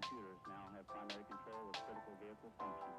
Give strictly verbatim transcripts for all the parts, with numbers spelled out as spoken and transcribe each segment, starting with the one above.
computers now have primary control of critical vehicle functions.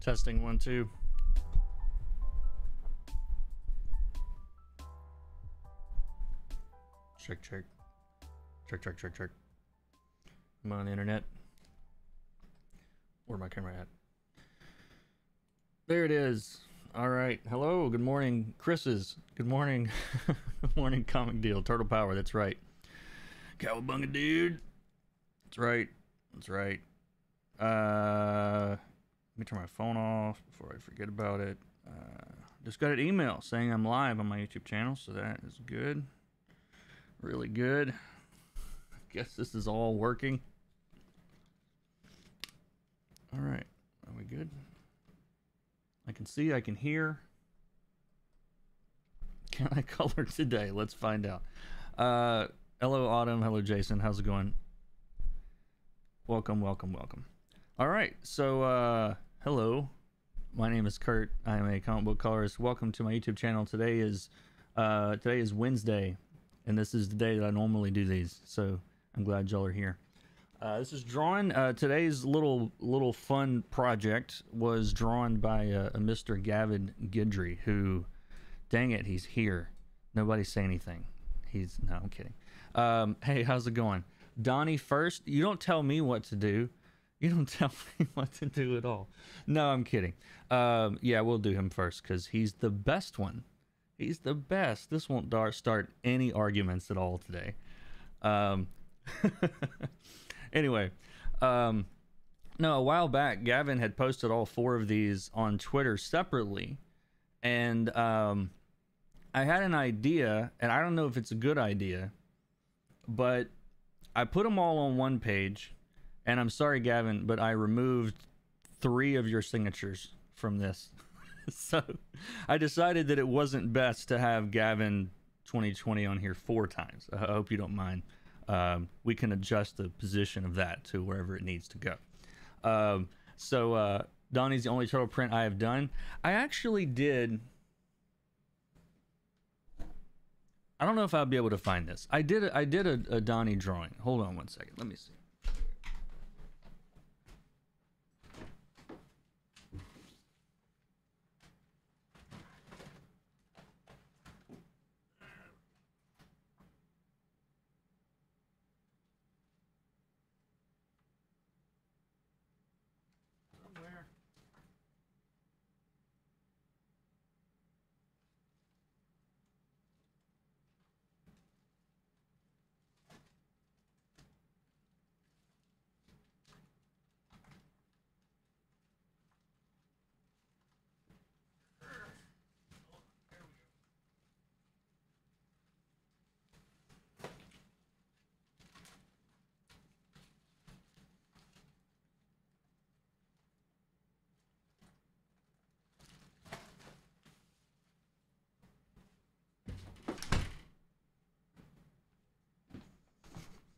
Testing one, two. Check, check. Check, check, check, check. I'm on the internet. Where's my camera at? There it is. All right. Hello. Good morning, Chris's. Good morning. Good morning, Comic Deal. Turtle Power. That's right. Cowabunga, dude. That's right. That's right. Uh... Let me turn my phone off before I forget about it. Uh, just got an email saying I'm live on my YouTube channel, so that is good. Really good. I guess this is all working. All right, are we good? I can see, I can hear. Can I color today? Let's find out. Uh, hello, Autumn. Hello, Jason. How's it going? Welcome, welcome, welcome. All right, so uh, hello. My name is Kurt. I am a comic book colorist. Welcome to my YouTube channel. Today is uh, today is Wednesday, and this is the day that I normally do these. So I'm glad y'all are here. Uh, this is drawn. Uh, today's little little fun project was drawn by uh, a Mister Gavin Guidry. Who, dang it, he's here. Nobody say anything. He's no, I'm kidding. Um, hey, how's it going, Donnie? First, you don't tell me what to do. You don't tell me what to do at all. No, I'm kidding. Um, yeah, we'll do him first because he's the best one. He's the best. This won't dar start any arguments at all today. Um, anyway, um, no, a while back, Gavin had posted all four of these on Twitter separately. And um, I had an idea, and I don't know if it's a good idea, but I put them all on one page. And I'm sorry, Gavin, but I removed three of your signatures from this. So I decided that it wasn't best to have Gavin twenty twenty on here four times. I hope you don't mind. Um, we can adjust the position of that to wherever it needs to go. Um, so uh, Donnie's the only turtle print I have done. I actually did. I don't know if I'll be able to find this. I did. A, I did a, a Donnie drawing. Hold on one second. Let me see.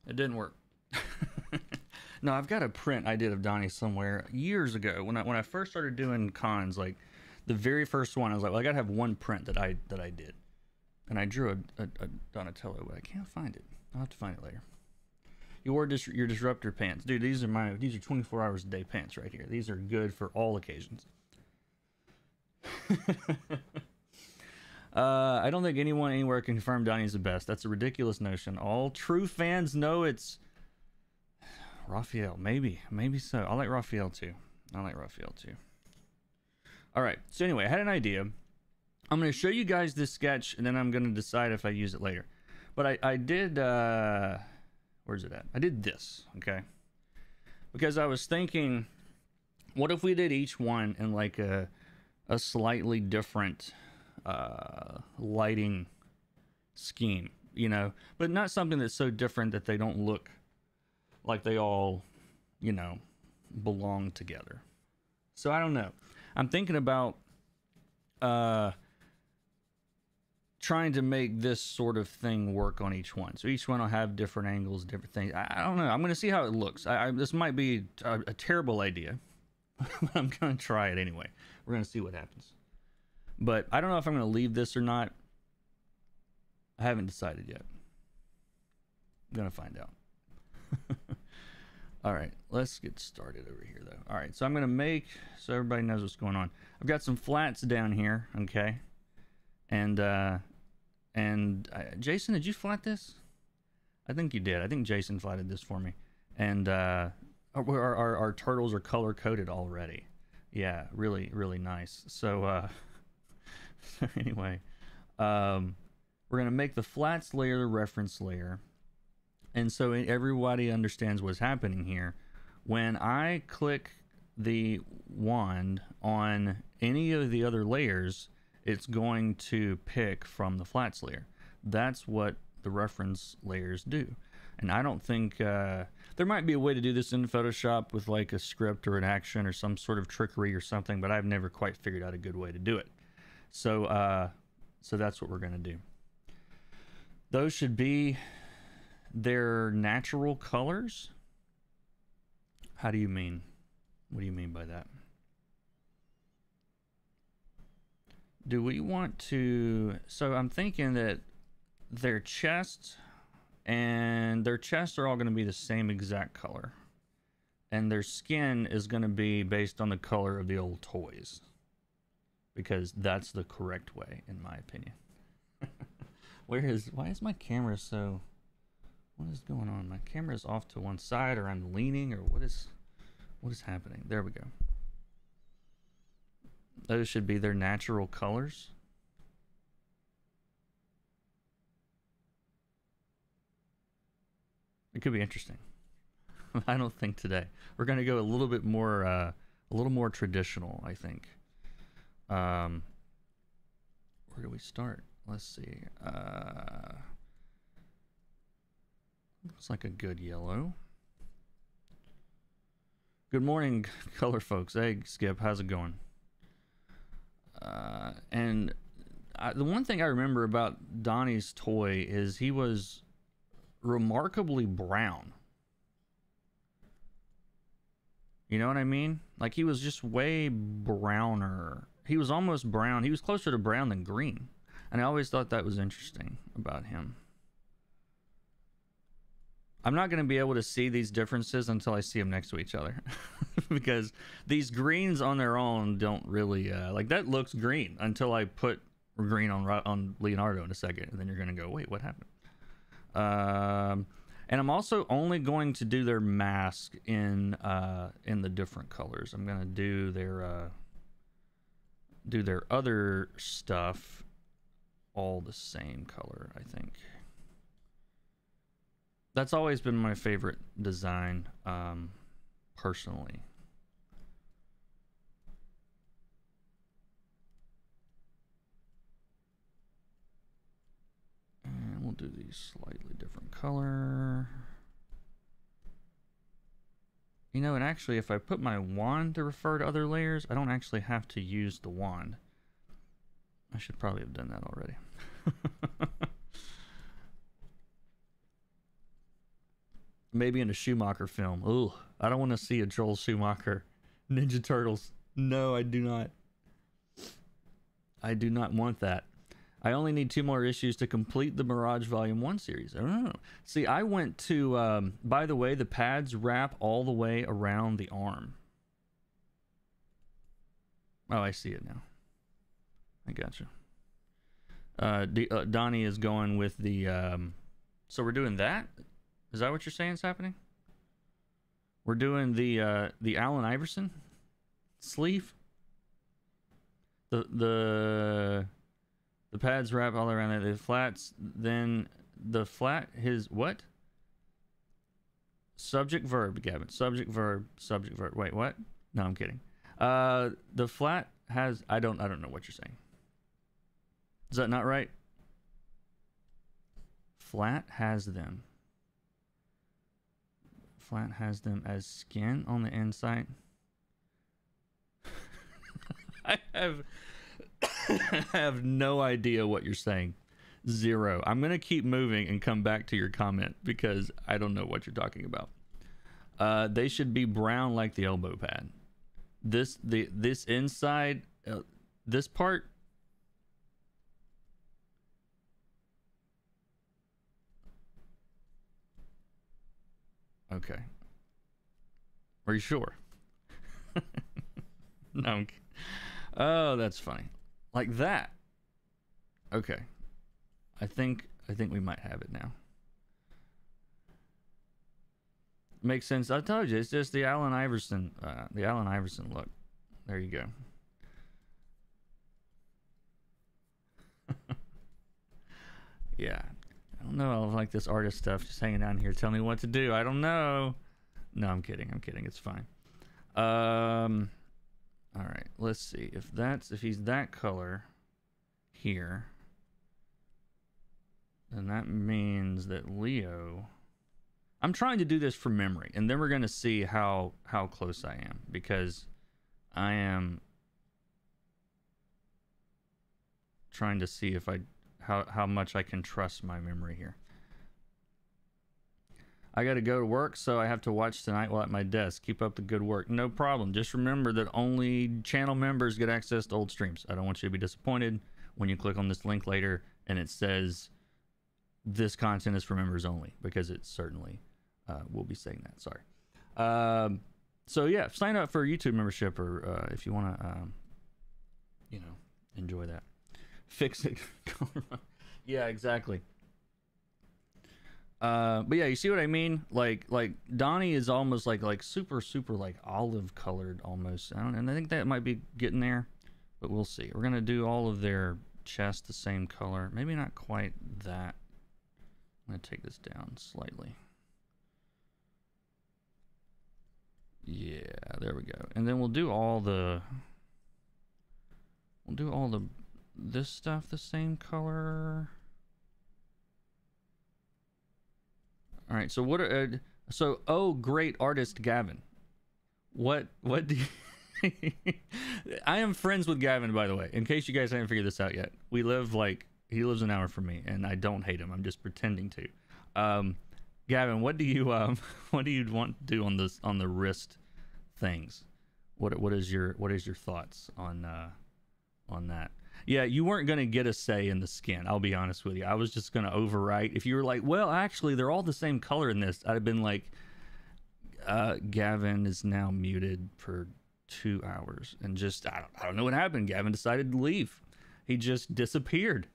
It didn't work. No, I've got a print I did of Donnie somewhere years ago when I when I first started doing cons. Like the very first one, I was like, well, I gotta have one print that I that I did, and I drew a, a, a Donatello, but I can't find it. I'll have to find it later. You wore dis your disruptor pants, dude. These are my these are twenty-four hours a day pants right here. These are good for all occasions. Uh, I don't think anyone anywhere can confirm Donnie's the best. That's a ridiculous notion. All true fans know it's Raphael. Maybe. Maybe so. I like Raphael too. I like Raphael too. Alright. So anyway, I had an idea. I'm going to show you guys this sketch and then I'm going to decide if I use it later. But I, I did... Uh, where's it at? I did this. Okay. Because I was thinking, what if we did each one in like a, a slightly different... Uh, lighting scheme, you know, but not something that's so different that they don't look like they all, you know, belong together. So I don't know. I'm thinking about uh, trying to make this sort of thing work on each one. So each one will have different angles, different things. I, I don't know. I'm going to see how it looks. I, I, this might be a, a terrible idea, but I'm going to try it anyway. We're going to see what happens. But I don't know if I'm going to leave this or not. I haven't decided yet. I'm going to find out. All right, let's get started over here, though. All right, so I'm going to make, so everybody knows what's going on. I've got some flats down here, okay? And, uh, and uh, Jason, did you flat this? I think you did. I think Jason flatted this for me. And uh, our, our, our turtles are color-coded already. Yeah, really, really nice. So, uh... So anyway, um, we're going to make the flats layer the reference layer. And so everybody understands what's happening here. When I click the wand on any of the other layers, it's going to pick from the flats layer. That's what the reference layers do. And I don't think, uh, there might be a way to do this in Photoshop with like a script or an action or some sort of trickery or something, but I've never quite figured out a good way to do it. So, uh, so that's what we're going to do. Those should be their natural colors. How do you mean? What do you mean by that? Do we want to... So I'm thinking that their chests and their chests are all going to be the same exact color. And their skin is going to be based on the color of the old toys. Because that's the correct way, in my opinion. Where is, why is my camera so, what is going on? My camera is off to one side, or I'm leaning, or what is, what is happening? There we go. Those should be their natural colors. It could be interesting. I don't think today. We're going to go a little bit more, uh, a little more traditional, I think. Um, where do we start? Let's see. Uh, looks like a good yellow. Good morning, color folks. Hey, Skip, how's it going? Uh, and I, the one thing I remember about Donnie's toy is he was remarkably brown. You know what I mean? Like he was just way browner. He was almost brown. He was closer to brown than green. And I always thought that was interesting about him. I'm not going to be able to see these differences until I see them next to each other. Because these greens on their own don't really... Uh, like, that looks green until I put green on, on Leonardo in a second. And then you're going to go, wait, what happened? Um, and I'm also only going to do their mask in, uh, in the different colors. I'm going to do their... Uh, do their other stuff all the same color, I think. That's always been my favorite design, um, personally. And we'll do these slightly different color. You know, and actually, if I put my wand to refer to other layers, I don't actually have to use the wand. I should probably have done that already. Maybe in a Schumacher film. Ooh, I don't want to see a Joel Schumacher Ninja Turtles. No, I do not. I do not want that. I only need two more issues to complete the Mirage Volume one series. I don't know. See, I went to, um, by the way, the pads wrap all the way around the arm. Oh, I see it now. I gotcha. Uh, D uh, Donnie is going with the, um, so we're doing that? Is that what you're saying is happening? We're doing the, uh, the Allen Iverson sleeve? The, the... The pads wrap all around it. The flats, then the flat, his what? Subject verb, Gavin. Subject verb, subject verb. Wait, what? No, I'm kidding. Uh, the flat has, I don't, I don't know what you're saying. Is that not right? Flat has them. Flat has them as skin on the inside. I have... I have no idea what you're saying. Zero. I'm going to keep moving and come back to your comment because I don't know what you're talking about. Uh, they should be brown like the elbow pad. This, the, this inside, uh, this part. Okay. Are you sure? No, I'm kidding. Oh, that's funny. Like that. Okay. I think I think we might have it now. Makes sense. I told you, it's just the Allen Iverson, uh, the Allen Iverson look. There you go. Yeah. I don't know. I like this artist stuff. Just hanging down here. Tell me what to do. I don't know. No, I'm kidding. I'm kidding. It's fine. Um... All right, let's see if that's, if he's that color here, then that means that Leo, I'm trying to do this from memory, and then we're going to see how, how close I am, because I am trying to see if I, how, how much I can trust my memory here. I got to go to work, so I have to watch tonight while at my desk. Keep up the good work. No problem. Just remember that only channel members get access to old streams. I don't want you to be disappointed when you click on this link later and it says this content is for members only, because it certainly uh, will be saying that. Sorry. Um, so yeah, sign up for a YouTube membership, or uh, if you want to, um, you know, enjoy that. Fix it. Yeah, exactly. Uh, but yeah, you see what I mean? Like, like Donnie is almost like, like super, super like olive colored almost. I don't, and I think that might be getting there, but we'll see. We're going to do all of their chest the same color. Maybe not quite that. I'm going to take this down slightly. Yeah, there we go. And then we'll do all the, we'll do all the, this stuff the same color. All right, so what are, uh, so, oh, great artist Gavin. What, what do you, I am friends with Gavin, by the way, in case you guys haven't figured this out yet. We live like, he lives an hour from me, and I don't hate him. I'm just pretending to. Um, Gavin, what do you, um, what do you want to do on this, on the wrist things? What, what is your, what is your thoughts on, uh, on that? Yeah, you weren't going to get a say in the skin. I'll be honest with you. I was just going to overwrite. If you were like, well, actually, they're all the same color in this, I'd have been like, uh, Gavin is now muted for two hours. And just, I don't, I don't know what happened. Gavin decided to leave. He just disappeared.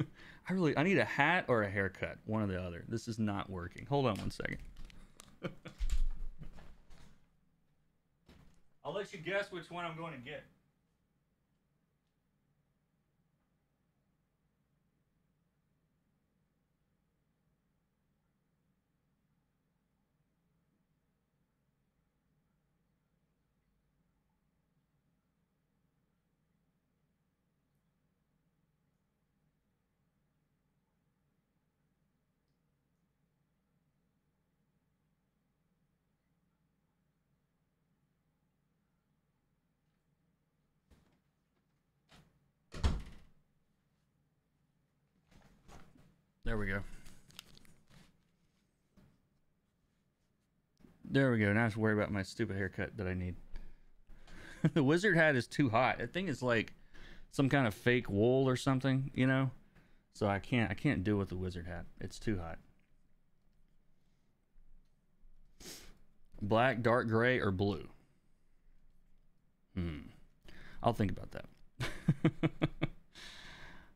I really, I need a hat or a haircut. One or the other. This is not working. Hold on one second. I'll let you guess which one I'm going to get. There we go. There we go. Now I have to worry about my stupid haircut that I need. The wizard hat is too hot. I think it's like some kind of fake wool or something, you know? So I can't I can't do with the wizard hat. It's too hot. Black, dark gray, or blue? Hmm. I'll think about that.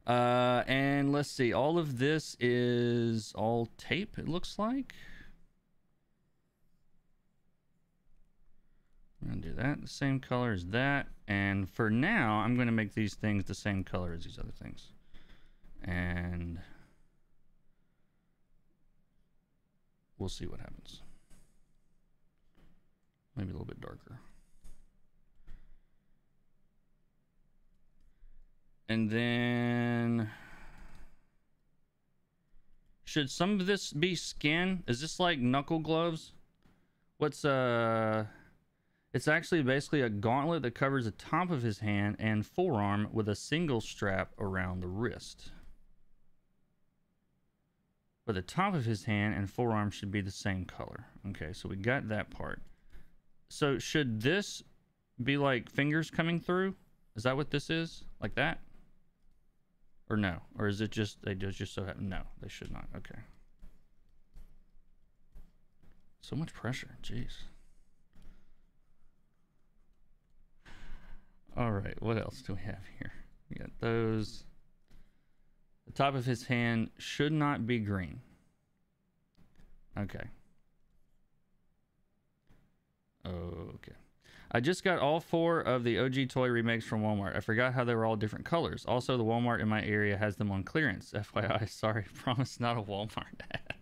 uh, and let's see. All of this is all tape, it looks like. I'm going to do that. The same color as that. And for now, I'm going to make these things the same color as these other things. And we'll see what happens. Maybe a little bit darker. And then, should some of this be skin? Is this like knuckle gloves? What's uh, it's actually basically a gauntlet that covers the top of his hand and forearm with a single strap around the wrist. But the top of his hand and forearm should be the same color. Okay, so we got that part. So should this be like fingers coming through? Is that what this is? Like that? Or no? Or is it just, they just, just so happen? No, they should not. Okay. So much pressure. Jeez. All right. What else do we have here? We got those. The top of his hand should not be green. Okay. Okay. I just got all four of the O G toy remakes from Walmart. I forgot how they were all different colors. Also, the Walmart in my area has them on clearance. F Y I, sorry, promise not a Walmart ad.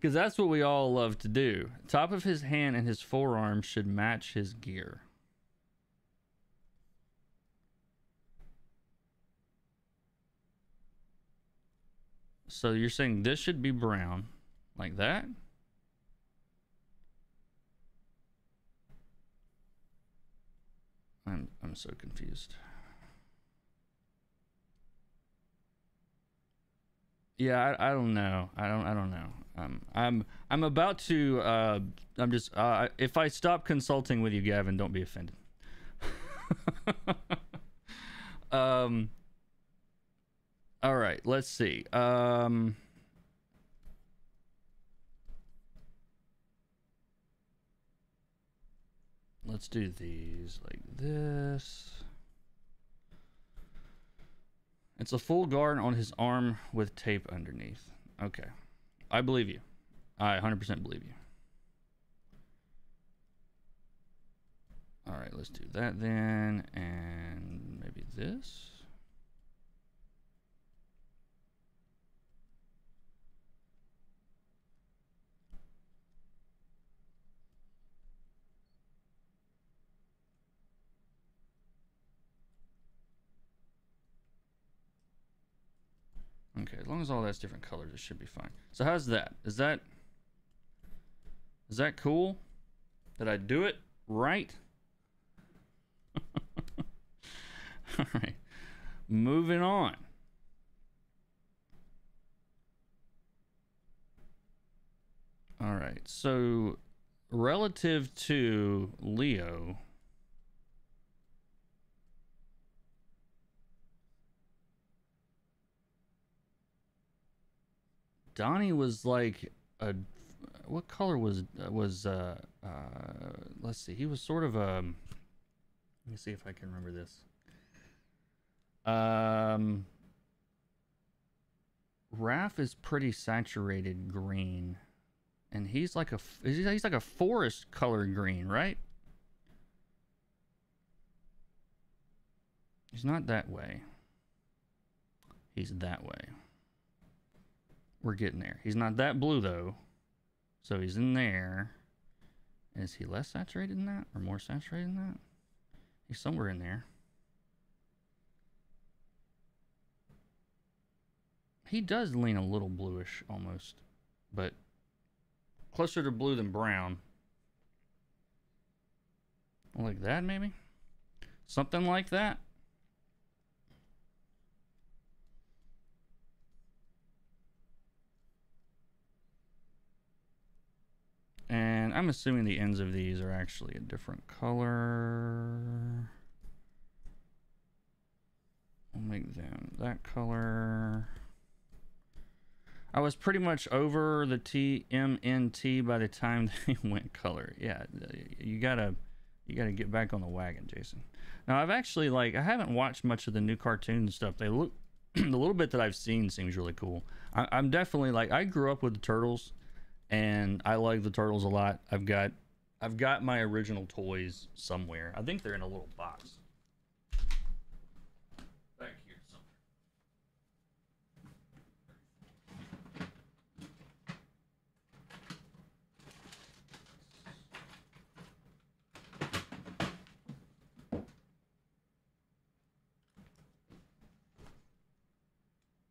Because that's what we all love to do. Top of his hand and his forearm should match his gear. So you're saying this should be brown, like that? I'm, I'm so confused. Yeah, I, I don't know. I don't, I don't know. Um, I'm, I'm about to, uh, I'm just, uh, if I stop consulting with you, Gavin, don't be offended. um, all right, let's see. Um, Let's do these like this. It's a full guard on his arm with tape underneath. Okay. I believe you. I one hundred percent believe you. All right, let's do that then. And maybe this. Okay, as long as all that's different colors, it should be fine. So how's that? Is that is that cool? Did I do it right? All right, moving on. All right, so relative to Leo. Donnie was like a, what color was, was, uh, uh, let's see. He was sort of, um, let me see if I can remember this. Um, Raph is pretty saturated green and he's like a, he's like a forest colored green, right? He's not that way. He's that way. We're getting there. He's not that blue though. So he's in there. Is he less saturated than that or more saturated than that? He's somewhere in there. He does lean a little bluish almost, but closer to blue than brown. Like that maybe? Something like that. I'm assuming the ends of these are actually a different color. I'll make them that color. I was pretty much over the T M N T by the time they went color. Yeah, you gotta you gotta get back on the wagon, Jason. Now I've actually like I haven't watched much of the new cartoon stuff. They look the little bit that I've seen seems really cool. I, I'm definitely like I grew up with the Turtles, and I like the Turtles a lot. I've got I've got my original toys somewhere. I think they're in a little box.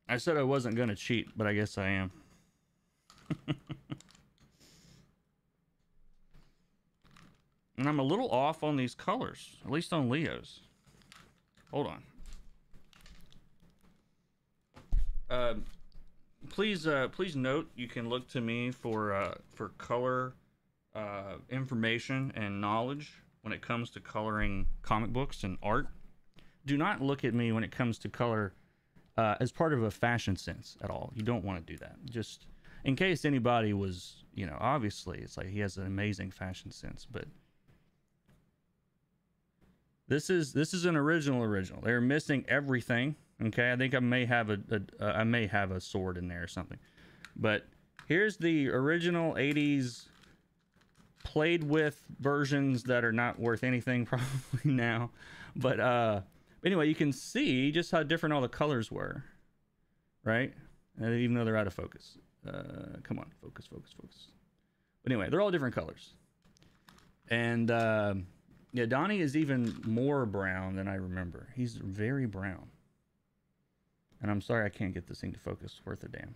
I said I wasn't gonna cheat, but I guess I am. And I'm a little off on these colors, at least on Leo's. Hold on. Uh, please, uh, please note you can look to me for uh, for color uh, information and knowledge when it comes to coloring comic books and art. Do not look at me when it comes to color. Uh, as part of a fashion sense at all. You don't want to do that. Just in case anybody was, you know, obviously it's like he has an amazing fashion sense, but this is this is an original original. They're missing everything. Okay, I think I may have a, a uh, I may have a sword in there or something, but here's the original eighties played with versions that are not worth anything probably now, but uh anyway, you can see just how different all the colors were, right? And even though they're out of focus. Uh, come on, focus, focus, focus. But anyway, they're all different colors. And uh, yeah, Donnie is even more brown than I remember. He's very brown. And I'm sorry I can't get this thing to focus. Worth a damn.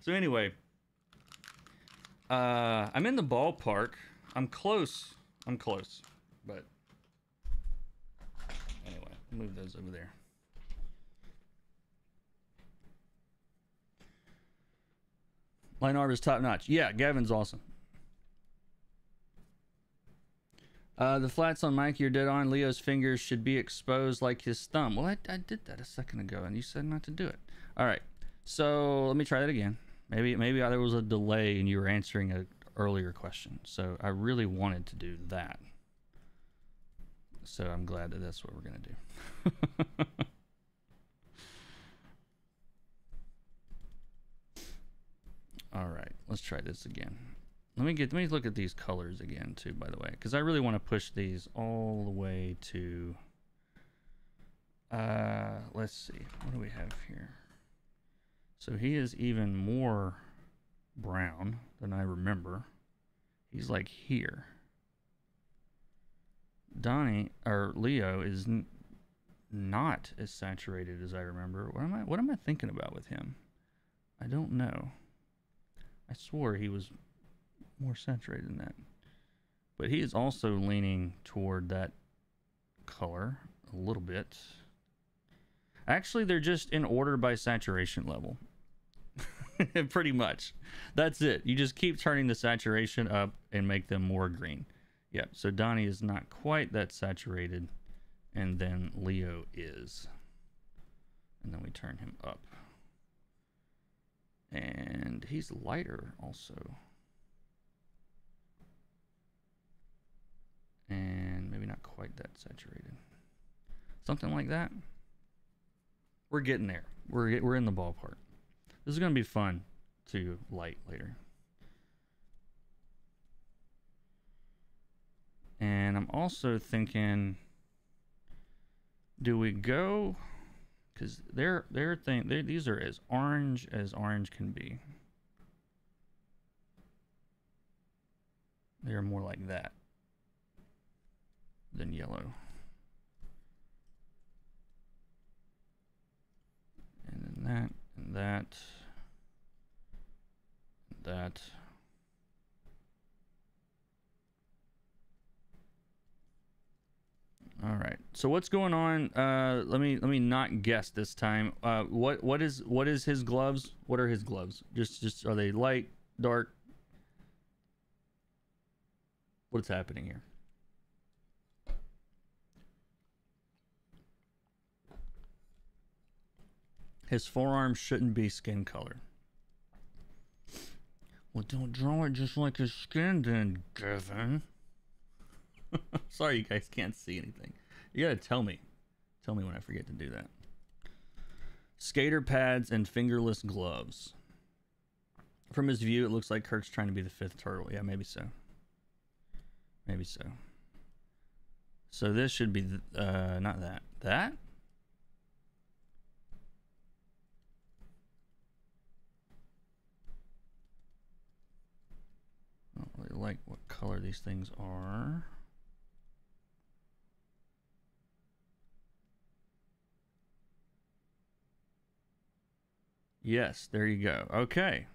So anyway, uh, I'm in the ballpark. I'm close. I'm close, but... move those over there. Line art is top notch. Yeah, Gavin's awesome. Uh, the flats on Mike, you're dead on. Leo's fingers should be exposed like his thumb. Well, I, I did that a second ago, and you said not to do it. All right, so let me try that again. Maybe maybe there was a delay, and you were answering an earlier question. So I really wanted to do that. So I'm glad that that's what we're going to do. All right, let's try this again. Let me get, let me look at these colors again too, by the way, because I really want to push these all the way to, uh, let's see, what do we have here? So he is even more brown than I remember. He's like here. Donnie or Leo is n not as saturated as I remember. What am I? What am I thinking about with him? I don't know. I swore he was more saturated than that, but he is also leaning toward that color a little bit. Actually, they're just in order by saturation level. Pretty much. That's it. You just keep turning the saturation up and make them more green. Yeah, so Donnie is not quite that saturated, and then Leo is. And then we turn him up. And he's lighter also. And maybe not quite that saturated. Something like that. We're getting there. We're, we're in the ballpark. This is going to be fun to light later. And I'm also thinking, do we go? Because they're they're thing they're, these are as orange as orange can be. They're more like that than yellow. And then that and that and that. All right. So what's going on? Uh, let me let me not guess this time. Uh, what what is what is his gloves? What are his gloves? Just just are they light, dark? what's happening here. His forearm shouldn't be skin color. Well, don't draw it just like his skin then, Gavin. Sorry, you guys can't see anything. You gotta tell me. Tell me when I forget to do that. Skater pads and fingerless gloves. From his view, it looks like Kurt's trying to be the fifth turtle. Yeah, maybe so. Maybe so. So this should be, th uh, not that. That? I don't really like what color these things are. Yes, there you go. Okay.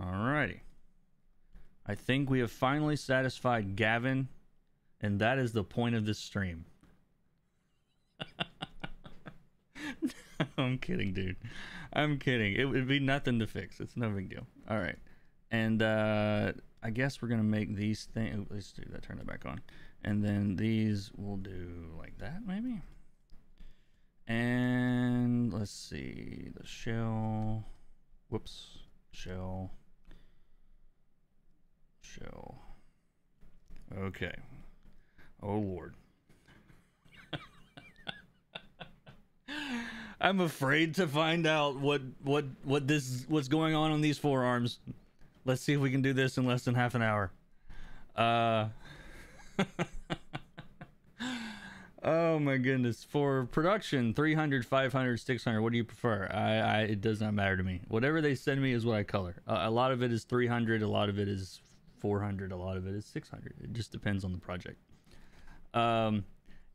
Alrighty. I think we have finally satisfied Gavin, and that is the point of this stream. No, I'm kidding, dude. I'm kidding. It would be nothing to fix. It's no big deal. Alright. And uh, I guess we're going to make these things... Let's do that. Turn it back on. And then these we'll do like that, maybe? And let's see. The shell... Whoops. Shell... Shell. Okay. Oh Lord. I'm afraid to find out what what what this what's going on on these forearms. Let's see if we can do this in less than half an hour. Uh. Oh my goodness. For production, three hundred, five hundred, six hundred, what do you prefer? I, I it does not matter to me. Whatever they send me is what I color. Uh, a lot of it is three hundred, a lot of it is four hundred, a lot of it is six hundred. It just depends on the project. Um,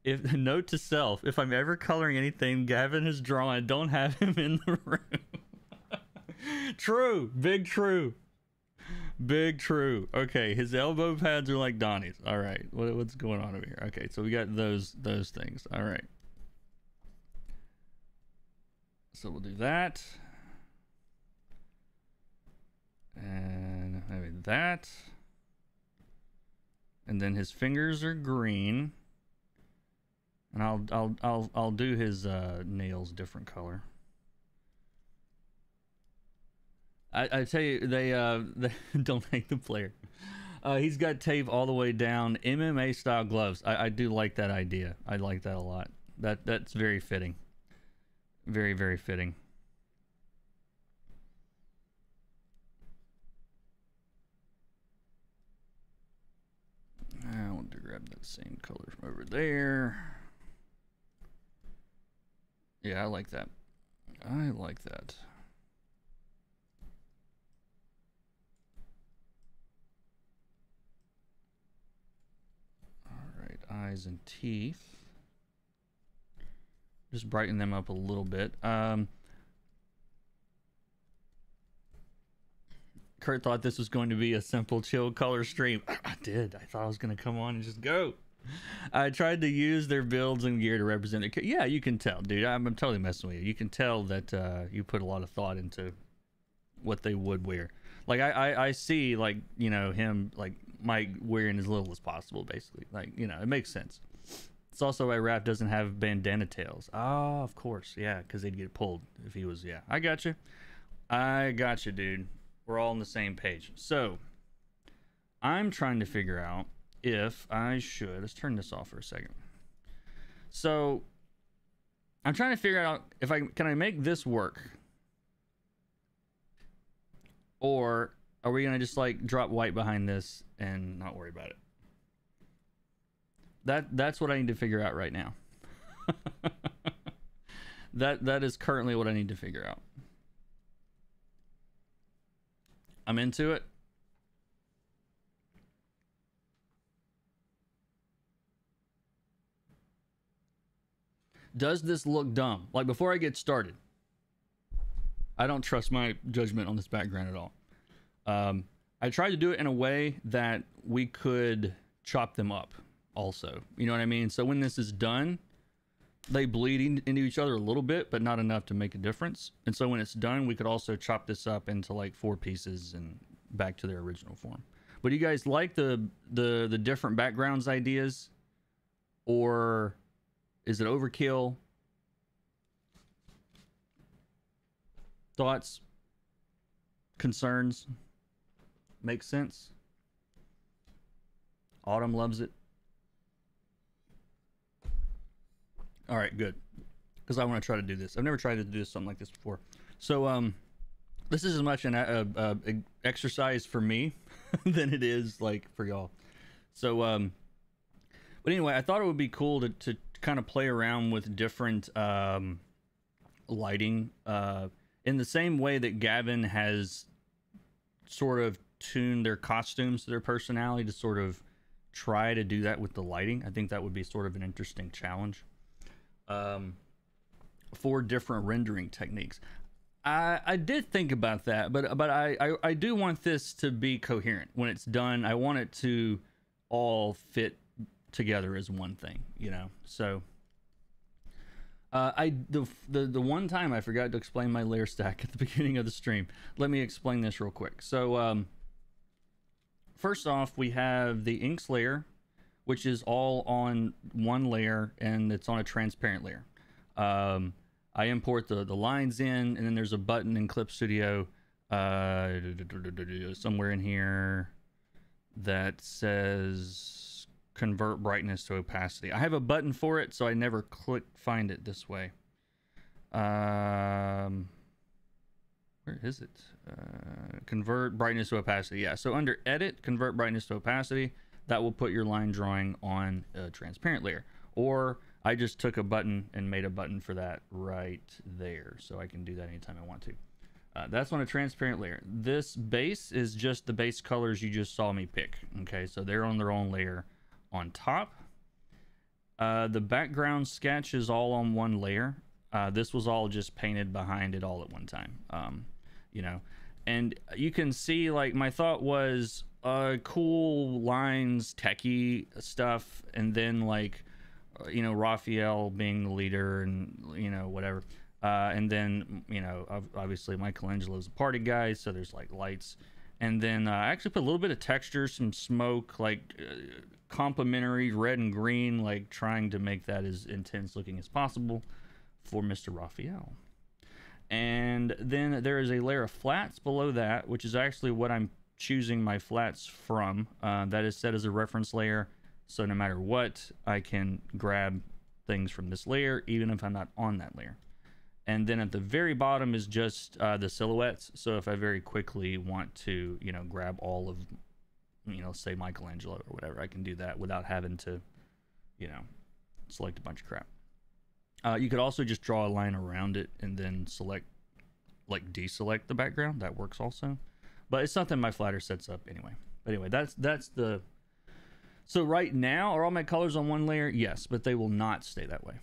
if note to self, if I'm ever coloring anything Gavin has drawn, don't have him in the room. True, big true, big true. Okay, his elbow pads are like Donnie's. All right, what, what's going on over here? Okay, so we got those those things. All right, so we'll do that, and maybe that. And then his fingers are green, and I'll I'll I'll I'll do his uh, nails different color. I, I tell you, they uh they don't hate the player. Uh, he's got tape all the way down, M M A style gloves. I, I do like that idea. I like that a lot. That that's very fitting. Very very fitting. I want to grab that same color from over there. Yeah, I like that. I like that. All right, eyes and teeth. Just brighten them up a little bit. Um, Kurt thought this was going to be a simple chill color stream. I did. I thought I was going to come on and just go. I tried to use their builds and gear to represent it. Yeah, you can tell, dude. I'm, I'm totally messing with you. You can tell that uh, you put a lot of thought into what they would wear. Like, I, I, I see, like, you know, him, like, Mike wearing as little as possible, basically. Like, you know, it makes sense. It's also why Raph doesn't have bandana tails. Oh, of course. Yeah, because they'd get pulled if he was, yeah. I got you. I got you, dude. We're all on the same page. So I'm trying to figure out if I should, let's turn this off for a second. So I'm trying to figure out if I can I make this work, or are we going to just like drop white behind this and not worry about it? That that's what I need to figure out right now. that that is currently what I need to figure out. I'm into it. Does this look dumb? Like, before I get started, I don't trust my judgment on this background at all. Um, I tried to do it in a way that we could chop them up also. You know what I mean? So when this is done, they bleed in, into each other a little bit, but not enough to make a difference. And so when it's done, we could also chop this up into like four pieces and back to their original form. But do you guys like the the the different backgrounds ideas, or is it overkill? Thoughts, concerns, makes sense. Autumn loves it. All right, good, because I want to try to do this. I've never tried to do something like this before. So um, this is as much an uh, uh, exercise for me than it is like for y'all. So um, but anyway, I thought it would be cool to, to kind of play around with different um, lighting uh, in the same way that Gavin has sort of tuned their costumes to their personality, to sort of try to do that with the lighting. I think that would be sort of an interesting challenge. Um, for different rendering techniques. I, I did think about that, but but I, I, I do want this to be coherent. When it's done, I want it to all fit together as one thing, you know? So uh, I the, the, the one time I forgot to explain my layer stack at the beginning of the stream. Let me explain this real quick. So um, first off, we have the inks layer, which is all on one layer, and it's on a transparent layer. Um, I import the, the lines in, and then there's a button in Clip Studio uh, somewhere in here that says convert brightness to opacity. I have a button for it, so I never click find it this way. Um, where is it? Uh, convert brightness to opacity. Yeah, so under edit, convert brightness to opacity. That will put your line drawing on a transparent layer. Or I just took a button and made a button for that right there. So I can do that anytime I want to. Uh, that's on a transparent layer. This base is just the base colors you just saw me pick. Okay, so they're on their own layer on top. Uh, the background sketch is all on one layer. Uh, this was all just painted behind it all at one time. Um, you know, and you can see, like, my thought was... Uh, cool lines, techie stuff, and then like, you know, Raphael being the leader, and you know, whatever. Uh, and then, you know, obviously Michelangelo's a party guy, so there's like lights. And then uh, I actually put a little bit of texture, some smoke, like uh, complimentary red and green, like trying to make that as intense looking as possible for Mister Raphael. And then there is a layer of flats below that, which is actually what I'm choosing my flats from. Uh, that is set as a reference layer, so no matter what, I can grab things from this layer, even if I'm not on that layer. And then at the very bottom is just uh, the silhouettes. So if I very quickly want to, you know, grab all of, you know, say Michelangelo or whatever, I can do that without having to, you know, select a bunch of crap. Uh, you could also just draw a line around it and then select, like, deselect the background. That works also. But it's something my flatter sets up anyway. But anyway, that's that's the... So right now, are all my colors on one layer? Yes, but they will not stay that way.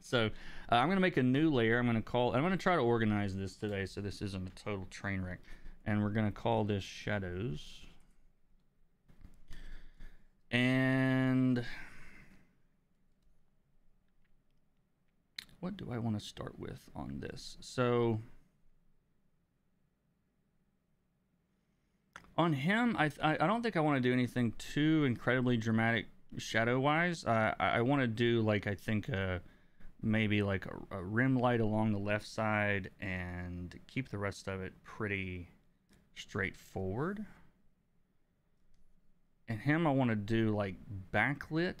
So uh, I'm going to make a new layer. I'm going to call... I'm going to try to organize this today so this isn't a total train wreck. And we're going to call this Shadows. And... what do I want to start with on this? So... on him, I, I don't think I want to do anything too incredibly dramatic shadow-wise. Uh, I, I want to do, like, I think uh, maybe like a, a rim light along the left side and keep the rest of it pretty straightforward. And him, I want to do like backlit.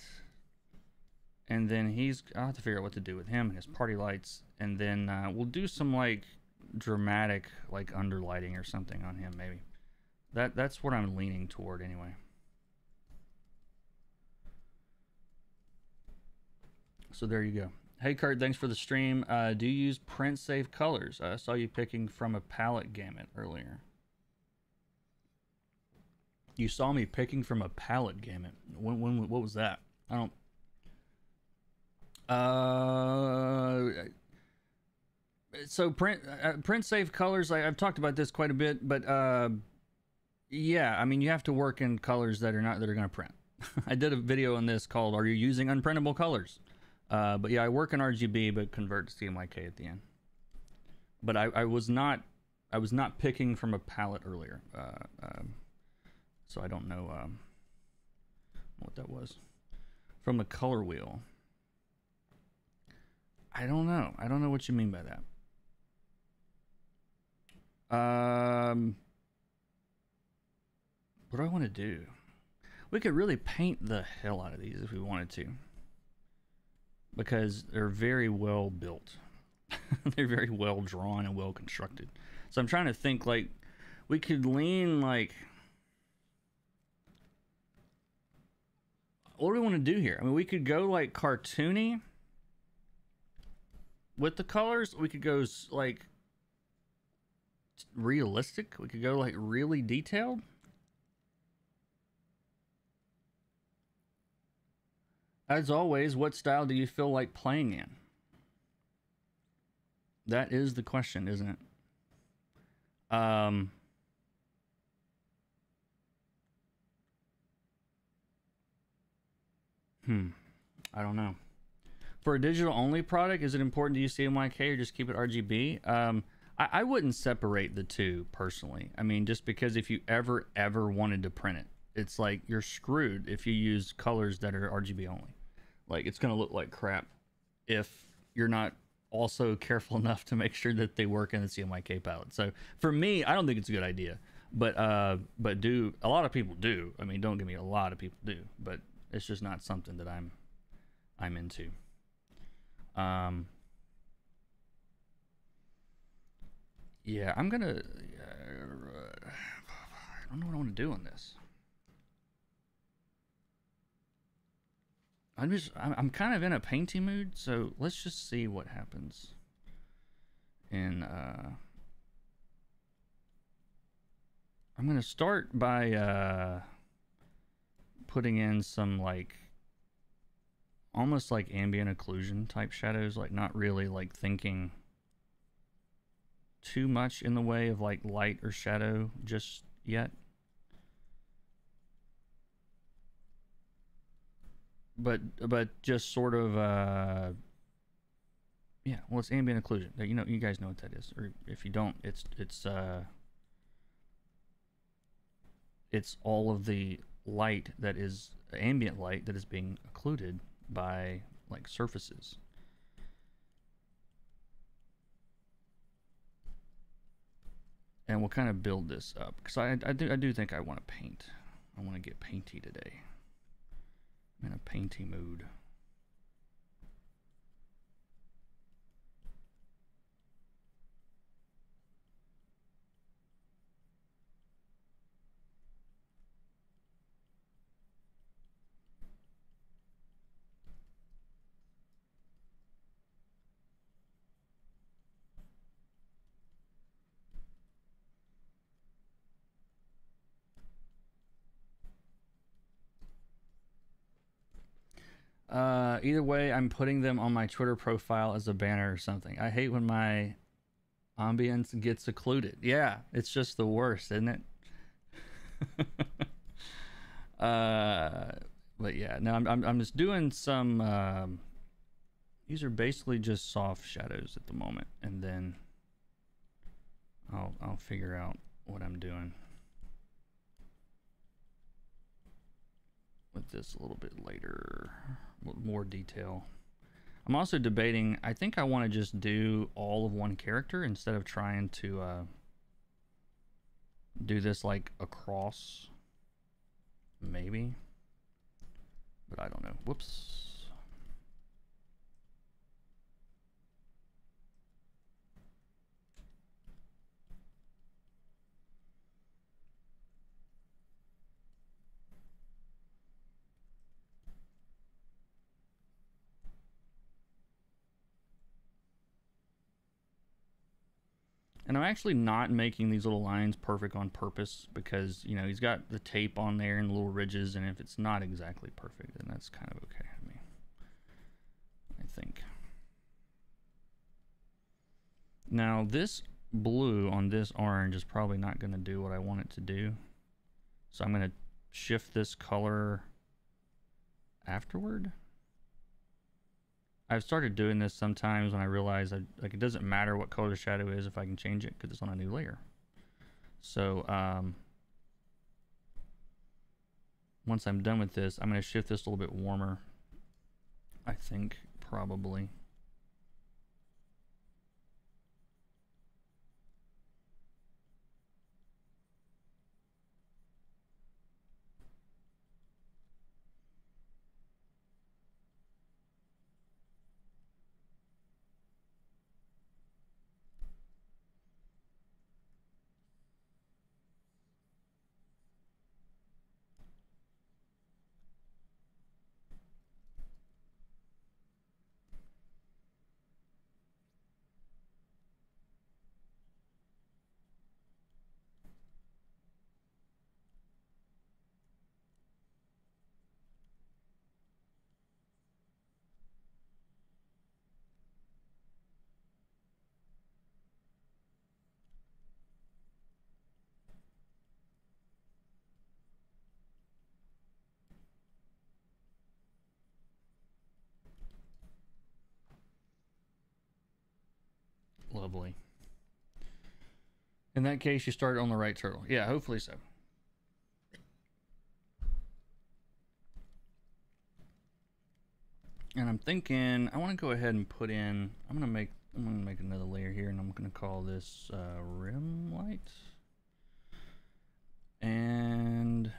And then he's, I'll have to figure out what to do with him and his party lights. And then uh, we'll do some like dramatic like underlighting or something on him maybe. That, that's what I'm leaning toward anyway. So there you go. Hey, Kurt, thanks for the stream. Uh, do you use print save colors? I saw you picking from a palette gamut earlier. You saw me picking from a palette gamut. When, when, what was that? I don't... Uh... So print, uh, print save colors, I, I've talked about this quite a bit, but... Uh, yeah, I mean, you have to work in colors that are not that are going to print. I did a video on this called "Are You Using Unprintable Colors?" Uh, but yeah, I work in R G B, but convert to C M Y K at the end. But I, I was not, I was not picking from a palette earlier. Uh, um, so I don't know um, what that was. From the color wheel. I don't know. I don't know what you mean by that. Um, what do I want to do? We could really paint the hell out of these if we wanted to, because they're very well built. They're very well drawn and well constructed. So I'm trying to think, like, we could lean, like, what do we want to do here? I mean, we could go like cartoony with the colors. We could go like realistic. We could go like really detailed. As always, what style do you feel like playing in? That is the question, isn't it? Um, hmm. I don't know. For a digital-only product, is it important to use C M Y K or just keep it R G B? Um, I, I wouldn't separate the two, personally. I mean, just because if you ever, ever wanted to print it, it's like you're screwed if you use colors that are R G B only. Like, it's going to look like crap if you're not also careful enough to make sure that they work in the C M Y K palette. So for me, I don't think it's a good idea, but uh but do a lot of people do. I mean, don't get me, a lot of people do, but it's just not something that I'm I'm into. Um yeah, I'm gonna uh, I don't know what I want to do on this. I'm just, I'm kind of in a painty mood, so let's just see what happens and uh, I'm gonna start by uh, putting in some, like, almost like ambient occlusion type shadows, like not really like thinking too much in the way of like light or shadow just yet, but but just sort of uh yeah, well, it's ambient occlusion, you know, you guys know what that is, or if you don't, it's it's uh it's all of the light that is ambient light that is being occluded by like surfaces. And we'll kind of build this up, because I, I do I do think I want to paint. I want to get painty today. I'm in a painty mood. Uh, either way, I'm putting them on my Twitter profile as a banner or something. I hate when my ambience gets occluded. Yeah, it's just the worst, isn't it? uh, but yeah, no, I'm, I'm, I'm just doing some, um, these are basically just soft shadows at the moment, and then I'll, I'll figure out what I'm doing with this a little bit later, with more detail. I'm also debating, I think I want to just do all of one character instead of trying to uh, do this like across, maybe, but I don't know. Whoops. And I'm actually not making these little lines perfect on purpose, because, you know, he's got the tape on there and little ridges, and if it's not exactly perfect, then that's kind of okay. I mean, I think. Now, this blue on this orange is probably not going to do what I want it to do, so I'm going to shift this color afterward. I've started doing this sometimes when I realize I, like, it doesn't matter what color the shadow is if I can change it because it's on a new layer. So um, once I'm done with this, I'm going to shift this a little bit warmer. I think probably. Lovely. In that case, you start on the right turtle. Yeah, hopefully so. And I'm thinking I want to go ahead and put in. I'm gonna make. I'm gonna make another layer here, and I'm gonna call this uh, rim light. And.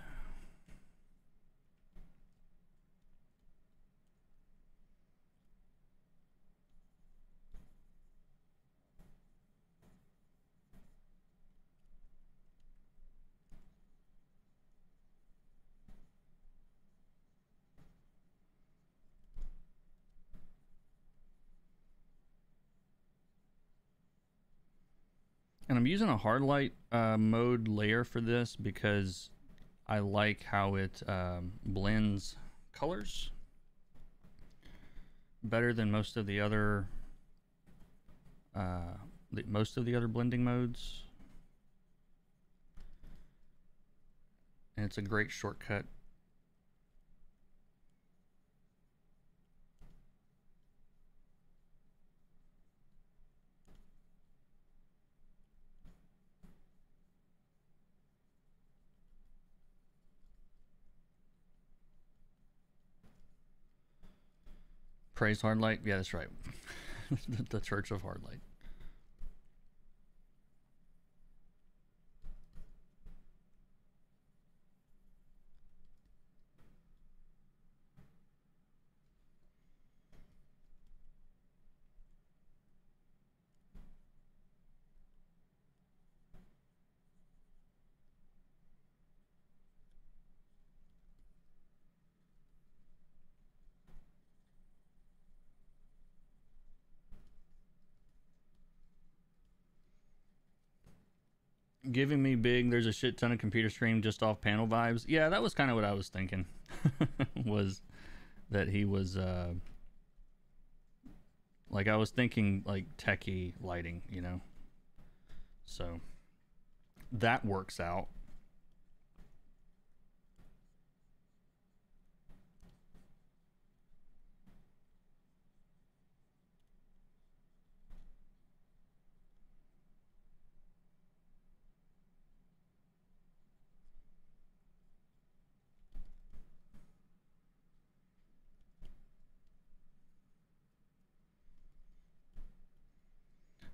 And I'm using a hard light uh, mode layer for this because I like how it um, blends colors better than most of the other uh, most of the other blending modes, and it's a great shortcut. Praise hard light. Yeah, that's right. The Church of Hard Light. Giving me big, there's a shit ton of computer stream just off panel vibes. Yeah, that was kind of what I was thinking. Was that he was uh like I was thinking like techie lighting, you know, so that works out.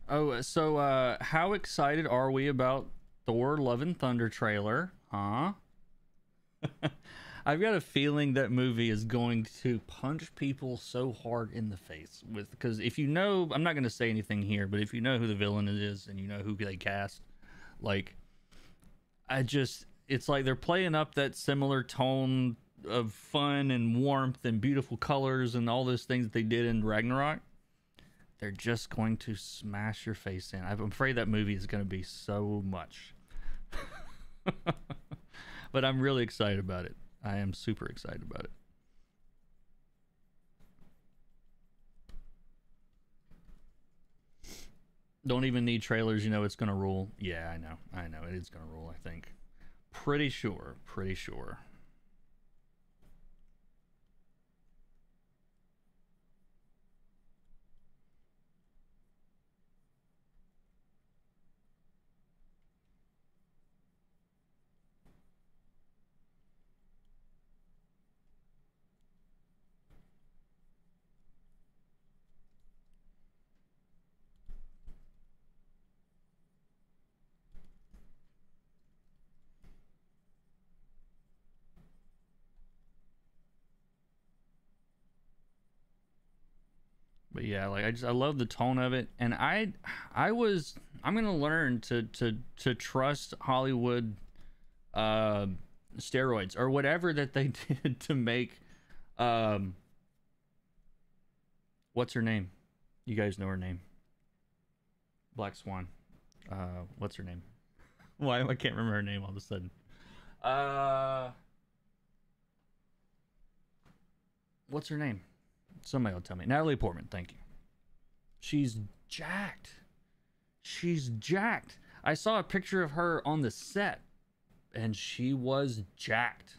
Oh, so uh, how excited are we about Thor Love and Thunder trailer? Huh? I've got a feeling that movie is going to punch people so hard in the face with, because if you know, I'm not going to say anything here, but if you know who the villain is and you know who they cast, like, I just, it's like they're playing up that similar tone of fun and warmth and beautiful colors and all those things that they did in Ragnarok. They're just going to smash your face in. I'm afraid that movie is going to be so much. But I'm really excited about it. I am super excited about it. Don't even need trailers. You know it's going to rule. Yeah, I know. I know. It is going to rule, I think. Pretty sure. Pretty sure. But yeah, like I just I love the tone of it, and I I was I'm gonna learn to to to trust Hollywood uh, steroids or whatever that they did to make um what's her name? You guys know her name. Black Swan. Uh, what's her name? Why I can't remember her name all of a sudden. Uh, what's her name? Somebody will tell me. Natalie Portman. Thank you. She's jacked. She's jacked. I saw a picture of her on the set, and she was jacked.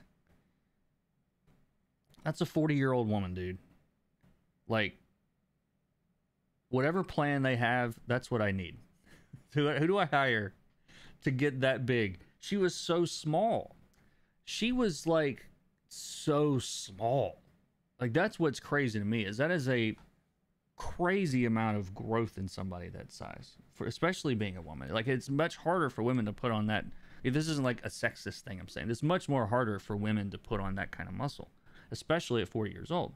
That's a forty-year-old woman, dude. Like, whatever plan they have, that's what I need. Who, who do I hire to get that big? She was so small. She was like so small. Like, that's what's crazy to me, is that is a crazy amount of growth in somebody that size, for especially being a woman. Like, it's much harder for women to put on that. This isn't like a sexist thing I'm saying. It's much more harder for women to put on that kind of muscle, especially at forty years old.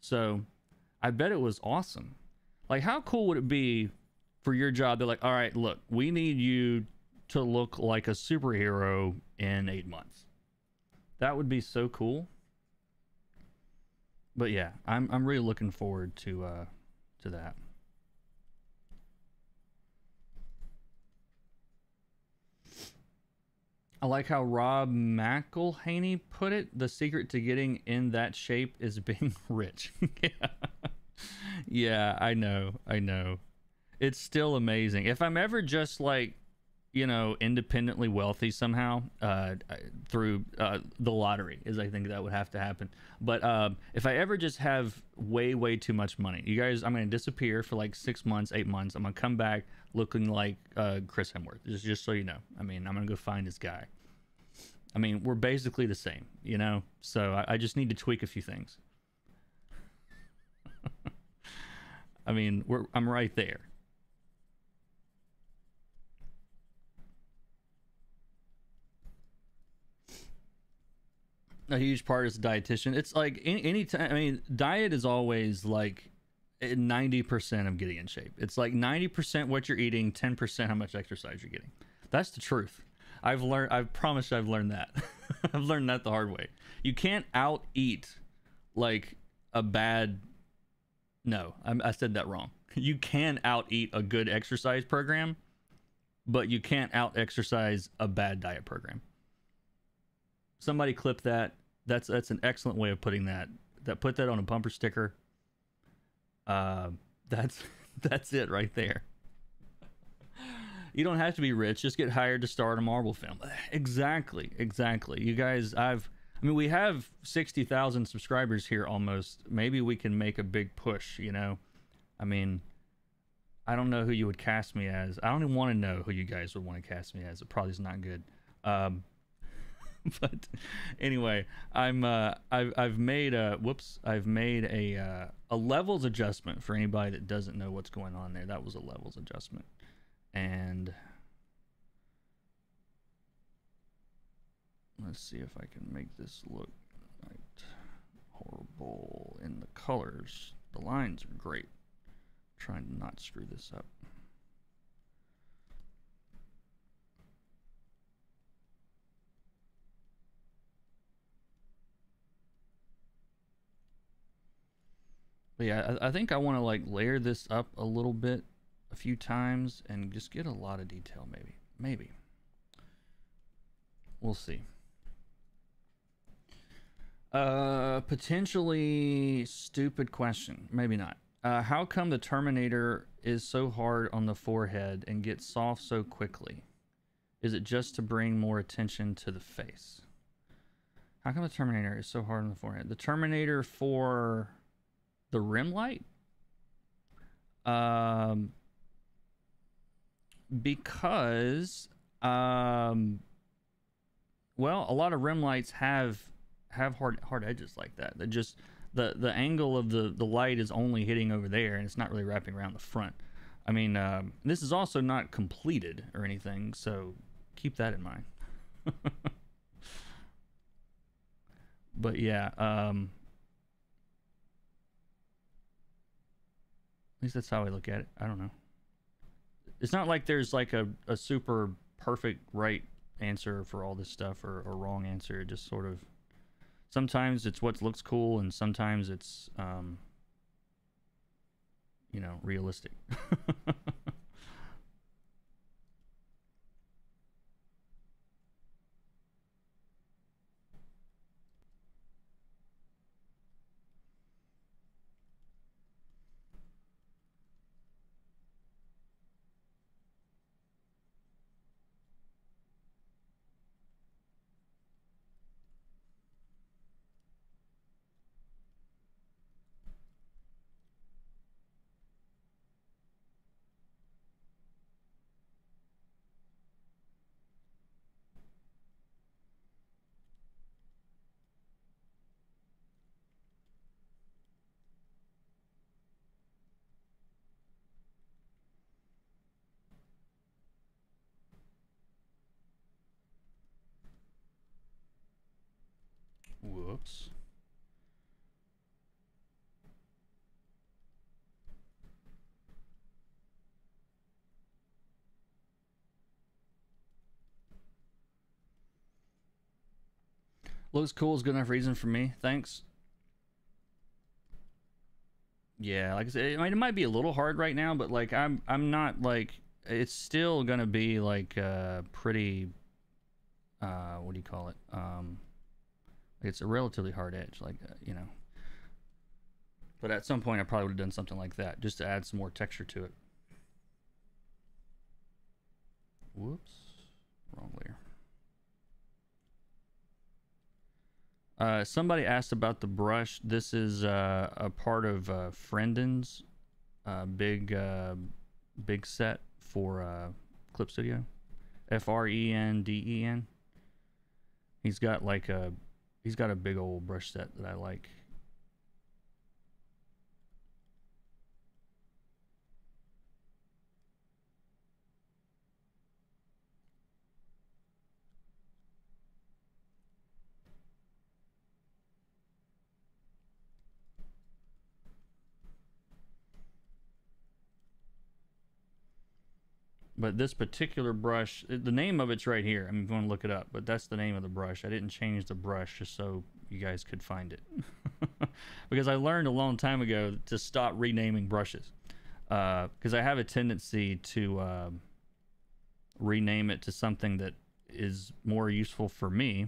So I bet it was awesome. Like, how cool would it be for your job? They're like, all right, look, we need you to look like a superhero in eight months. That would be so cool. But yeah, I'm I'm really looking forward to uh to that. I like how Rob McElhaney put it: the secret to getting in that shape is being rich. Yeah. Yeah, I know, I know. It's still amazing. If I'm ever just like, you know, independently wealthy somehow, uh, through uh, the lottery, is I think that would have to happen. But um, if I ever just have way, way too much money, you guys, I'm gonna disappear for like six months, eight months. I'm gonna come back looking like uh, Chris Hemsworth, just, just so you know. I mean, I'm gonna go find this guy. I mean, we're basically the same, you know? So I, I just need to tweak a few things. I mean, we're, I'm right there. A huge part is a dietitian. It's like any, any time, I mean, diet is always like ninety percent of getting in shape. It's like ninety percent what you're eating, ten percent how much exercise you're getting. That's the truth. I've learned, I've promised I've learned that. I've learned that the hard way. You can't out eat like a bad, no, I'm, I said that wrong. You can out eat a good exercise program, but you can't out exercise a bad diet program. Somebody clip that. That's that's an excellent way of putting that. That put that on a bumper sticker. Uh, that's that's it right there. You don't have to be rich. Just get hired to star in a Marvel film. Exactly, exactly. You guys, I've. I mean, we have sixty thousand subscribers here almost. Maybe we can make a big push. You know, I mean, I don't know who you would cast me as. I don't even want to know who you guys would want to cast me as. It probably is not good. Um, But anyway, I'm uh, I've I've made a whoops I've made a uh, a levels adjustment for anybody that doesn't know what's going on there. That was a levels adjustment, and let's see if I can make this look like horrible in the colors. The lines are great. I'm trying to not screw this up. But yeah, I, I think I want to like layer this up a little bit a few times and just get a lot of detail, maybe. Maybe. We'll see. Uh, potentially stupid question. Maybe not. Uh, how come the Terminator is so hard on the forehead and gets soft so quickly? Is it just to bring more attention to the face? How come the Terminator is so hard on the forehead? The Terminator for... the rim light, um, because um, well, a lot of rim lights have have hard hard edges like that. That just the the angle of the the light is only hitting over there, and it's not really wrapping around the front. I mean, um, this is also not completed or anything, so keep that in mind. But yeah. Um, least that's how I look at it. I don't know. It's not like there's like a, a super perfect right answer for all this stuff, or, or wrong answer. It just sort of, sometimes it's what looks cool, and sometimes it's, um, you know, realistic. Whoops. Looks cool is good enough reason for me. Thanks. Yeah, like I said, I mean, it might be a little hard right now, but like I'm I'm not like, it's still gonna be like uh pretty uh what do you call it? Um It's a relatively hard edge, like, uh, you know. But at some point, I probably would have done something like that, just to add some more texture to it. Whoops. Wrong layer. Uh, somebody asked about the brush. This is uh, a part of uh, Frenden's uh, big, uh, big set for uh, Clip Studio. F R E N D E N. He's got like a... He's got a big old brush set that I like. But this particular brush, the name of it's right here. I mean, if you want to look it up, but that's the name of the brush. I didn't change the brush just so you guys could find it. Because I learned a long time ago to stop renaming brushes. Because uh, I have a tendency to uh, rename it to something that is more useful for me.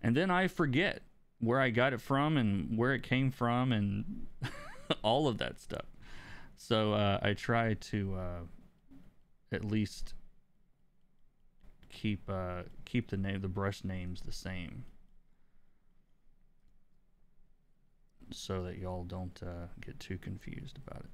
And then I forget where I got it from and where it came from and all of that stuff. So uh, I try to... Uh, at least keep uh keep the name the brush names the same, so that y'all don't uh get too confused about it.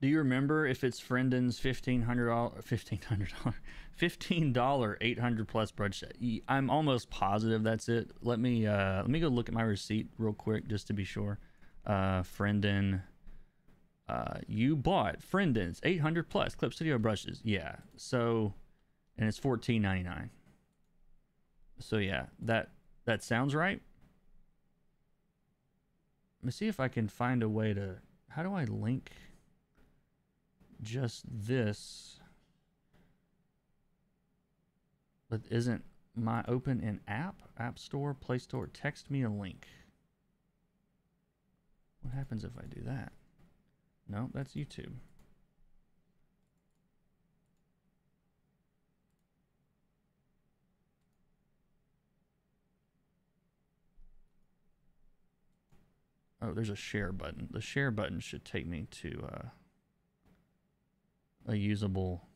Do you remember if it's Frenden's fifteen hundred dollar, fifteen hundred dollar, fifteen dollar, eight hundred plus brush? I'm almost positive that's it. Let me uh, let me go look at my receipt real quick just to be sure. Uh, Frenden, uh, you bought Frenden's eight hundred plus Clip Studio brushes. Yeah, so, and it's fourteen ninety nine. So yeah, that that sounds right. Let me see if I can find a way to. How do I link? Just this but isn't my open in app app store, Play Store, text me a link. What happens if I do that? No, that's YouTube. Oh, there's a share button. The share button should take me to uh a usable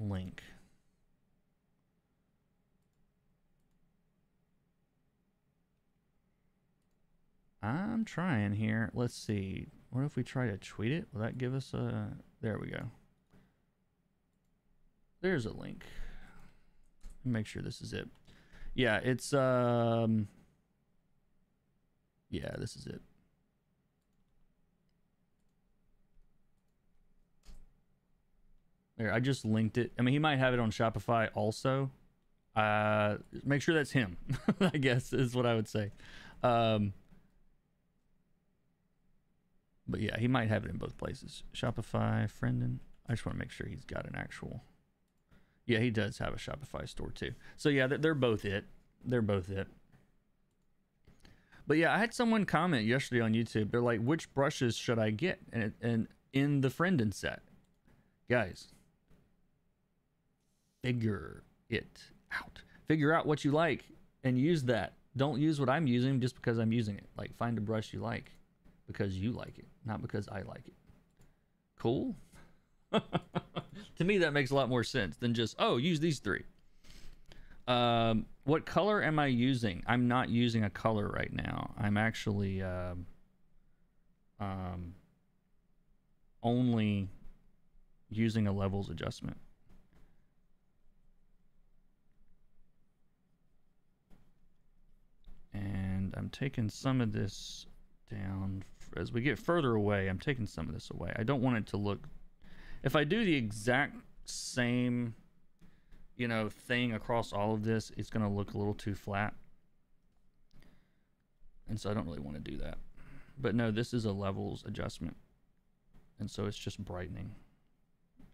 link. I'm trying here. Let's see. What if we try to tweet it? Will that give us a... There we go. There's a link. Make sure this is it. Yeah, it's... um. Yeah, this is it. Here, I just linked it. I mean, he might have it on Shopify also. Uh, make sure that's him, I guess, is what I would say. Um, but yeah, he might have it in both places. Shopify, Frenden. I just want to make sure he's got an actual... Yeah, he does have a Shopify store too. So yeah, they're both it. They're both it. But yeah, I had someone comment yesterday on YouTube. They're like, which brushes should I get? And, and in the Frenden set. Guys, figure it out. Figure out what you like and use that. Don't use what I'm using just because I'm using it. Like, find a brush you like because you like it, not because I like it. Cool? To me, that makes a lot more sense than just, oh, use these three. Um, what color am I using? I'm not using a color right now. I'm actually um, um, only using a levels adjustment. And I'm taking some of this down. As we get further away, I'm taking some of this away. I don't want it to look... If I do the exact same, you know, thing across all of this, it's going to look a little too flat. And so I don't really want to do that. But no, this is a levels adjustment. And so it's just brightening,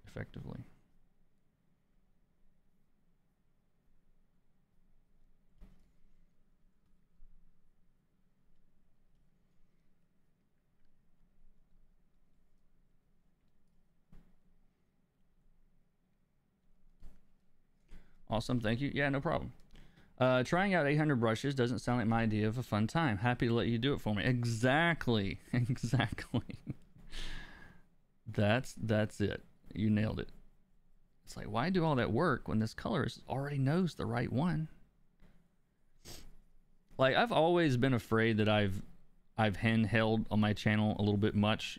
effectively. Awesome, thank you. Yeah, no problem. Uh, trying out eight hundred brushes doesn't sound like my idea of a fun time. Happy to let you do it for me. Exactly, exactly. that's that's it. You nailed it. It's like, why do all that work when this colorist already knows the right one? Like, I've always been afraid that I've I've handheld on my channel a little bit much,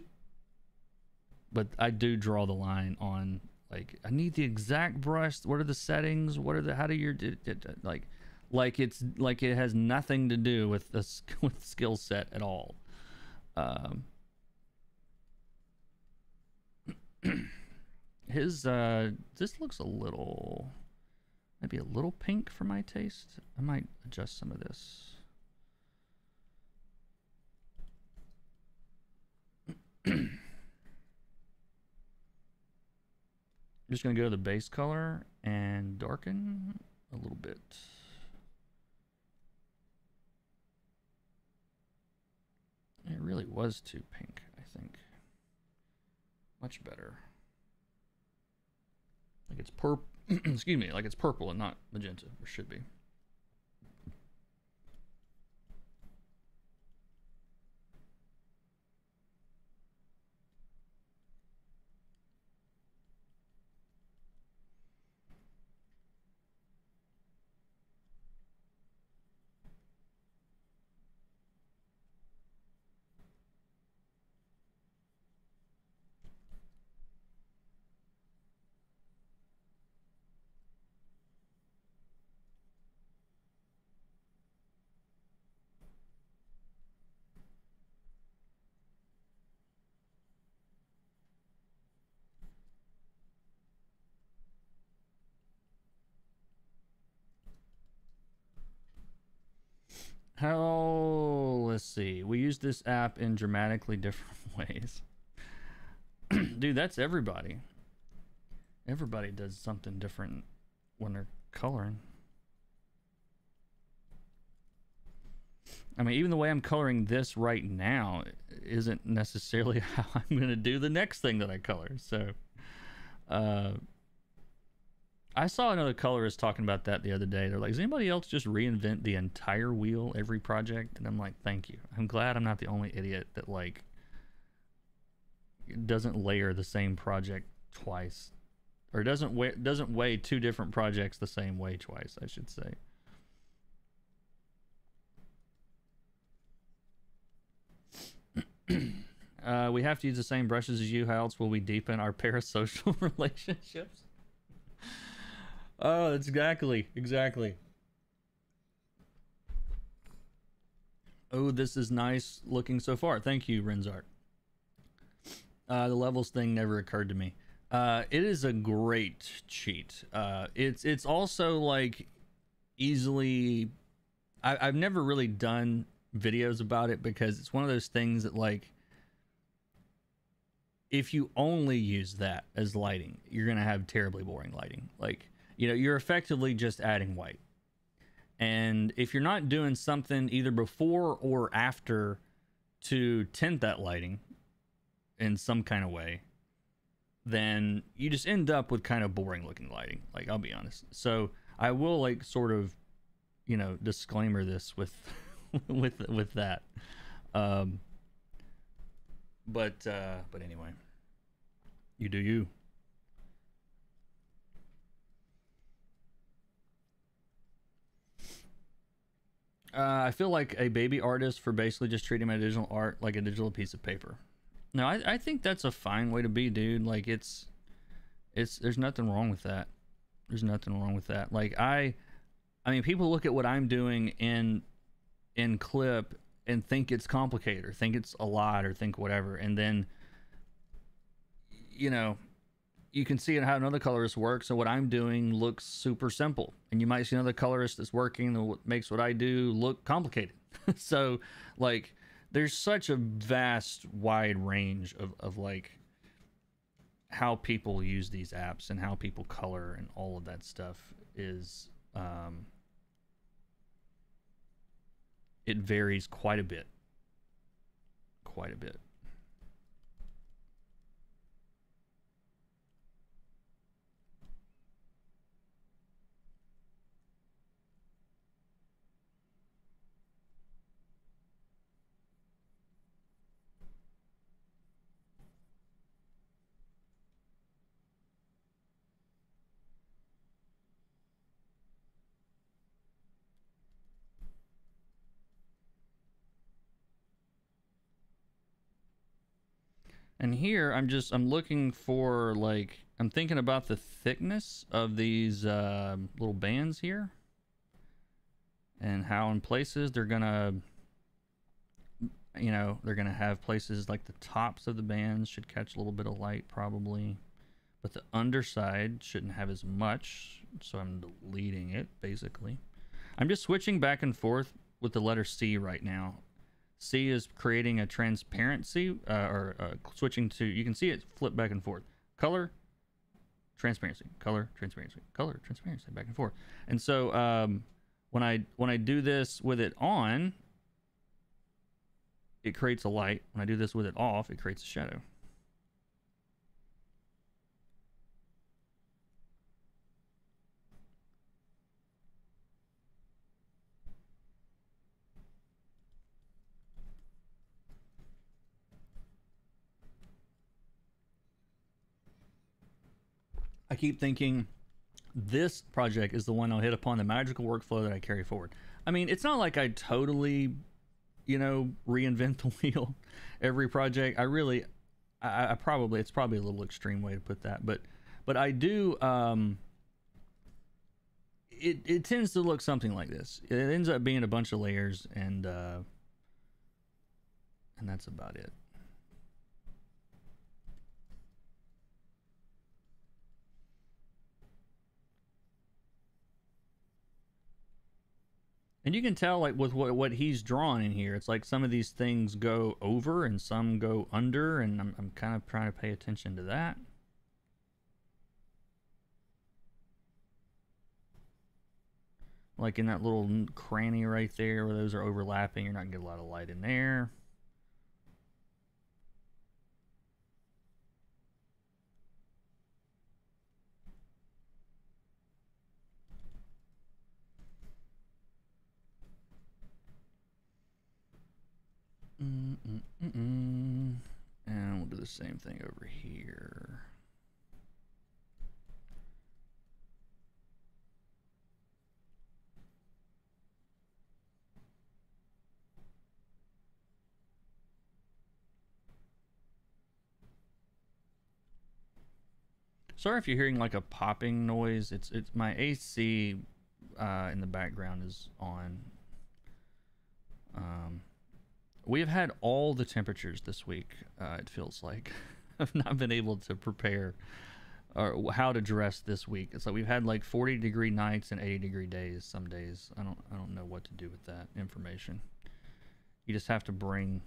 but I do draw the line on. Like, I need the exact brush. What are the settings? What are the, how do your, like, like it's, like it has nothing to do with the with skill set at all. Um, his, uh, this looks a little, maybe a little pink for my taste. I might adjust some of this. I'm just going to go to the base color and darken a little bit. It really was too pink, I think. Much better. Like it's purple, excuse me, like it's purple and not magenta, or should be. How, let's see. We use this app in dramatically different ways. Dude, that's everybody. Everybody does something different when they're coloring. I mean, even the way I'm coloring this right now isn't necessarily how I'm going to do the next thing that I color. So, uh, I saw another colorist talking about that the other day. They're like, does anybody else just reinvent the entire wheel every project? And I'm like, thank you. I'm glad I'm not the only idiot that, like, doesn't layer the same project twice. Or doesn't weigh, doesn't weigh two different projects the same way twice, I should say. uh, we have to use the same brushes as you. How else will we deepen our parasocial relationships? Oh, that's exactly, exactly. Oh, this is nice looking so far. Thank you, Renzart. Uh, the levels thing never occurred to me. Uh, it is a great cheat. Uh, it's it's also like easily. I, I've never really done videos about it because it's one of those things that like. If you only use that as lighting, you're going to have terribly boring lighting. Like, you know, you're effectively just adding white. And if you're not doing something either before or after to tint that lighting in some kind of way, then you just end up with kind of boring looking lighting. Like, I'll be honest. So I will like sort of, you know, disclaimer this with, with, with that. Um, But, uh, but anyway, you do you. Uh, I feel like a baby artist for basically just treating my digital art like a digital piece of paper. No, I, I think that's a fine way to be, dude. Like it's, it's, there's nothing wrong with that. There's nothing wrong with that. Like I, I mean, people look at what I'm doing in, in Clip and think it's complicated or think it's a lot or think whatever. And then, you know, you can see how another colorist works. So what I'm doing looks super simple. And you might see another colorist that's working that makes what I do look complicated. So like there's such a vast wide range of, of like how people use these apps and how people color and all of that stuff is, um, it varies quite a bit, quite a bit. And here I'm just, I'm looking for like, I'm thinking about the thickness of these uh, little bands here and how in places they're gonna, you know, they're gonna have places like the tops of the bands should catch a little bit of light probably, but the underside shouldn't have as much. So I'm deleting it basically. I'm just switching back and forth with the letter C right now. C is creating a transparency uh, or uh, switching to, you can see it flip back and forth. Color, transparency, color, transparency, color, transparency, back and forth. And so um, when I when I do this with it on, it creates a light. When I do this with it off, it creates a shadow. I keep thinking this project is the one I'll hit upon the magical workflow that I carry forward. I mean, it's not like I totally, you know, reinvent the wheel every project. I really, I, I probably, it's probably a little extreme way to put that, but, but I do, um, it, it tends to look something like this. It ends up being a bunch of layers and, uh, and that's about it. And you can tell like with what, what he's drawn in here, it's like some of these things go over and some go under, and I'm, I'm kind of trying to pay attention to that. Like in that little cranny right there where those are overlapping, you're not gonna get a lot of light in there. Mm -mm -mm -mm. And we'll do the same thing over here. Sorry if you're hearing like a popping noise. It's it's my A C uh, in the background is on. Um. We've had all the temperatures this week, uh, it feels like. I've not been able to prepare or how to dress this week. It's like we've had like forty degree nights and eighty degree days some days. I don't I don't know what to do with that information. You just have to bring.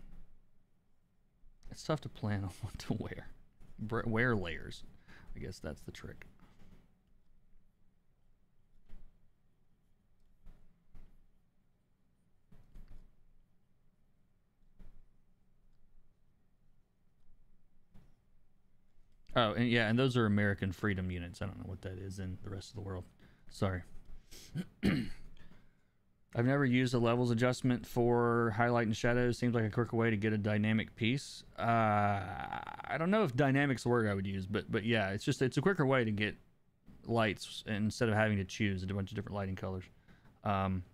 It's tough to plan on what to wear. Br wear layers. I guess that's the trick. Oh, and yeah, and those are American Freedom units. I don't know what that is in the rest of the world. Sorry. I've never used a levels adjustment for highlight and shadows. Seems like a quicker way to get a dynamic piece. Uh, I don't know if dynamic's the word I would use, but but yeah, it's just it's a quicker way to get lights instead of having to choose a bunch of different lighting colors. Um,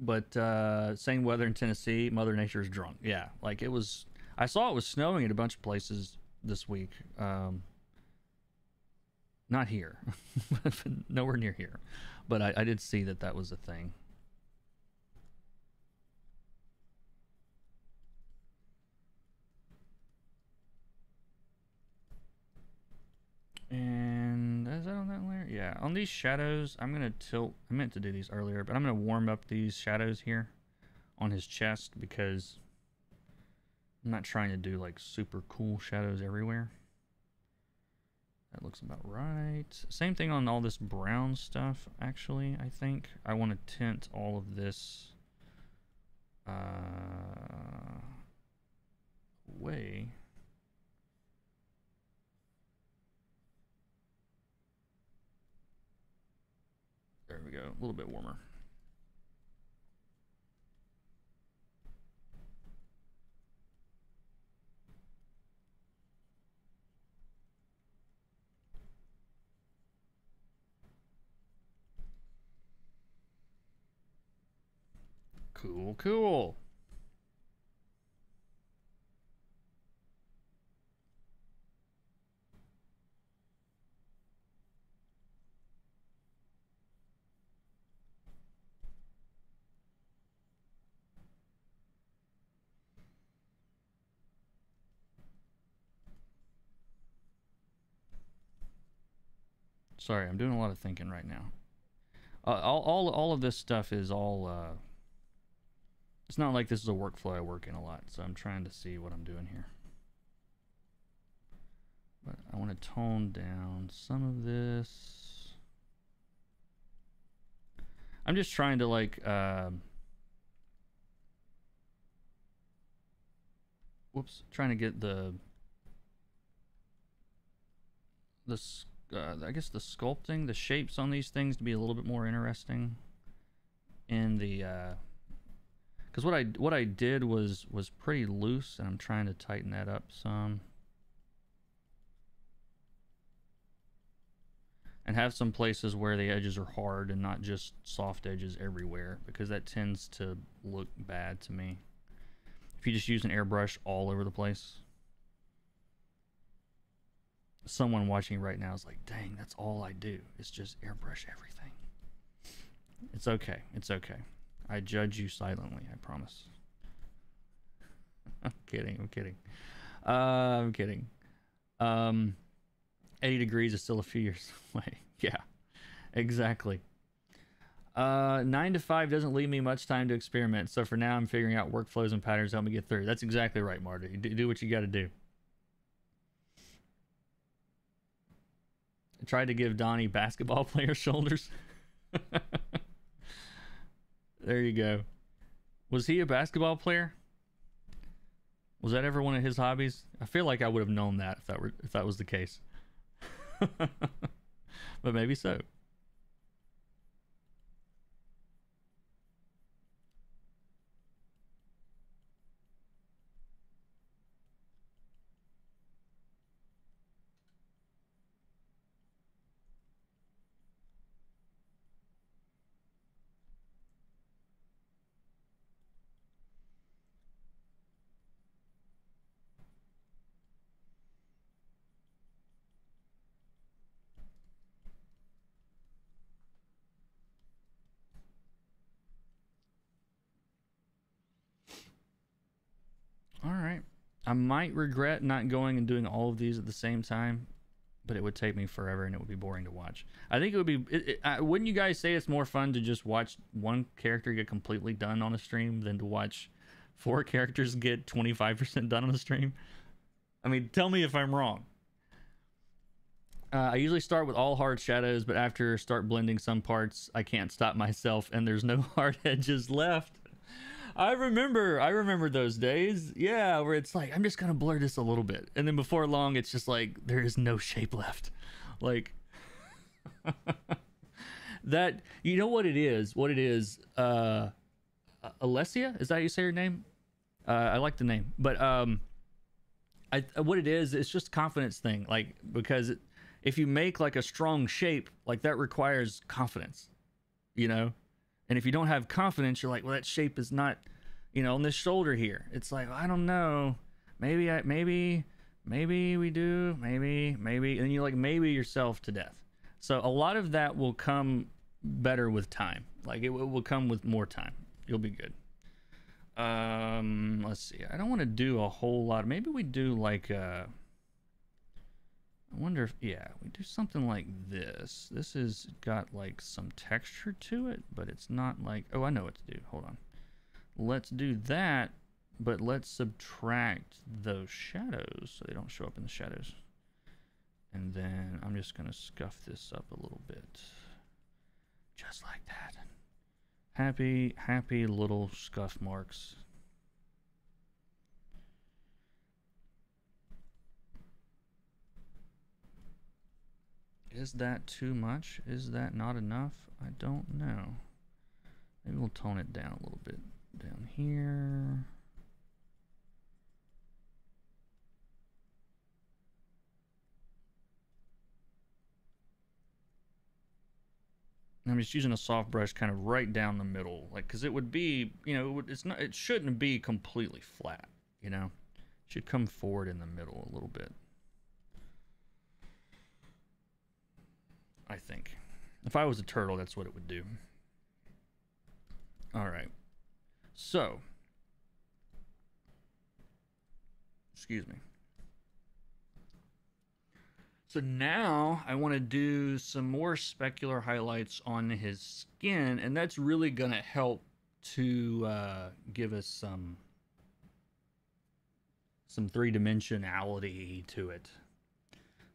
but uh, same weather in Tennessee. Mother Nature's drunk. Yeah, like it was. I saw it was snowing in a bunch of places this week, um not here, nowhere near here, but I, I did see that that was a thing. And is that on that layer? Yeah, on these shadows I'm gonna tilt. I meant to do these earlier, but I'm gonna warm up these shadows here on his chest because I'm not trying to do like super cool shadows everywhere. That looks about right. Same thing on all this brown stuff, actually, I think. I want to tint all of this uh, away. There we go, a little bit warmer. Cool, cool. Sorry, I'm doing a lot of thinking right now. Uh, all, all, all of this stuff is all. Uh, It's not like this is a workflow I work in a lot, so I'm trying to see what I'm doing here. But I want to tone down some of this. I'm just trying to like, uh, whoops, trying to get the, the uh, I guess the sculpting, the shapes on these things to be a little bit more interesting in the, uh, because what I what I did was was pretty loose, and I'm trying to tighten that up some, and have some places where the edges are hard and not just soft edges everywhere, because that tends to look bad to me if you just use an airbrush all over the place. Someone watching right now is like, "Dang, that's all I do. It's just airbrush everything." It's okay. It's okay. I judge you silently, I promise. I'm kidding, I'm kidding. Uh, I'm kidding. Um, eighty degrees is still a few years away. Yeah, exactly. Uh, nine to five doesn't leave me much time to experiment, so for now I'm figuring out workflows and patterns to help me get through. That's exactly right, Marty. Do, do what you gotta do. I tried to give Donnie basketball player shoulders. There you go. Was he a basketball player? Was that ever one of his hobbies? I feel like I would have known that if that were if that was the case. But maybe so. I might regret not going and doing all of these at the same time, but it would take me forever and it would be boring to watch. I think it would be, it, it, I, wouldn't you guys say it's more fun to just watch one character get completely done on a stream than to watch four characters get twenty-five percent done on a stream? I mean, tell me if I'm wrong. Uh, I usually start with all hard shadows, but after start blending some parts, I can't stop myself and there's no hard edges left. I remember, I remember those days. Yeah, where it's like, I'm just going to blur this a little bit. And then before long, it's just like, there is no shape left. Like, that, you know what it is? What it is, uh, Alessia? Is that how you say her name? Uh, I like the name. But um, I, what it is, it's just a confidence thing. Like, because it, if you make like a strong shape, like that requires confidence, you know? And if you don't have confidence, you're like, well, that shape is not, you know, on this shoulder here. It's like, I don't know. Maybe, I, maybe, maybe we do, maybe, maybe. And you like, maybe yourself to death. So a lot of that will come better with time. Like it, it will come with more time. You'll be good. Um, let's see. I don't want to do a whole lot. Maybe we do like, uh, I wonder if, yeah, we do something like this. This has got like some texture to it, but it's not like, oh, I know what to do. Hold on. Let's do that, but let's subtract those shadows so they don't show up in the shadows. And then I'm just going to scuff this up a little bit. Just like that. Happy, happy little scuff marks. Is that too much? Is that not enough? I don't know. Maybe we'll tone it down a little bit down here. I'm just using a soft brush kind of right down the middle, like, because it would be, you know, it would, it's not, it shouldn't be completely flat, you know, it should come forward in the middle a little bit. I think if I was a turtle, that's what it would do. All right. So, excuse me. So now I want to do some more specular highlights on his skin, and that's really going to help to uh, give us some, some three dimensionality to it.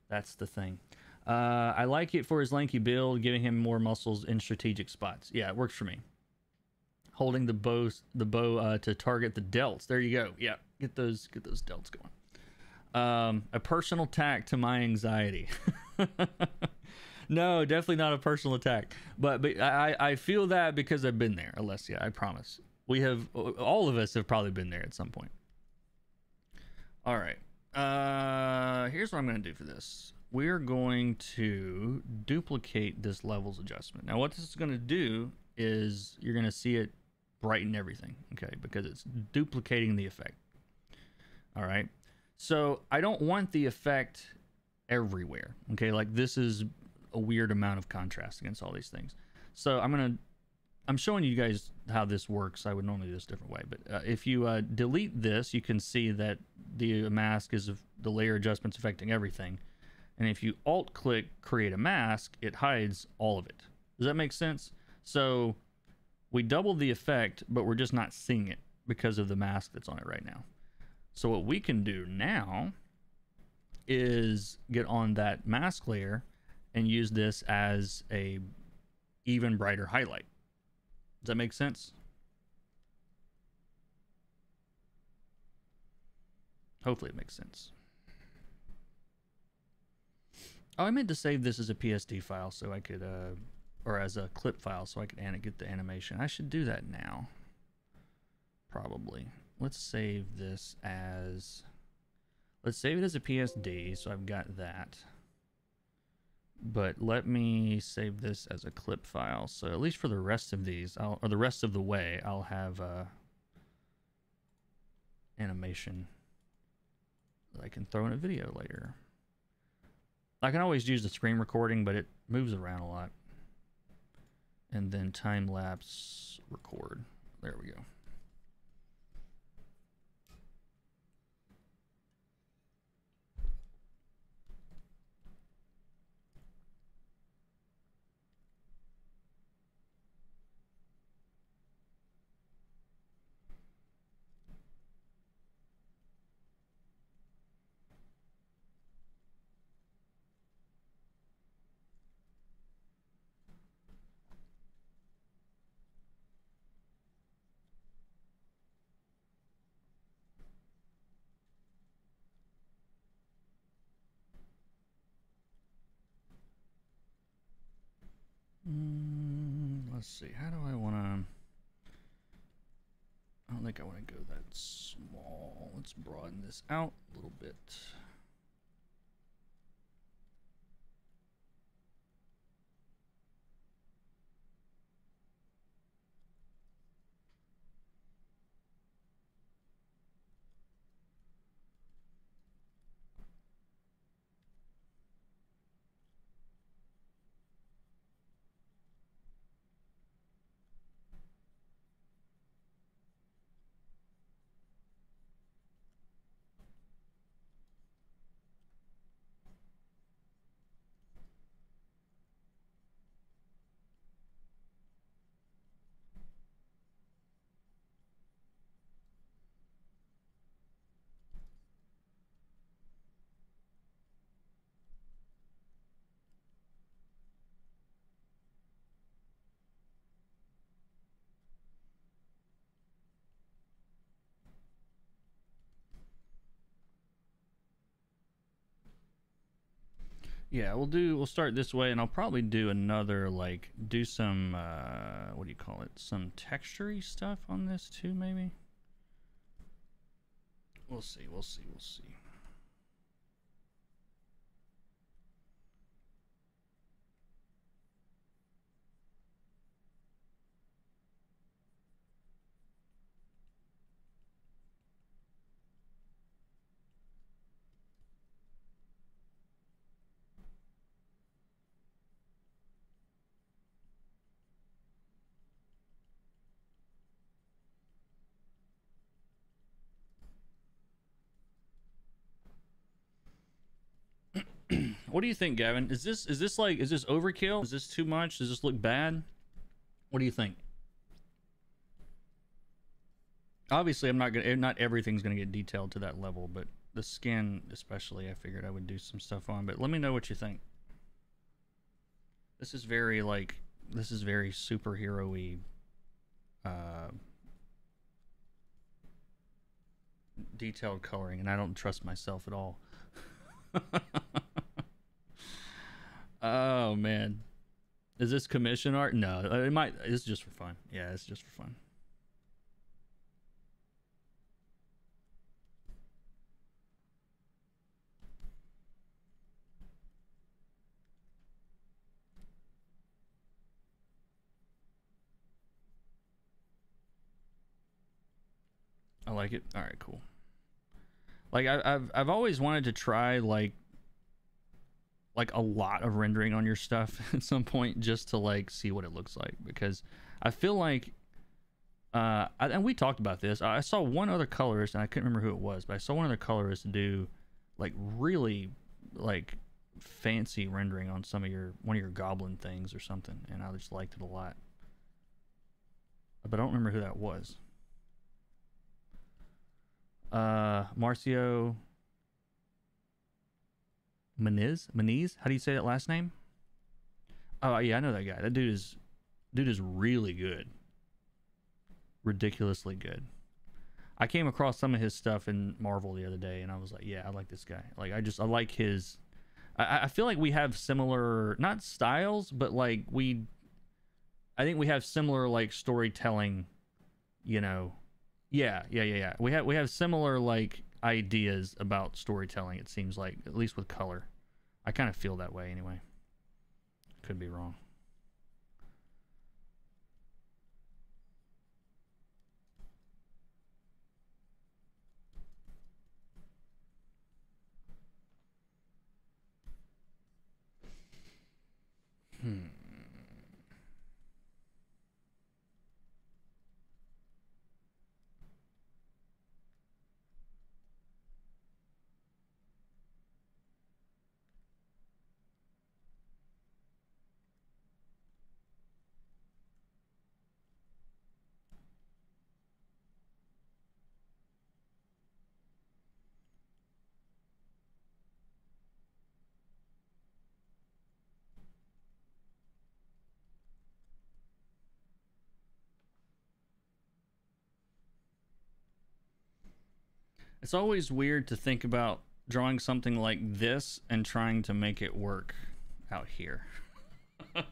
That's the thing. Uh, I like it for his lanky build, giving him more muscles in strategic spots. Yeah, it works for me. Holding the bow, the bow uh, to target the delts. There you go. Yeah, get those, get those delts going. Um, a personal attack to my anxiety. No, definitely not a personal attack. But but I, I feel that because I've been there, Alessia. I promise. We have, all of us have probably been there at some point. All right. Uh, here's what I'm going to do for this. We're going to duplicate this levels adjustment. Now what this is going to do is you're going to see it brighten everything, okay, because it's duplicating the effect. All right, so I don't want the effect everywhere, okay, like this is a weird amount of contrast against all these things. So I'm going to, I'm showing you guys how this works. I would normally do this a different way, but uh, if you uh, delete this, you can see that the mask is the layer adjustments affecting everything. And if you alt click create a mask, it hides all of it. Does that make sense? So we doubled the effect, but we're just not seeing it because of the mask that's on it right now. So what we can do now is get on that mask layer and use this as a even brighter highlight. Does that make sense? Hopefully it makes sense. Oh, I meant to save this as a P S D file so I could, uh, or as a clip file so I could get the animation. I should do that now, probably. Let's save this as, let's save it as a P S D, so I've got that. But let me save this as a clip file. So at least for the rest of these, I'll, or the rest of the way, I'll have uh, animation that I can throw in a video later. I can always use the screen recording, but it moves around a lot. And then time lapse record. There we go. Mm, let's see, how do I want to... I don't think I want to go that small. Let's broaden this out a little bit. Yeah, we'll do, we'll start this way, and I'll probably do another, like, do some, uh, what do you call it? Some texture-y stuff on this too, maybe? We'll see, we'll see, we'll see. What do you think, Gavin? Is this, is this like, is this overkill? Is this too much? Does this look bad? What do you think? Obviously, I'm not gonna, not everything's gonna get detailed to that level, but the skin especially, I figured I would do some stuff on. But let me know what you think. This is very like, this is very superhero-y uh, detailed coloring, and I don't trust myself at all. Oh man, is this commission art? No, it might. It's just for fun. Yeah, it's just for fun. I like it. All right, cool. Like I, I've I've always wanted to try like. like a lot of rendering on your stuff at some point, just to like see what it looks like, because I feel like uh I, and we talked about this, I saw one other colorist, and I couldn't remember who it was, but I saw one other colorist do like really like fancy rendering on some of your one of your goblin things or something, and I just liked it a lot, but I don't remember who that was. uh Marcio Maniz? Maniz? How do you say that last name? Oh yeah, I know that guy. That dude is, dude is really good. Ridiculously good. I came across some of his stuff in Marvel the other day, and I was like, yeah, I like this guy. Like I just, I like his. I, I feel like we have similar, not styles, but like we, I think we have similar like storytelling. You know, yeah, yeah, yeah, yeah. We have we have similar like ideas about storytelling. It seems like, at least with color. I kind of feel that way anyway. Could be wrong. Hmm. It's always weird to think about drawing something like this and trying to make it work out here.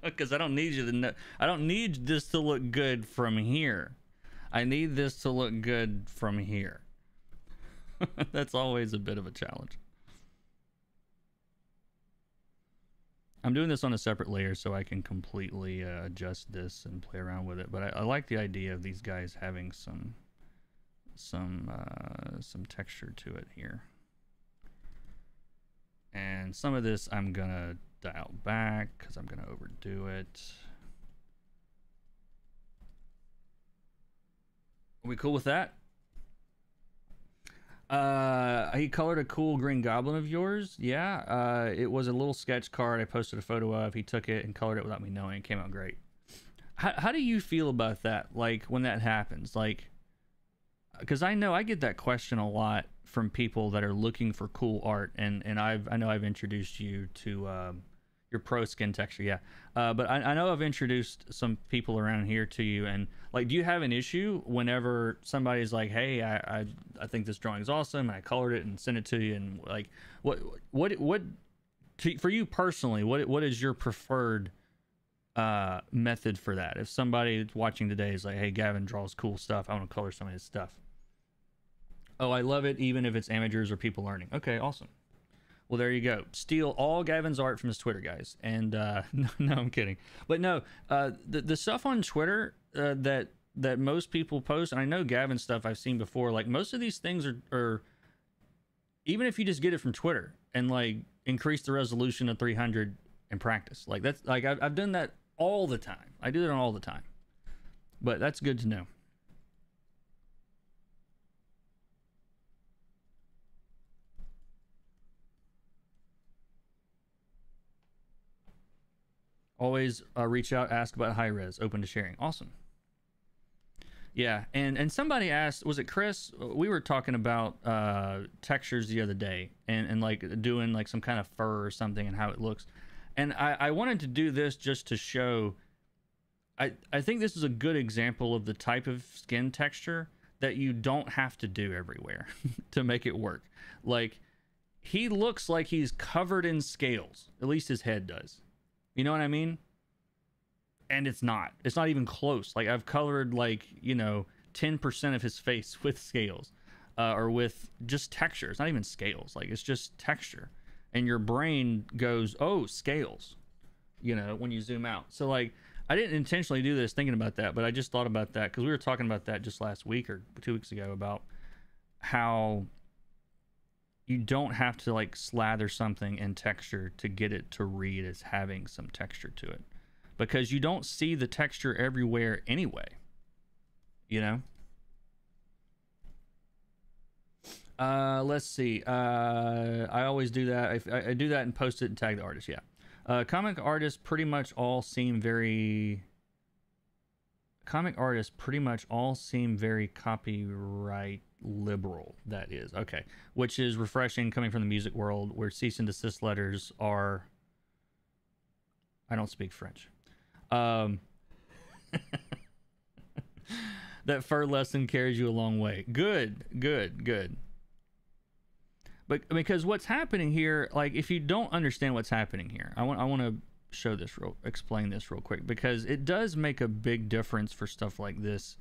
because I don't need you to know. I don't need this to look good from here. I need this to look good from here. That's always a bit of a challenge. I'm doing this on a separate layer so I can completely uh, adjust this and play around with it. But I, I like the idea of these guys having some some uh, some texture to it here. And some of this I'm gonna dial back because I'm gonna overdo it. Are we cool with that? Uh, he colored a cool green goblin of yours. Yeah, uh, it was a little sketch card I posted a photo of. He took it and colored it without me knowing. It came out great. How, how do you feel about that? Like when that happens, like, because I know I get that question a lot from people that are looking for cool art, and and I've I know I've introduced you to um, your pro skin texture, yeah. Uh, but I, I know I've introduced some people around here to you, and like, do you have an issue whenever somebody's like, "Hey, I I, I think this drawing is awesome. I colored it and sent it to you," and like, what what what to, for you personally, what what is your preferred uh, method for that? If somebody watching today is like, "Hey, Gavin draws cool stuff. I want to color some of his stuff." Oh, I love it, even if it's amateurs or people learning. Okay, awesome. Well, there you go. Steal all Gavin's art from his Twitter, guys. And uh, no, no, I'm kidding. But no, uh, the the stuff on Twitter uh, that that most people post, and I know Gavin's stuff I've seen before. Like most of these things are, are, even if you just get it from Twitter and like increase the resolution to three hundred and practice, like that's like I've I've done that all the time. I do that all the time. But that's good to know. Always uh, reach out, ask about high res, open to sharing. Awesome. Yeah, and and somebody asked, was it Chris? We were talking about uh, textures the other day, and and like doing like some kind of fur or something and how it looks. And I, I wanted to do this just to show. I I think this is a good example of the type of skin texture that you don't have to do everywhere to make it work. Like he looks like he's covered in scales. At least his head does. You know what I mean? And it's not. It's not even close. Like I've colored like, you know, ten percent of his face with scales uh, or with just texture. It's not even scales. Like it's just texture. And your brain goes, oh, scales, you know, when you zoom out. So like I didn't intentionally do this thinking about that, but I just thought about that because we were talking about that just last week or two weeks ago about how you don't have to like slather something in texture to get it to read as having some texture to it, because you don't see the texture everywhere anyway, you know? Uh, let's see. Uh, I always do that. I, I do that and post it and tag the artist. Yeah. Uh, comic artists pretty much all seem very comic artists pretty much all seem very copyright liberal, that is. Okay. Which is refreshing coming from the music world where cease and desist letters are... I don't speak French. Um, that fur lesson carries you a long way. Good, good, good. But because what's happening here, like if you don't understand what's happening here, I want I want to show this real, explain this real quick, because it does make a big difference for stuff like this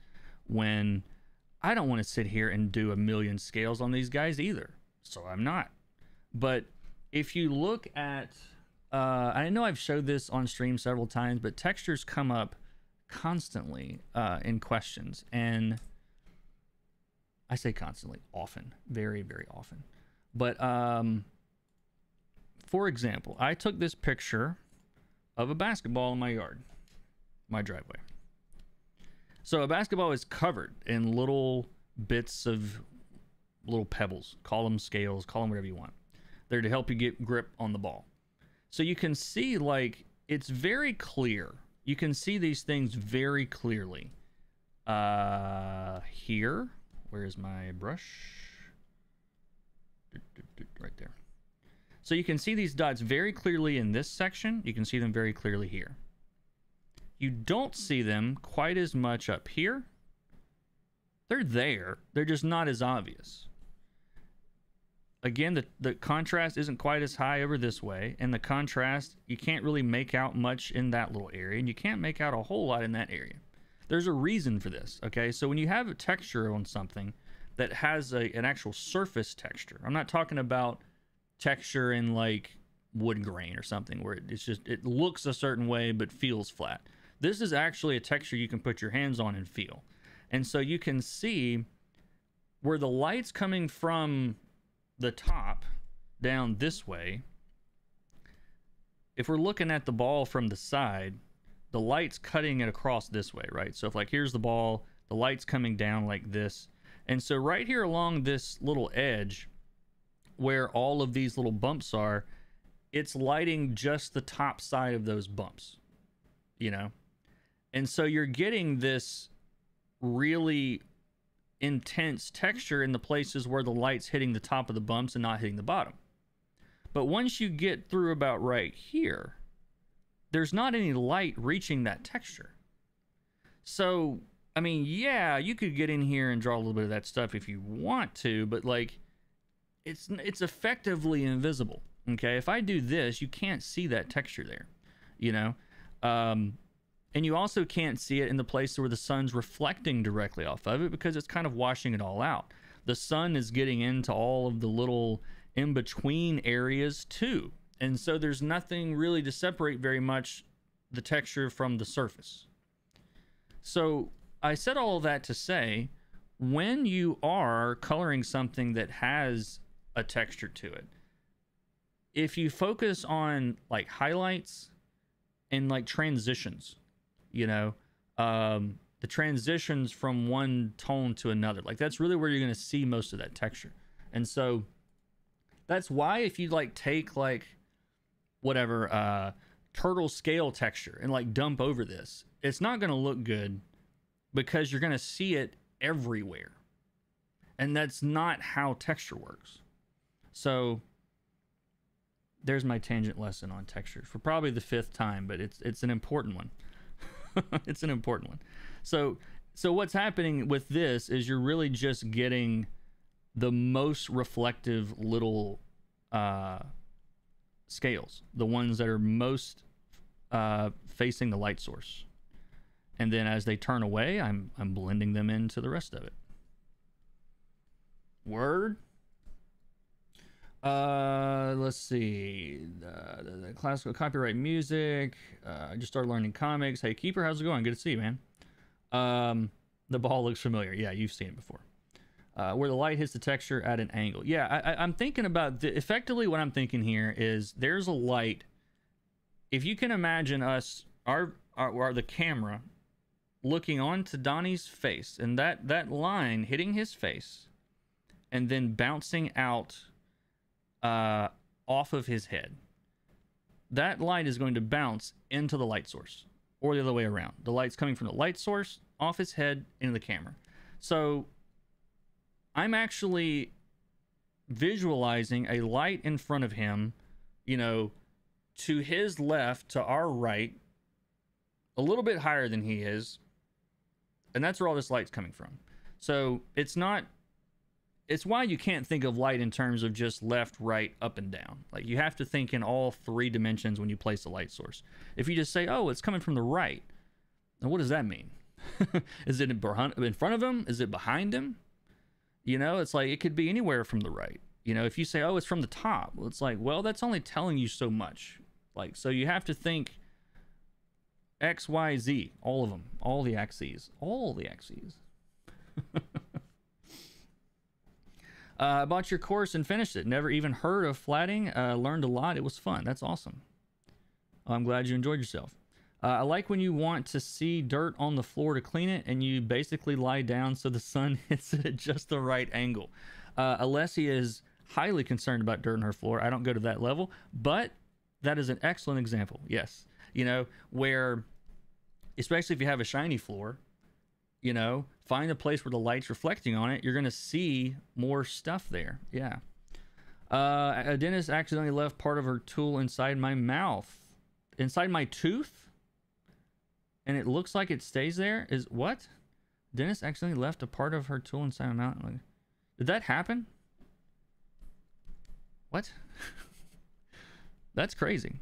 when... I don't want to sit here and do a million scales on these guys either, so I'm not. But if you look at, uh, I know I've showed this on stream several times, but textures come up constantly uh, in questions. And I say constantly, often, very, very often. But um, for example, I took this picture of a basketball in my yard, my driveway. So a basketball is covered in little bits of little pebbles. Call them scales, call them whatever you want. They're to help you get grip on the ball. So you can see, like, it's very clear. You can see these things very clearly. Uh, here, where's my brush? Right there. So you can see these dots very clearly in this section. You can see them very clearly here. You don't see them quite as much up here. They're there. They're just not as obvious. Again, the, the contrast isn't quite as high over this way, and the contrast, you can't really make out much in that little area, and you can't make out a whole lot in that area. There's a reason for this, okay? So when you have a texture on something that has a, an actual surface texture, I'm not talking about texture in like wood grain or something where it's just, it looks a certain way but feels flat. This is actually a texture you can put your hands on and feel. And so you can see where the light's coming from the top down this way. If we're looking at the ball from the side, the light's cutting it across this way, right? So if like here's the ball, the light's coming down like this. And so right here along this little edge where all of these little bumps are, it's lighting just the top side of those bumps, you know? And so you're getting this really intense texture in the places where the light's hitting the top of the bumps and not hitting the bottom. But once you get through about right here, there's not any light reaching that texture. So, I mean, yeah, you could get in here and draw a little bit of that stuff if you want to, but like, it's, it's effectively invisible. Okay, if I do this, you can't see that texture there, you know? Um, and you also can't see it in the place where the sun's reflecting directly off of it because it's kind of washing it all out. The sun is getting into all of the little in-between areas too. And so there's nothing really to separate very much the texture from the surface. So I said all of that to say, when you are coloring something that has a texture to it, if you focus on like highlights and like transitions, you know, um, the transitions from one tone to another, like that's really where you're going to see most of that texture. And so that's why if you like take like whatever uh, turtle scale texture and like dump over this, it's not going to look good because you're going to see it everywhere. And that's not how texture works. So there's my tangent lesson on texture for probably the fifth time, but it's it's an important one. It's an important one. So so what's happening with this is you're really just getting the most reflective little uh, scales, the ones that are most uh, facing the light source. And then as they turn away, I'm I'm blending them into the rest of it. Word. Uh, let's see, uh, the, the classical copyright music. Uh, I just started learning comics. Hey, Keeper, how's it going? Good to see you, man. Um, the ball looks familiar. Yeah, you've seen it before. Uh, where the light hits the texture at an angle. Yeah, I, I, I'm thinking about the, effectively what I'm thinking here is there's a light. If you can imagine us, our, our, our the camera looking onto Donnie's face and that, that line hitting his face and then bouncing out uh off of his head, that light is going to bounce into the light source, or the other way around. The light's coming from the light source off his head into the camera. So I'm actually visualizing a light in front of him, you know, to his left, to our right, a little bit higher than he is, and that's where all this light's coming from. So it's not It's why you can't think of light in terms of just left, right, up, and down. Like, you have to think in all three dimensions when you place a light source. If you just say, oh, it's coming from the right, now what does that mean? Is it in front of him? Is it behind him? You know, it's like, it could be anywhere from the right. You know, if you say, oh, it's from the top, well, it's like, well, that's only telling you so much. Like, so you have to think X, Y, Z, all of them, all the axes, all the axes. I uh, bought your course and finished it. Never even heard of flatting. Uh, learned a lot. It was fun. That's awesome. I'm glad you enjoyed yourself. Uh, I like when you want to see dirt on the floor to clean it, and you basically lie down so the sun hits it at just the right angle. Uh, Alessia is highly concerned about dirt on her floor. I don't go to that level, but that is an excellent example. Yes. You know, where, especially if you have a shiny floor, you know, find a place where the light's reflecting on it. You're going to see more stuff there. Yeah. Uh, a dentist accidentally left part of her tool inside my mouth, inside my tooth. And it looks like it stays there. Is what? Dentist accidentally left a part of her tool inside my mouth. Did that happen? What? That's crazy.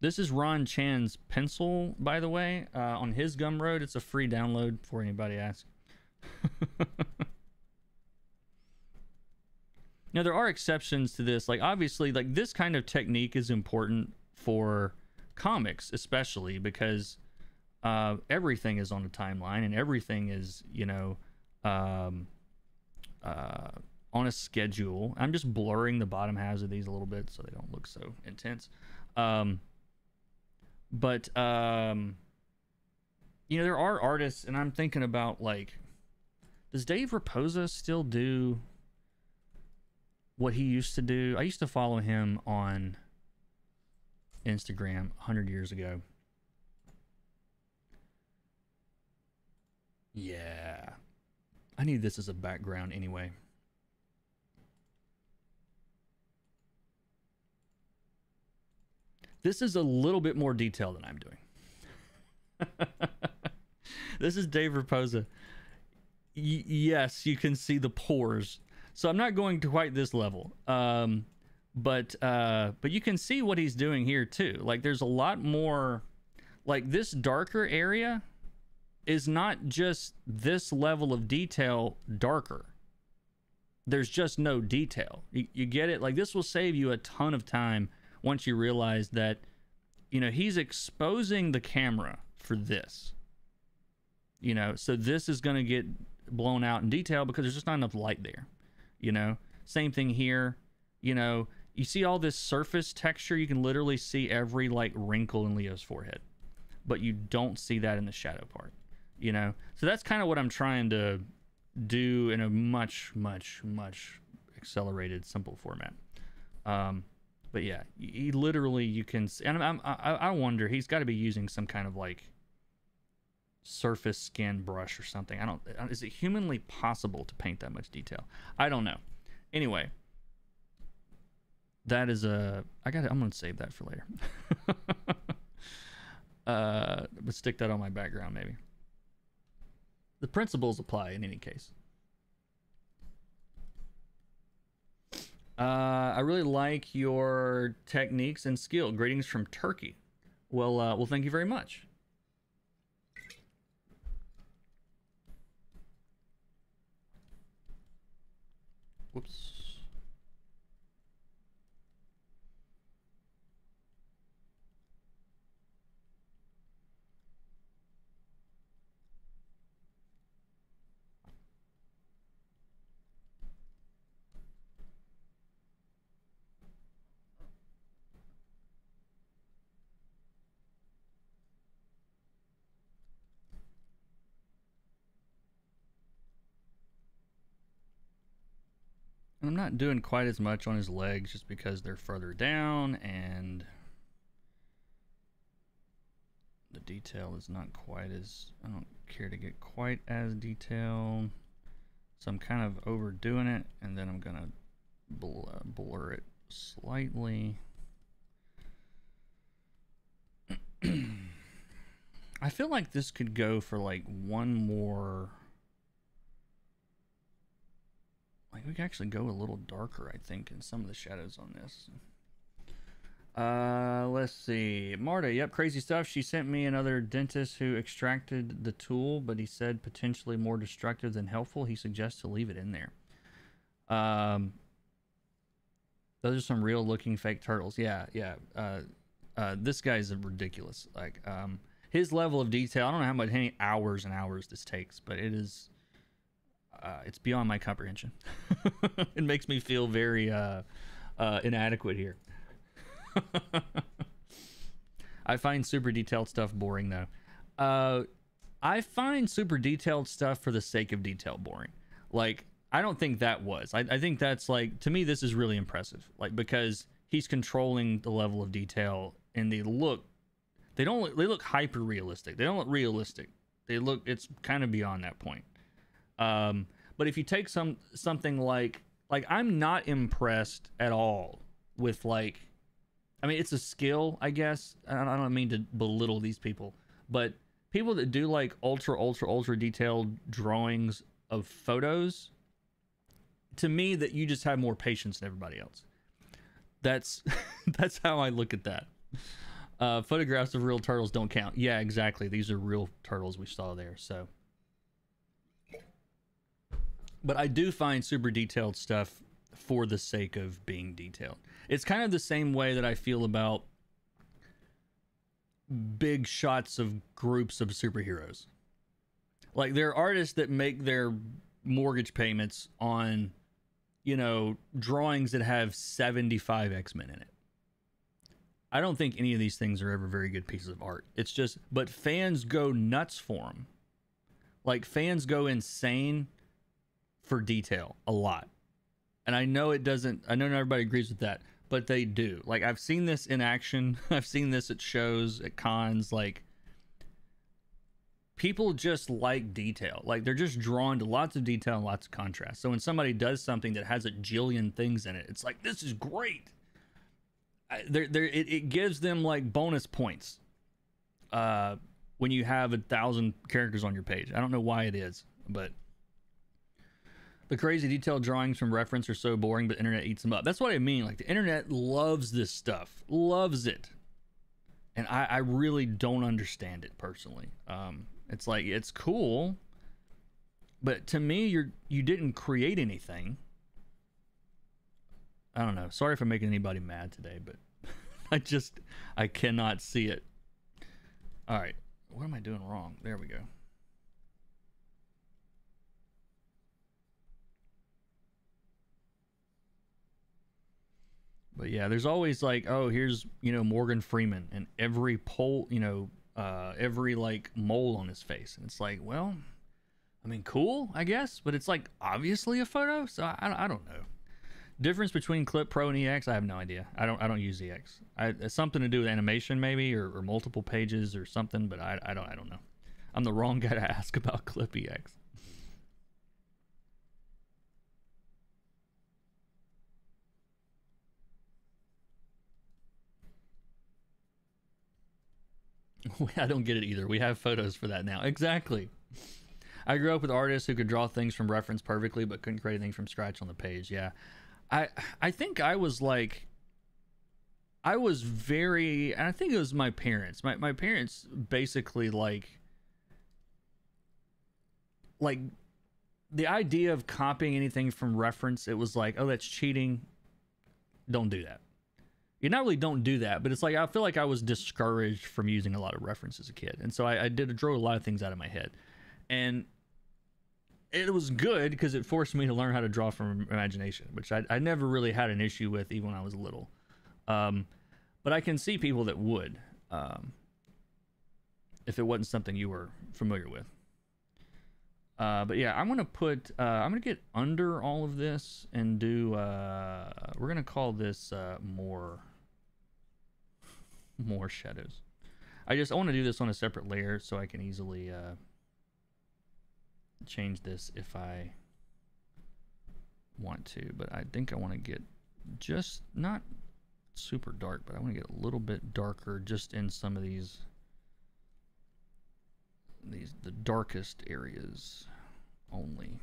This is Ron Chan's pencil, by the way. Uh, on his Gumroad, it's a free download before anybody asks. Now, there are exceptions to this. Like, obviously, like, this kind of technique is important for comics, especially because uh, everything is on a timeline and everything is, you know, um, uh, on a schedule. I'm just blurring the bottom halves of these a little bit so they don't look so intense. Um, but, um, you know, there are artists, and I'm thinking about, like, does Dave Raposa still do what he used to do? I used to follow him on Instagram a hundred years ago. Yeah. I need this as a background anyway. This is a little bit more detail than I'm doing. This is Dave Raposa. Y yes, you can see the pores. So I'm not going to quite this level, um, but uh, but you can see what he's doing here too. Like, there's a lot more. Like, this darker area is not just this level of detail darker. There's just no detail. You, you get it? Like, this will save you a ton of time once you realize that, you know, he's exposing the camera for this. You know, so this is going to get blown out in detail because there's just not enough light there. You know, same thing here. You know, you see all this surface texture. You can literally see every, like, wrinkle in Leo's forehead, but you don't see that in the shadow part, you know? So that's kind of what I'm trying to do in a much, much, much accelerated, simple format. Um, but yeah, he literally, you can see, and I'm, I, I wonder, he's got to be using some kind of, like, surface skin brush or something. I don't, is it humanly possible to paint that much detail? I don't know. Anyway, that is a, I gotta, I'm gonna save that for later. uh, but stick that on my background maybe. The principles apply in any case. Uh, I really like your techniques and skill. Greetings from Turkey. Well, uh, well, thank you very much. Whoops. I'm not doing quite as much on his legs just because they're further down and the detail is not quite as, I don't care to get quite as detailed. So I'm kind of overdoing it, and then I'm going to bl blur it slightly. I feel like this could go for like one more. Like, we can actually go a little darker, I think, in some of the shadows on this. Uh, let's see. Marta, yep, crazy stuff. She sent me another dentist who extracted the tool, but he said potentially more destructive than helpful. He suggests to leave it in there. Um, those are some real-looking fake turtles. Yeah, yeah. Uh, uh, this guy's ridiculous. Like, um, his level of detail, I don't know how much, how many hours and hours this takes, but it is... Uh, it's beyond my comprehension. It makes me feel very uh, uh, inadequate here. I find super detailed stuff boring, though. Uh, I find super detailed stuff for the sake of detail boring. Like, I don't think that was. I, I think that's like, to me, this is really impressive. Like, because he's controlling the level of detail, and they look, they don't, they look hyper realistic. They don't look realistic. They look, it's kind of beyond that point. Um, but if you take some, something like, like I'm not impressed at all with, like, I mean, it's a skill, I guess. I don't, I don't mean to belittle these people, but people that do like ultra, ultra, ultra detailed drawings of photos, to me, that you just have more patience than everybody else. That's that's how I look at that. Uh, photographs of real turtles don't count. Yeah, exactly. These are real turtles we saw there. So, but I do find super detailed stuff for the sake of being detailed. It's kind of the same way that I feel about big shots of groups of superheroes. Like, there are artists that make their mortgage payments on, you know, drawings that have seventy-five X-Men in it. I don't think any of these things are ever very good pieces of art. It's just, but fans go nuts for them. Like, fans go insane for detail a lot. And I know it doesn't, I know not everybody agrees with that, but they do. Like, I've seen this in action. I've seen this at shows, at cons. Like, people just like detail. Like, they're just drawn to lots of detail and lots of contrast. So when somebody does something that has a jillion things in it, it's like, this is great. I, they're, they're, it, it gives them, like, bonus points uh, when you have a thousand characters on your page. I don't know why it is, but... The crazy detailed drawings from reference are so boring, but the internet eats them up. That's what I mean. Like, the internet loves this stuff, loves it. And I, I really don't understand it personally. Um, it's like, it's cool, but to me, you're, you didn't create anything. I don't know. Sorry if I'm making anybody mad today, but I just, I cannot see it. All right. What am I doing wrong? There we go. But yeah, there's always like, oh, here's, you know, Morgan Freeman and every pole, you know, uh, every like mole on his face. And it's like, well, I mean, cool, I guess, but it's like obviously a photo. So I, I don't know. Difference between Clip Pro and E X, I have no idea. I don't I don't use E X. I, it's something to do with animation maybe, or, or multiple pages or something, but I, I don't I don't know. I'm the wrong guy to ask about Clip E X. I don't get it either. We have photos for that now. Exactly. I grew up with artists who could draw things from reference perfectly, but couldn't create anything from scratch on the page. Yeah. I I think I was like, I was very, and I think it was my parents. My, my parents basically like, like the idea of copying anything from reference, it was like, oh, that's cheating. Don't do that. You not really don't do that, but it's like, I feel like I was discouraged from using a lot of reference as a kid. And so I, I did draw a lot of things out of my head. And it was good because it forced me to learn how to draw from imagination, which I, I never really had an issue with even when I was little. Um, but I can see people that would, um, if it wasn't something you were familiar with. Uh, but yeah, I'm going to put, uh, I'm going to get under all of this and do, uh, we're going to call this, uh, more, more shadows. I just, I want to do this on a separate layer so I can easily, uh, change this if I want to, but I think I want to get just not super dark, but I want to get a little bit darker just in some of these. These the darkest areas only.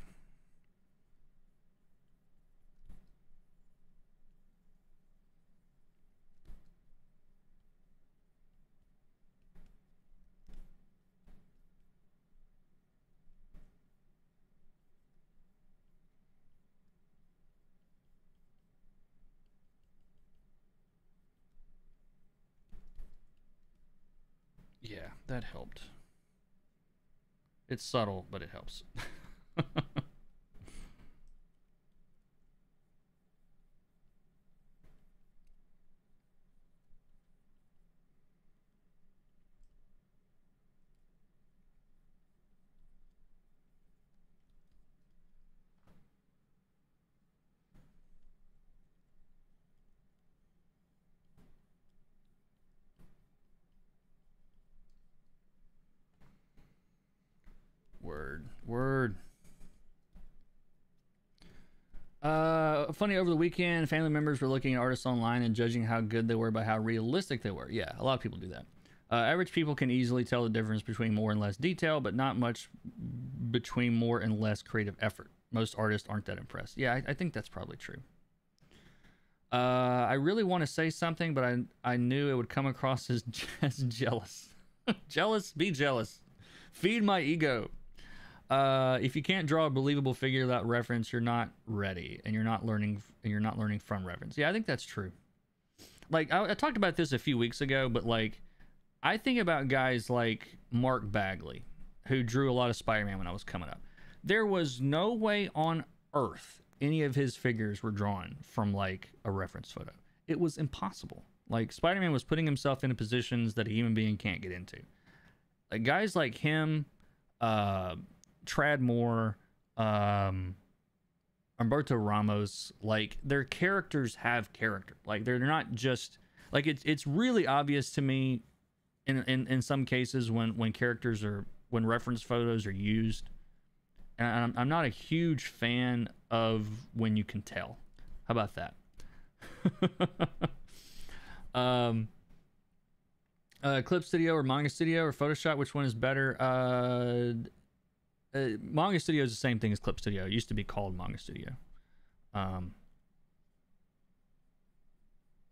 Yeah, that helped. It's subtle, but it helps. Word, word. Uh, funny, over the weekend, family members were looking at artists online and judging how good they were by how realistic they were. Yeah, a lot of people do that. Uh, average people can easily tell the difference between more and less detail, but not much between more and less creative effort. Most artists aren't that impressed. Yeah, I, I think that's probably true. Uh, I really want to say something, but I I knew it would come across as, as jealous. Jealous? Be jealous. Feed my ego. Uh, if you can't draw a believable figure without reference, you're not ready, and you're not learning. And you're not learning from reference. Yeah, I think that's true. Like I, I talked about this a few weeks ago, but like I think about guys like Mark Bagley, who drew a lot of Spider-Man when I was coming up. There was no way on earth any of his figures were drawn from like a reference photo. It was impossible. Like Spider-Man was putting himself into positions that a human being can't get into. Like guys like him, uh, Trad Moore, um, Humberto Ramos, like their characters have character. Like they're not just like it's it's really obvious to me in in, in some cases when when characters are when reference photos are used. And I'm, I'm not a huge fan of when you can tell. How about that? um, uh, Clip Studio or Manga Studio or Photoshop, which one is better? Uh, uh, Manga Studio is the same thing as Clip Studio. It used to be called Manga Studio. Um,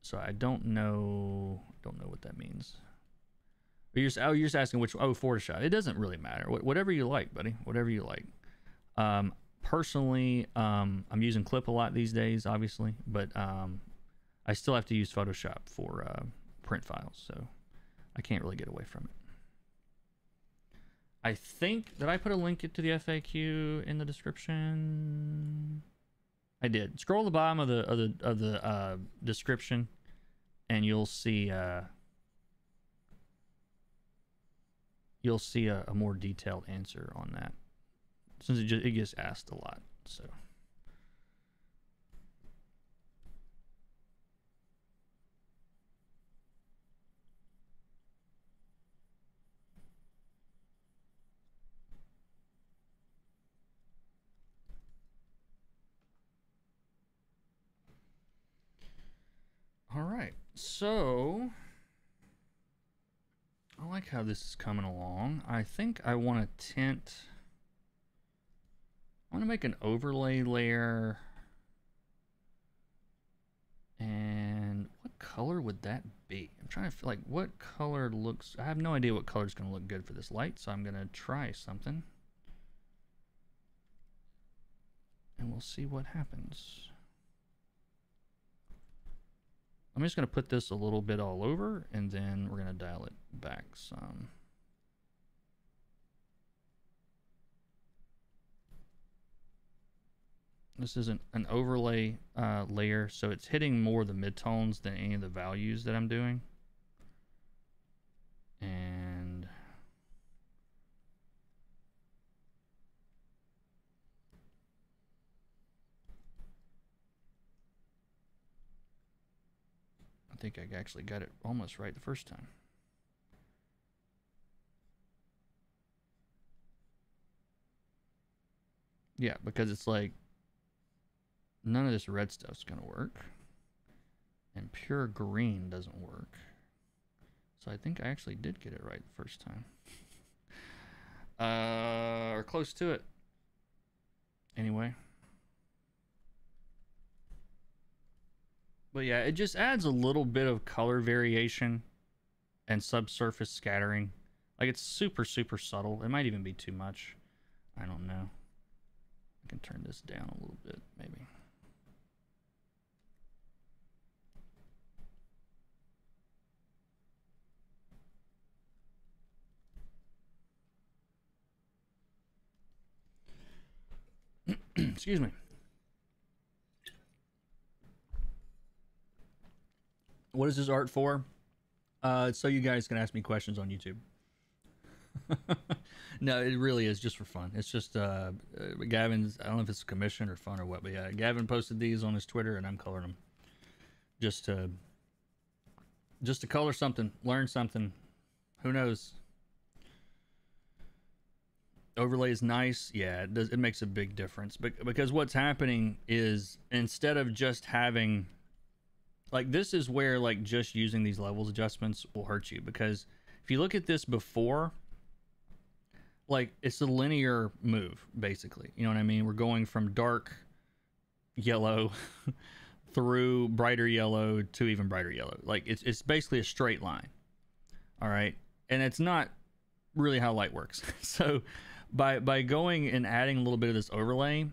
so I don't know. Don't know what that means. You're just, oh, you're just asking which? Oh, Photoshop. It doesn't really matter. Wh whatever you like, buddy. Whatever you like. Um, personally, um, I'm using Clip a lot these days, obviously, but, um, I still have to use Photoshop for, uh, print files, so I can't really get away from it. I think that I put a link to the F A Q in the description. I did. Scroll the bottom of the, of the, of the, uh, description and you'll see, uh, you'll see a, a more detailed answer on that. Since it, just, it gets asked a lot, so. All right, so I like how this is coming along. I think I want to tint. I want to make an overlay layer. And what color would that be? I'm trying to feel like what color looks. I have no idea what color is going to look good for this light, so I'm going to try something. And we'll see what happens. I'm just going to put this a little bit all over, and then we're going to dial it back some. This is an, an overlay uh, layer, so it's hitting more the midtones than any of the values that I'm doing. And I think I actually got it almost right the first time. Yeah, because it's like none of this red stuff's gonna work. And pure green doesn't work. So I think I actually did get it right the first time. Uh, or close to it. Anyway. But yeah, it just adds a little bit of color variation and subsurface scattering. Like it's super, super subtle. It might even be too much. I don't know. I can turn this down a little bit, maybe. Excuse me. What is this art for? Uh, so you guys can ask me questions on YouTube. No, it really is just for fun. It's just uh, Gavin's. I don't know if it's a commission or fun or what, but yeah, Gavin posted these on his Twitter, and I'm coloring them just to just to color something, learn something. Who knows? Overlay is nice. Yeah, it does. It makes a big difference, but because what's happening is instead of just having like this is where like just using these levels adjustments will hurt you because if you look at this before, like, it's a linear move, basically. You know what I mean? We're going from dark yellow through brighter yellow to even brighter yellow. Like, it's, it's basically a straight line. All right. And it's not really how light works. So by, by going and adding a little bit of this overlay,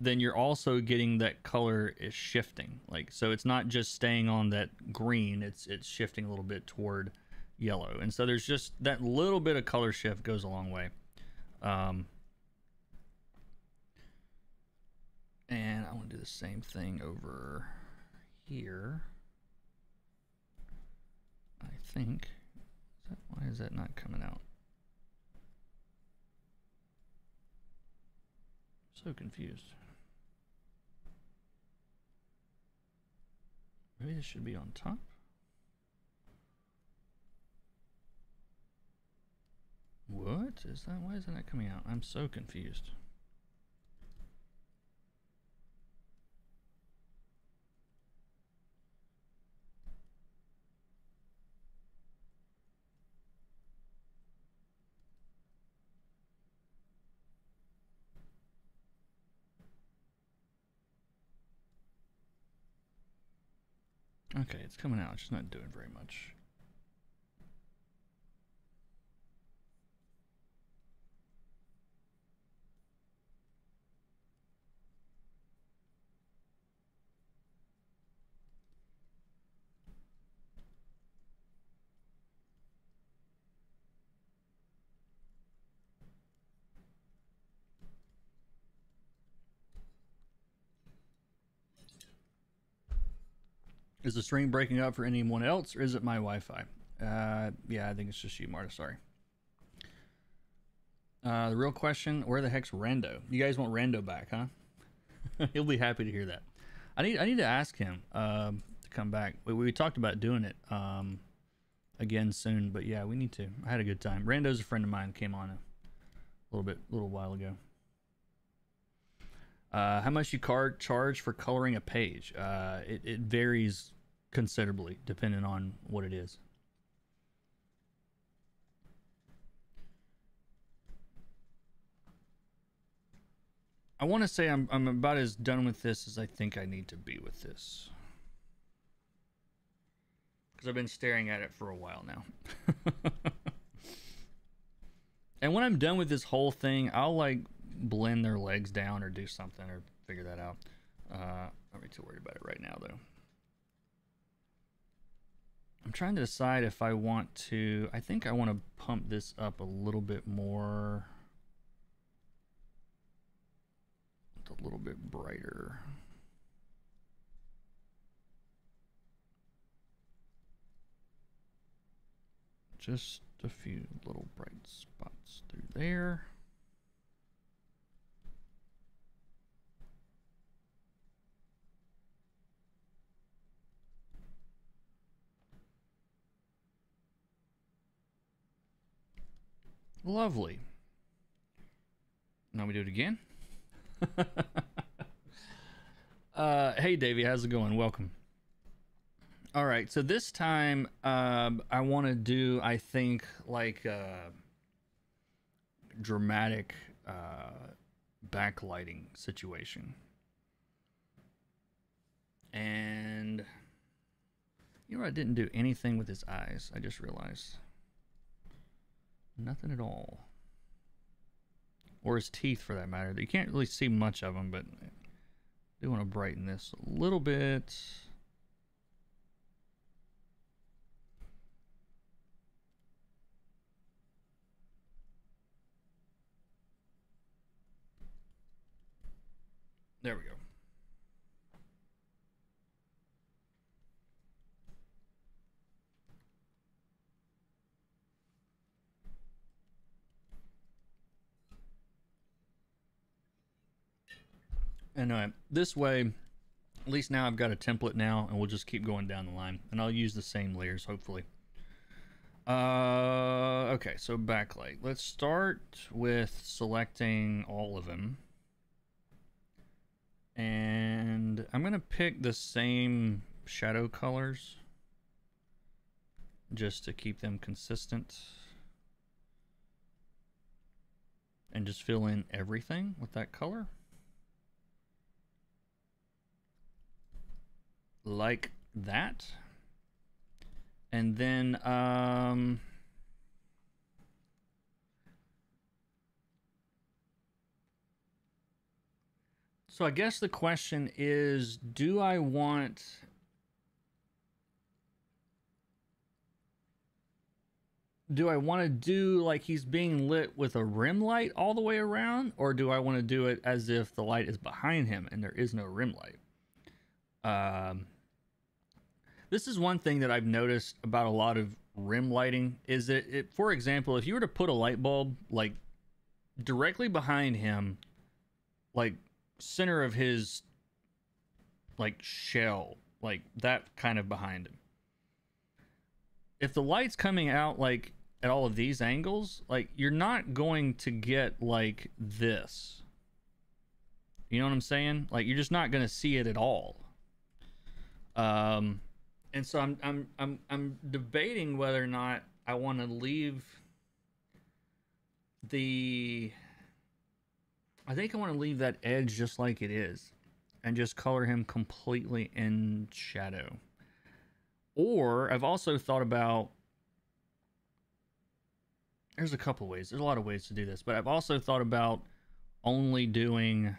then you're also getting that color is shifting. Like, so it's not just staying on that green, it's, it's shifting a little bit toward yellow. And so there's just that little bit of color shift goes a long way. Um, and I want to do the same thing over here. I think, is that, why is that not coming out? So confused. Maybe this should be on top. What is that? Why isn't that coming out? I'm so confused. Okay, it's coming out. It's just not doing very much. Is the stream breaking up for anyone else, or is it my Wi-Fi? Uh, yeah, I think it's just you, Marta. Sorry. Uh, the real question, where the heck's Rando? You guys want Rando back, huh? He'll be happy to hear that. I need I need to ask him um, to come back. We, we talked about doing it um, again soon, but yeah, we need to. I had a good time. Rando's a friend of mine, came on a little bit, little while ago. Uh, how much you card charge for coloring a page? Uh, it, it varies considerably depending on what it is. I want to say I'm, I'm about as done with this as I think I need to be with this, because I've been staring at it for a while now. And when I'm done with this whole thing, I'll like blend their legs down or do something or figure that out. Uh, I'm not too worried about it right now though. I'm trying to decide if I want to, I think I want to pump this up a little bit more. It's a little bit brighter. Just a few little bright spots through there. Lovely. Now we do it again. uh, hey, Davey, how's it going? Welcome. All right, so this time um, I want to do, I think, like uh, dramatic uh, backlighting situation. And you know what? I didn't do anything with his eyes. I just realized. Nothing at all. Or his teeth, for that matter. You can't really see much of them, but I do want to brighten this a little bit. There we go. And anyway, this way, at least now I've got a template now, and we'll just keep going down the line. And I'll use the same layers, hopefully. Uh, okay, so backlight. Let's start with selecting all of them. And I'm going to pick the same shadow colors. just to keep them consistent. And just fill in everything with that color. Like that. And then um, so I guess the question is, do I want do I want to do like he's being lit with a rim light all the way around, or do I want to do it as if the light is behind him and there is no rim light? Um, this is one thing that I've noticed about a lot of rim lighting is that it, for example, if you were to put a light bulb like directly behind him, like center of his like shell, like that kind of behind him. If the light's coming out like at all of these angles, like you're not going to get like this. You know what I'm saying? Like you're just not going to see it at all. Um, and so I'm I'm I'm I'm debating whether or not I want to leave the. I think I want to leave that edge just like it is, and just color him completely in shadow. Or I've also thought about, there's a couple ways, there's a lot of ways to do this, but I've also thought about only doing,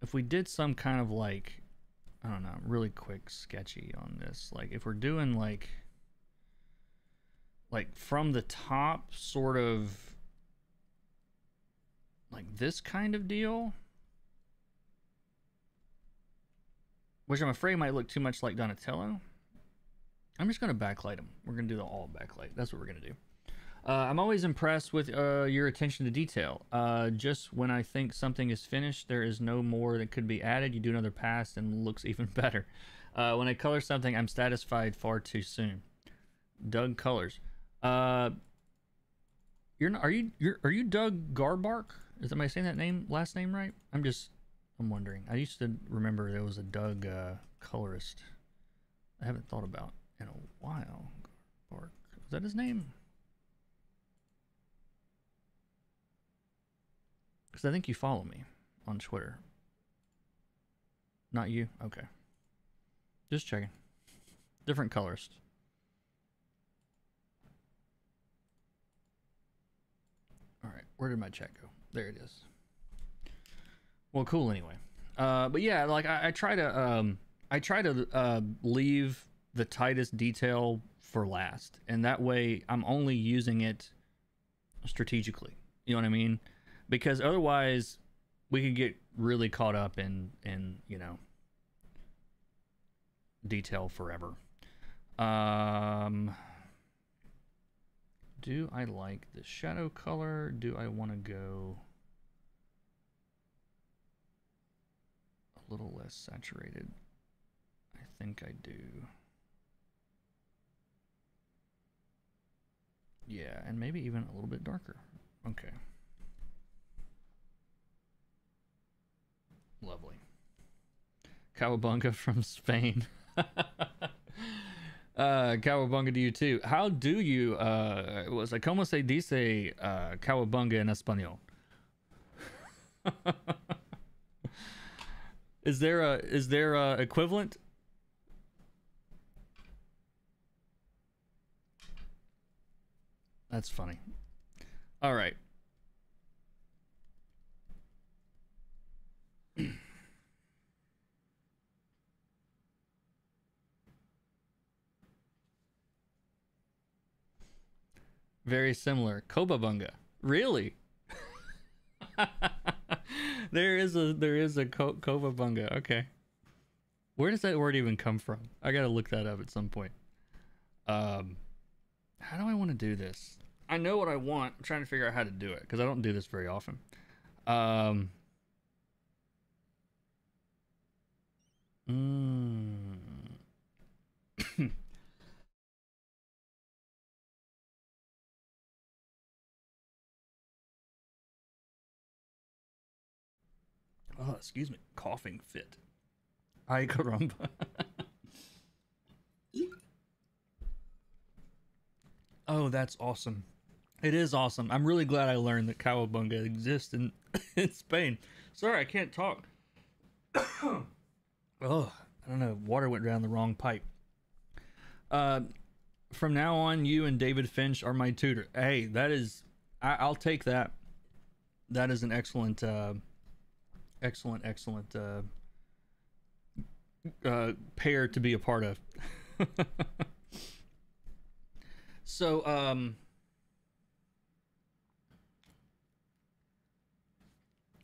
if we did some kind of like, I don't know, really quick sketchy on this, like if we're doing like, like from the top sort of like this kind of deal, which I'm afraid might look too much like Donatello. I'm just going to backlight him. We're going to do the all backlight. That's what we're going to do. Uh, I'm always impressed with uh, your attention to detail. Uh, just when I think something is finished, there is no more that could be added. You do another pass and it looks even better. Uh, when I color something, I'm satisfied far too soon. Doug Colors. Uh, you're not, are you you're, are you Doug Garbark? Is somebody saying that name last name right? I'm just. I'm wondering. I used to remember there was a Doug uh, colorist. I haven't thought about in a while. Bark. Is that his name? Because I think you follow me on Twitter. Not you? Okay. Just checking. Different colorist. All right. Where did my chat go? There it is. Well, cool. Anyway, uh, but yeah, like I, I try to, um, I try to uh, leave the tightest detail for last, and that way I'm only using it strategically. You know what I mean? Because otherwise, we could get really caught up in, in you know, detail forever. Um, do I like the shadow color? Do I want to go? Little less saturated. I think I do. Yeah, and maybe even a little bit darker. Okay. Lovely. Cowabunga from Spain. uh, Cowabunga to you too. How do you, uh, was like, como se dice uh, Cowabunga en Español? Is there a is there a equivalent? That's funny. All right. Very similar. Cowabunga. Really? There is a there is a Cowabunga. Okay, where does that word even come from? I gotta look that up at some point. Um, how do I want to do this? I know what I want. I'm trying to figure out how to do it because I don't do this very often. Um, mm. Oh, excuse me, coughing fit. Ay caramba. Oh, that's awesome. It is awesome. I'm really glad I learned that Cowabunga exists in, in Spain. Sorry, I can't talk. Oh, I don't know. Water went down the wrong pipe. Uh, from now on, you and David Finch are my tutor. Hey, that is... I, I'll take that. That is an excellent... Uh, excellent, excellent... Uh, uh, pair to be a part of. So, um...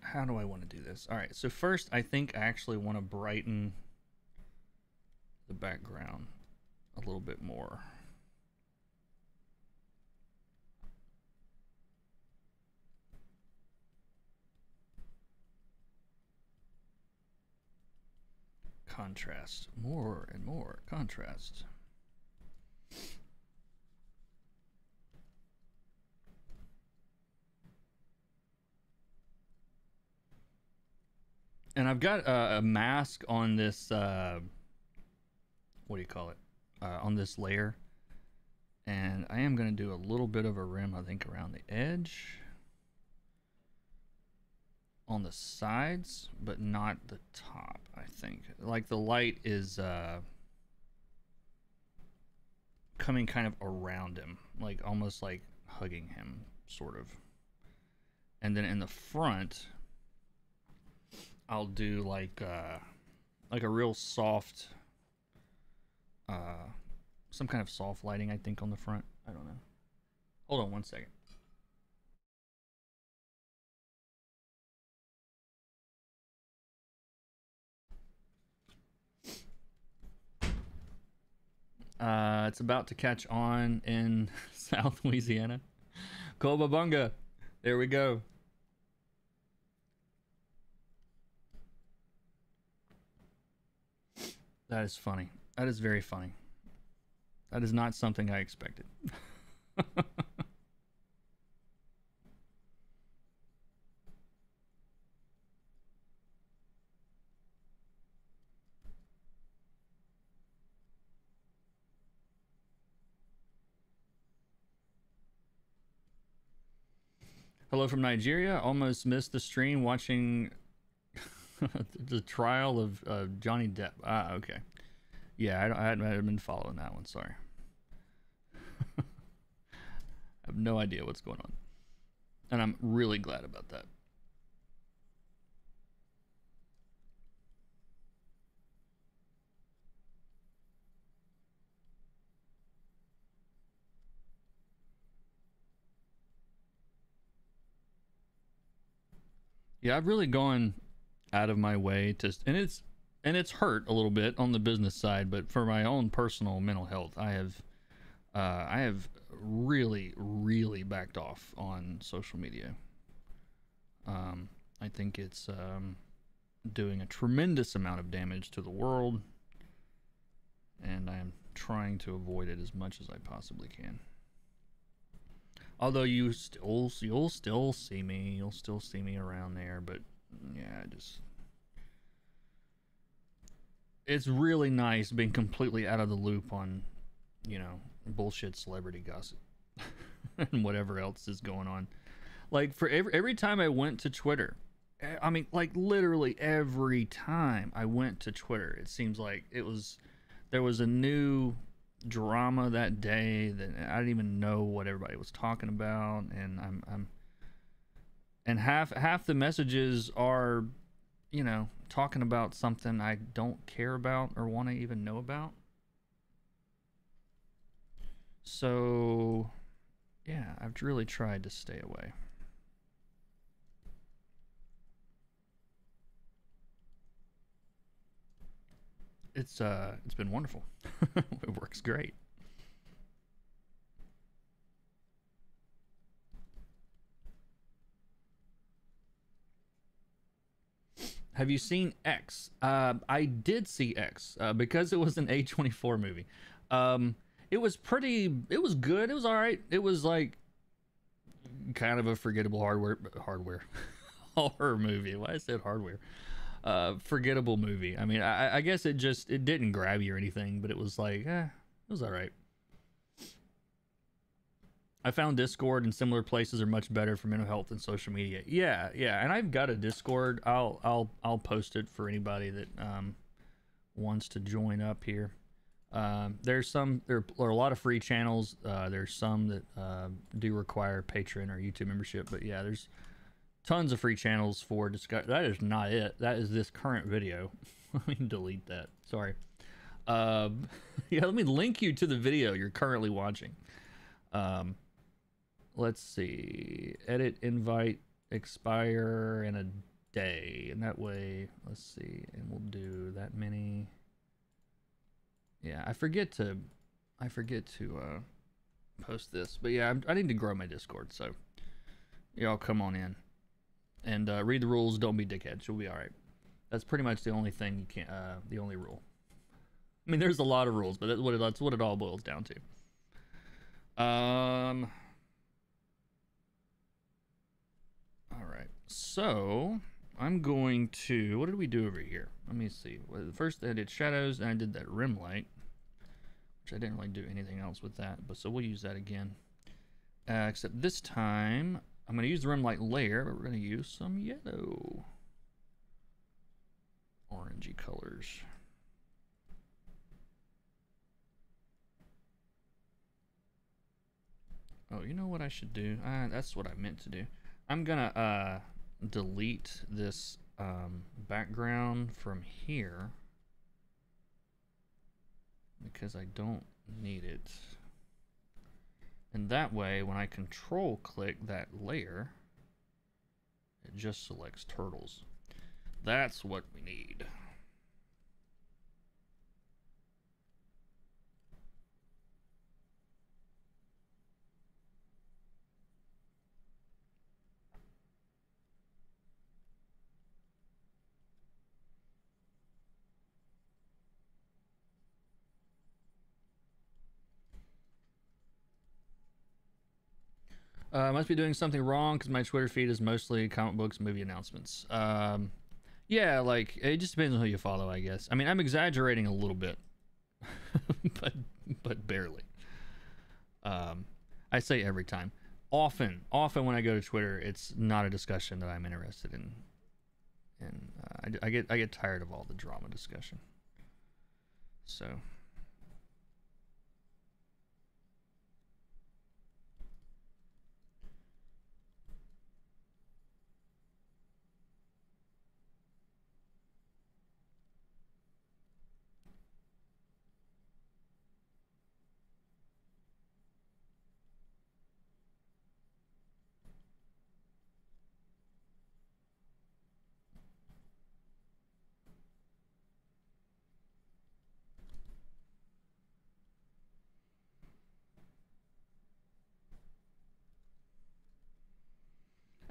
how do I want to do this? All right, so first I think I actually want to brighten the background a little bit more. Contrast, more and more contrast. And I've got a, a mask on this, uh, what do you call it, uh, on this layer. And I am going to do a little bit of a rim, I think, around the edge. On the sides, but not the top, I think. Like the light is uh, coming kind of around him, like almost like hugging him, sort of. And then in the front... I'll do like uh, like a real soft, uh, some kind of soft lighting, I think, on the front. I don't know. Hold on one second. Uh, it's about to catch on in South Louisiana. Cowabunga. There we go. That is funny. That is very funny. That is not something I expected. Hello from Nigeria. Almost missed the stream watching... the trial of uh, Johnny Depp. Ah, okay. Yeah, I, I hadn't been following that one. Sorry. I have no idea what's going on. And I'm really glad about that. Yeah, I've really gone... out of my way to, and it's and it's hurt a little bit on the business side, but for my own personal mental health, I have uh, I have really really backed off on social media. Um, I think it's um, doing a tremendous amount of damage to the world, and I am trying to avoid it as much as I possibly can. Although you still you'll still see me, you'll still see me around there, but. Yeah, I just it's really nice being completely out of the loop on, you know, bullshit celebrity gossip and whatever else is going on. Like for every every time I went to Twitter, I mean, like literally every time I went to Twitter, it seems like it was there was a new drama that day that I didn't even know what everybody was talking about, and I'm I'm And half half the messages are, you know, talking about something I don't care about or want to even know about. So, yeah, I've really tried to stay away. It's uh, it's been wonderful. It works great. Have you seen X? Uh, I did see X uh, because it was an A twenty-four movie. Um, it was pretty. It was good. It was all right. It was like kind of a forgettable hardware hardware horror movie. Why I said hardware? Uh, forgettable movie. I mean, I, I guess it just it didn't grab you or anything, but it was like eh, it was all right. I found Discord and similar places are much better for mental health than social media. Yeah, yeah, and I've got a Discord. I'll I'll I'll post it for anybody that um wants to join up here. Um, there's some there are a lot of free channels. Uh, there's some that uh, do require Patreon or YouTube membership, but yeah, there's tons of free channels for discussion. That is not it. That is this current video. Let me delete that. Sorry. Um, yeah, let me link you to the video you're currently watching. Um, let's see. Edit, invite, expire in a day. And that way, let's see. And we'll do that many. Yeah, I forget to, I forget to uh, post this. But yeah, I'm, I need to grow my Discord. So y'all come on in and uh, read the rules. Don't be dickheads. You'll be all right. That's pretty much the only thing you can't, uh, the only rule. I mean, there's a lot of rules, but that's what it, that's what it all boils down to. Um, all right, so I'm going to, what did we do over here? Let me see. First, I did shadows, and I did that rim light, which I didn't really do anything else with that, but so we'll use that again. Uh, except this time, I'm going to use the rim light layer, but we're going to use some yellow, orangey colors. Oh, you know what I should do? Uh, that's what I meant to do. I'm gonna uh, delete this um, background from here because I don't need it. And that way, when I control click that layer, it just selects turtles. That's what we need. I uh, must be doing something wrong because my Twitter feed is mostly comic books, movie announcements. Um, yeah, like, it just depends on who you follow, I guess. I mean, I'm exaggerating a little bit, but but barely. Um, I say every time. Often, often when I go to Twitter, it's not a discussion that I'm interested in. And uh, I, I, get, I get tired of all the drama discussion. So...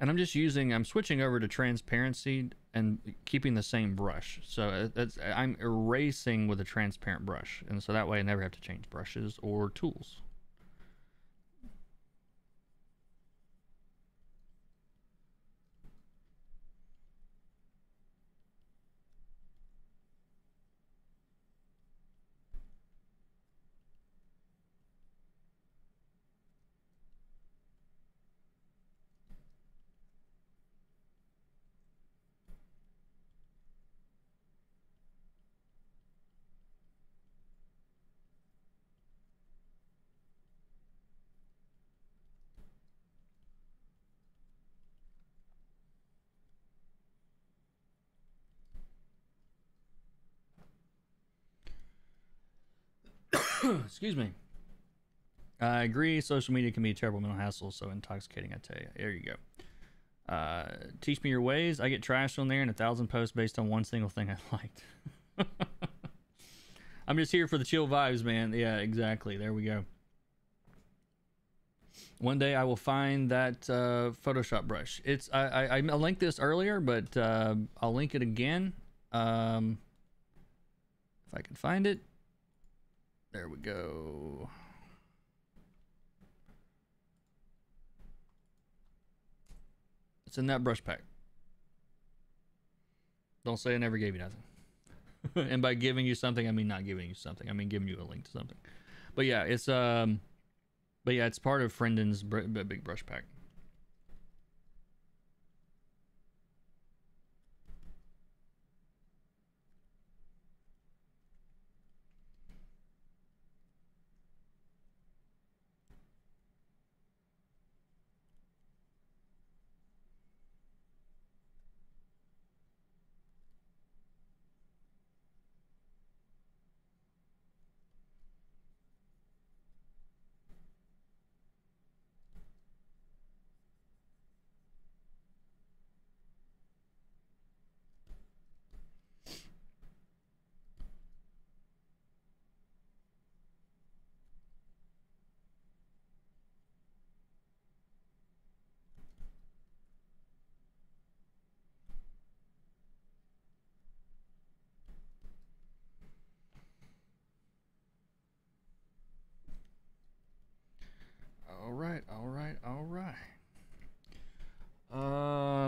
And I'm just using, I'm switching over to transparency and keeping the same brush. So that's, I'm erasing with a transparent brush. And so that way I never have to change brushes or tools. Excuse me. I agree. Social media can be a terrible mental hassle. So intoxicating, I tell you. There you go. Uh, teach me your ways. I get trashed on there and a thousand posts based on one single thing I liked. I'm just here for the chill vibes, man. Yeah, exactly. There we go. One day I will find that uh, Photoshop brush. It's I, I I linked this earlier, but uh, I'll link it again um, if I can find it. There we go. It's in that brush pack. Don't say I never gave you nothing. And by giving you something, I mean not giving you something. I mean giving you a link to something. But yeah, it's um, But yeah, it's part of Frenden's big brush pack.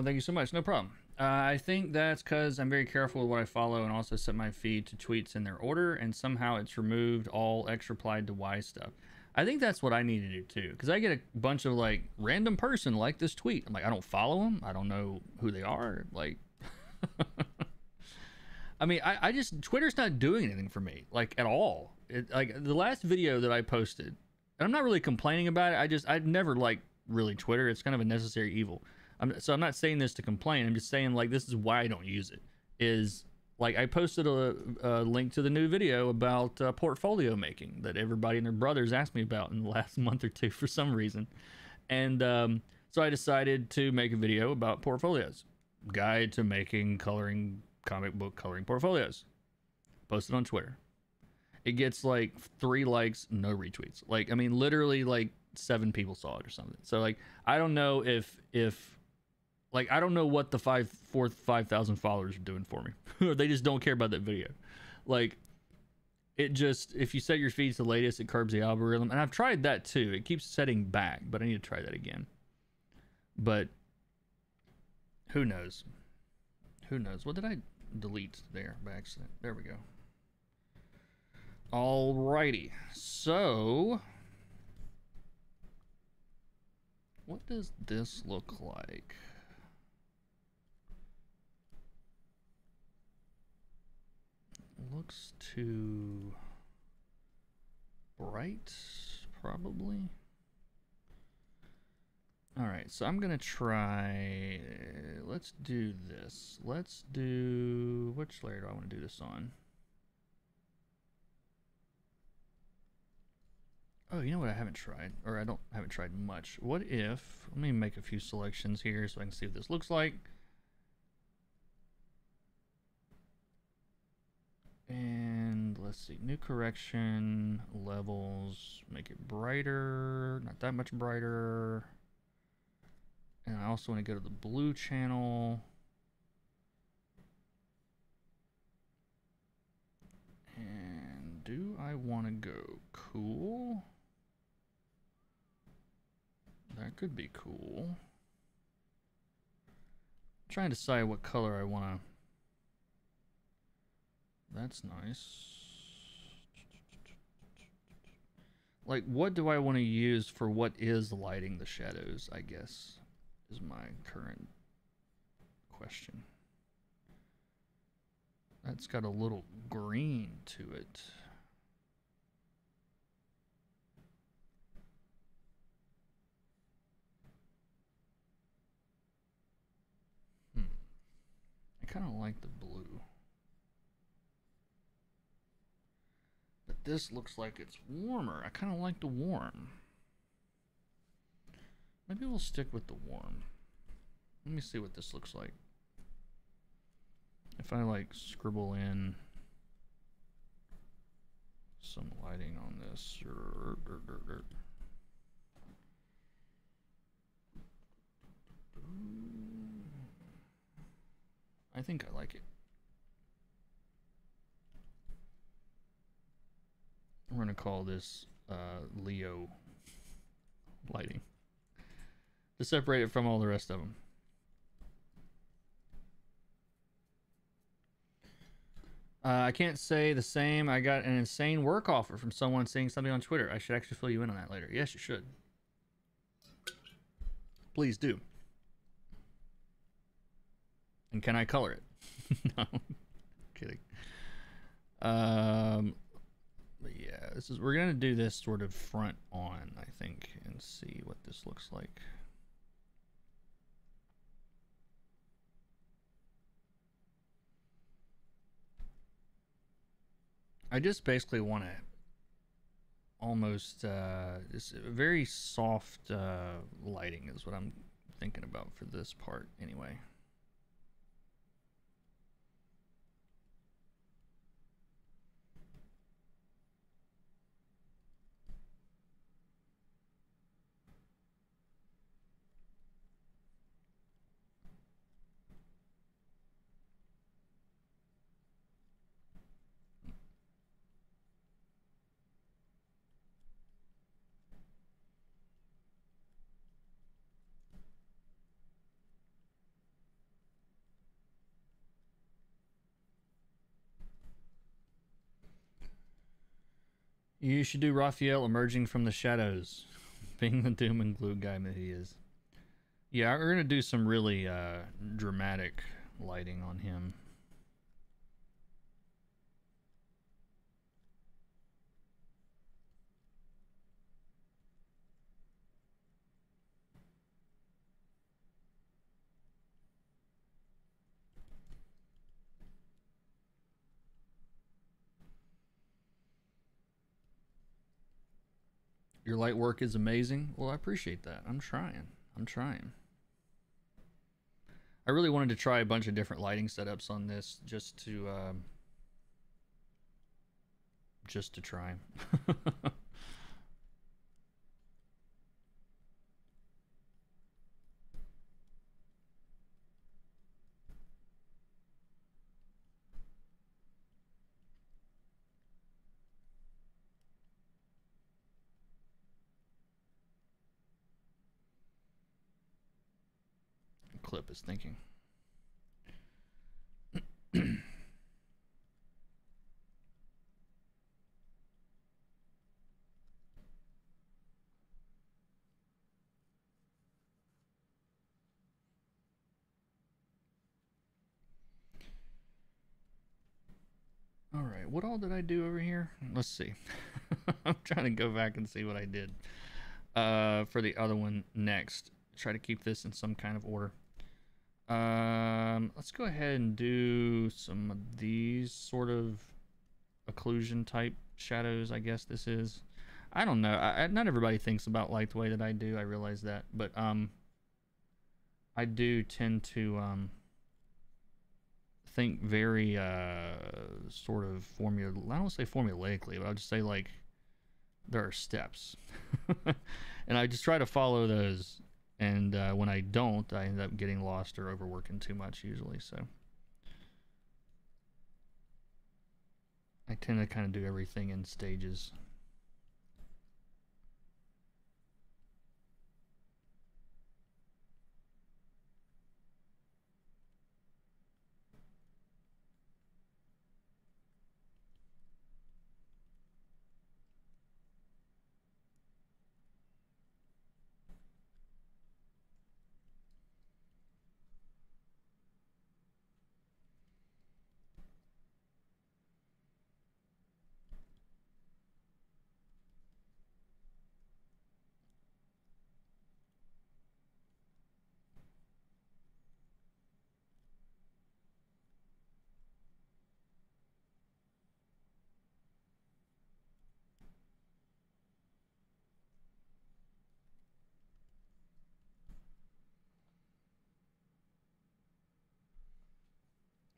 Thank you so much. No problem. Uh, I think that's because I'm very careful with what I follow and also set my feed to tweets in their order, and somehow it's removed all extra replied to why stuff. I think that's what I need to do too, because I get a bunch of like random person like this tweet. I'm like, I don't follow them. I don't know who they are. Like, I mean, I, I just, Twitter's not doing anything for me, like at all. It, like the last video that I posted, and I'm not really complaining about it. I just, I've never liked really Twitter. It's kind of a necessary evil. I'm, so I'm not saying this to complain. I'm just saying like this is why I don't use it. Is like I posted a, a link to the new video about uh, portfolio making that everybody and their brothers asked me about in the last month or two for some reason, and um, so I decided to make a video about portfolios, guide to making coloring comic book coloring portfolios. Posted on Twitter. It gets like three likes, no retweets. Like I mean, literally like seven people saw it or something. So like I don't know if if Like, I don't know what the five, four, five thousand followers are doing for me. They just don't care about that video. Like, it just, if you set your feed to the latest, it curbs the algorithm. And I've tried that too. It keeps setting back, but I need to try that again. But who knows? Who knows? What did I delete there by accident? There we go. Alrighty. So, what does this look like? Looks too bright, probably. All right, so I'm gonna try, let's do this. Let's do, which layer do I wanna do this on? Oh, you know what I haven't tried, or I don't haven't tried much. What if, let me make a few selections here so I can see what this looks like. And let's see, new correction, levels, make it brighter, not that much brighter. And I also want to go to the blue channel. And do I want to go cool? That could be cool. I'm trying to decide what color I want to. That's nice. Like, what do I want to use for what is lighting the shadows, I guess, is my current question. That's got a little green to it. Hmm. I kind of like the blue. This looks like it's warmer. I kind of like the warm. Maybe we'll stick with the warm. Let me see what this looks like. If I like scribble in some lighting on this. I think I like it. We're gonna call this uh, Leo lighting to separate it from all the rest of them. Uh, I can't say the same. I got an insane work offer from someone saying something on Twitter. I should actually fill you in on that later. Yes, you should. Please do. And can I color it? No. Kidding. Um, but yeah, this is, we're going to do this sort of front on, I think, and see what this looks like. I just basically want to almost, uh, it's very soft uh, lighting is what I'm thinking about for this part anyway. You should do Raphael emerging from the shadows, being the doom and gloom guy that he is. Yeah, we're gonna do some really uh, dramatic lighting on him. Your light work is amazing. Well, I appreciate that. I'm trying. I'm trying. I really wanted to try a bunch of different lighting setups on this just to, um, just to try. Clip is thinking. All right, what all did I do over here? Let's see. I'm trying to go back and see what I did uh, for the other one next. Try to keep this in some kind of order. Um, let's go ahead and do some of these sort of occlusion type shadows, I guess this is. I don't know. I, not everybody thinks about light the way that I do. I realize that, but um, I do tend to um, think very uh, sort of formula. I don't say formulaically, but I'll just say like there are steps, and I just try to follow those. And uh, when I don't, I end up getting lost or overworking too much usually. So I tend to kind of do everything in stages.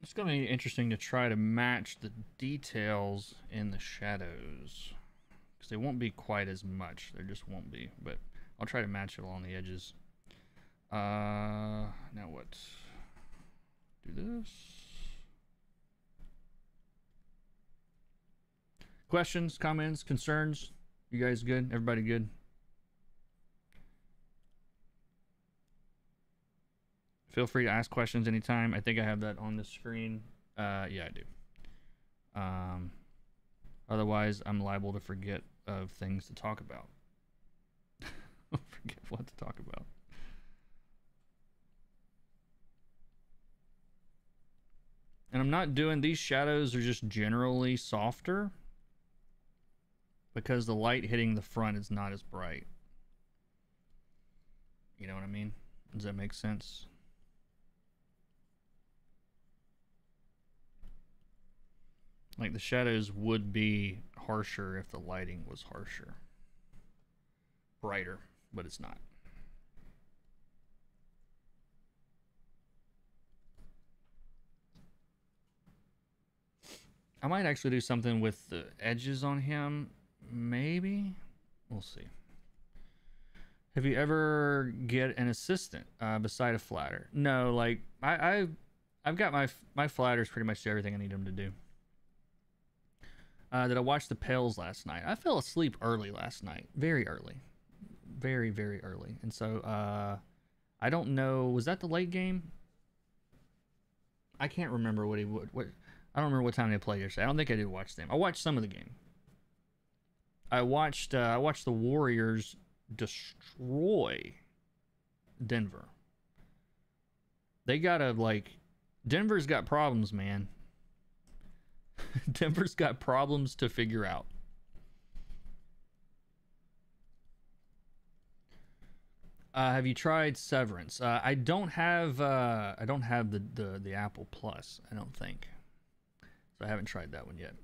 It's going to be interesting to try to match the details in the shadows because they won't be quite as much. There just won't be, but I'll try to match it along the edges. Uh, now what? Do this. Questions, comments, concerns? You guys good? Everybody good? Feel free to ask questions anytime. I think I have that on the screen. Uh, yeah, I do. Um, otherwise, I'm liable to forget of things to talk about. Forget what to talk about. And I'm not doing, these shadows are just generally softer because the light hitting the front is not as bright. You know what I mean? Does that make sense? Like the shadows would be harsher if the lighting was harsher. Brighter, but it's not. I might actually do something with the edges on him. Maybe. We'll see. Have you ever get an assistant uh, beside a flatter? No, like I, I, I've got my my flatters pretty much do everything I need them to do. Uh, did I watch the Pales last night? I fell asleep early last night, very early, very very early, and so uh, I don't know. Was that the late game? I can't remember what he would. What I don't remember what time they played yesterday. I don't think I did watch them. I watched some of the game. I watched. Uh, I watched the Warriors destroy Denver. They gotta, like, Denver's got problems, man. Denver's got problems to figure out. Uh, have you tried Severance? Uh, I don't have. Uh, I don't have the, the the Apple Plus. I don't think. So I haven't tried that one yet.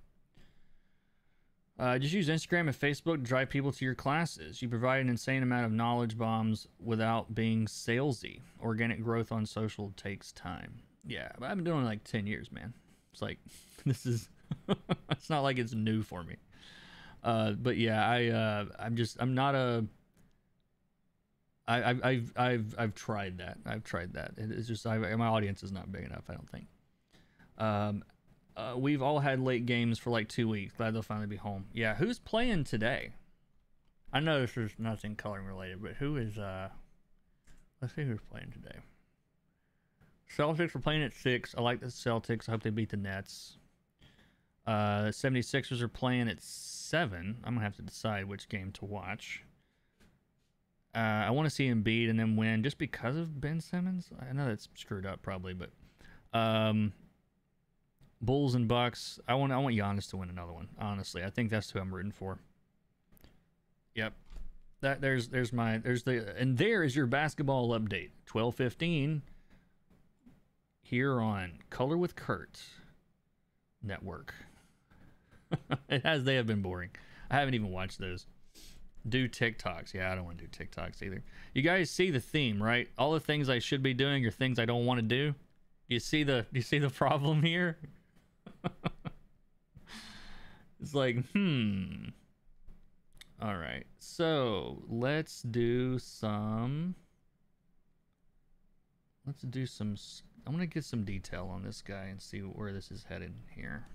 Uh, just use Instagram and Facebook to drive people to your classes. You provide an insane amount of knowledge bombs without being salesy. Organic growth on social takes time. Yeah, but I've been doing it like ten years, man. It's like, this is, it's not like it's new for me. Uh, but yeah, I, uh, I'm just, I'm not a, I, I, I've, I've, I've tried that. I've tried that. It's just, I, my audience is not big enough, I don't think. Um, Uh, we've all had late games for like two weeks. Glad they'll finally be home. Yeah, who's playing today? I know this is nothing coloring related, but who is, uh, let's see who's playing today. Celtics are playing at six. I like the Celtics. I hope they beat the Nets. Uh, the seventy-sixers are playing at seven. I'm going to have to decide which game to watch. Uh, I want to see Embiid and then win just because of Ben Simmons. I know that's screwed up probably, but, um, Bulls and Bucks. I want I want Giannis to win another one. Honestly, I think that's who I'm rooting for. Yep. That there's there's my there's the and there is your basketball update. twelve fifteen here on Color with Kurt Network. It has they have been boring. I haven't even watched those. Do TikToks. Yeah, I don't want to do TikToks either. You guys see the theme, right? All the things I should be doing are things I don't want to do. You see the you see the problem here? It's like, hmm. All right, so let's do some. Let's do some. I'm gonna get some detail on this guy and see where this is headed here.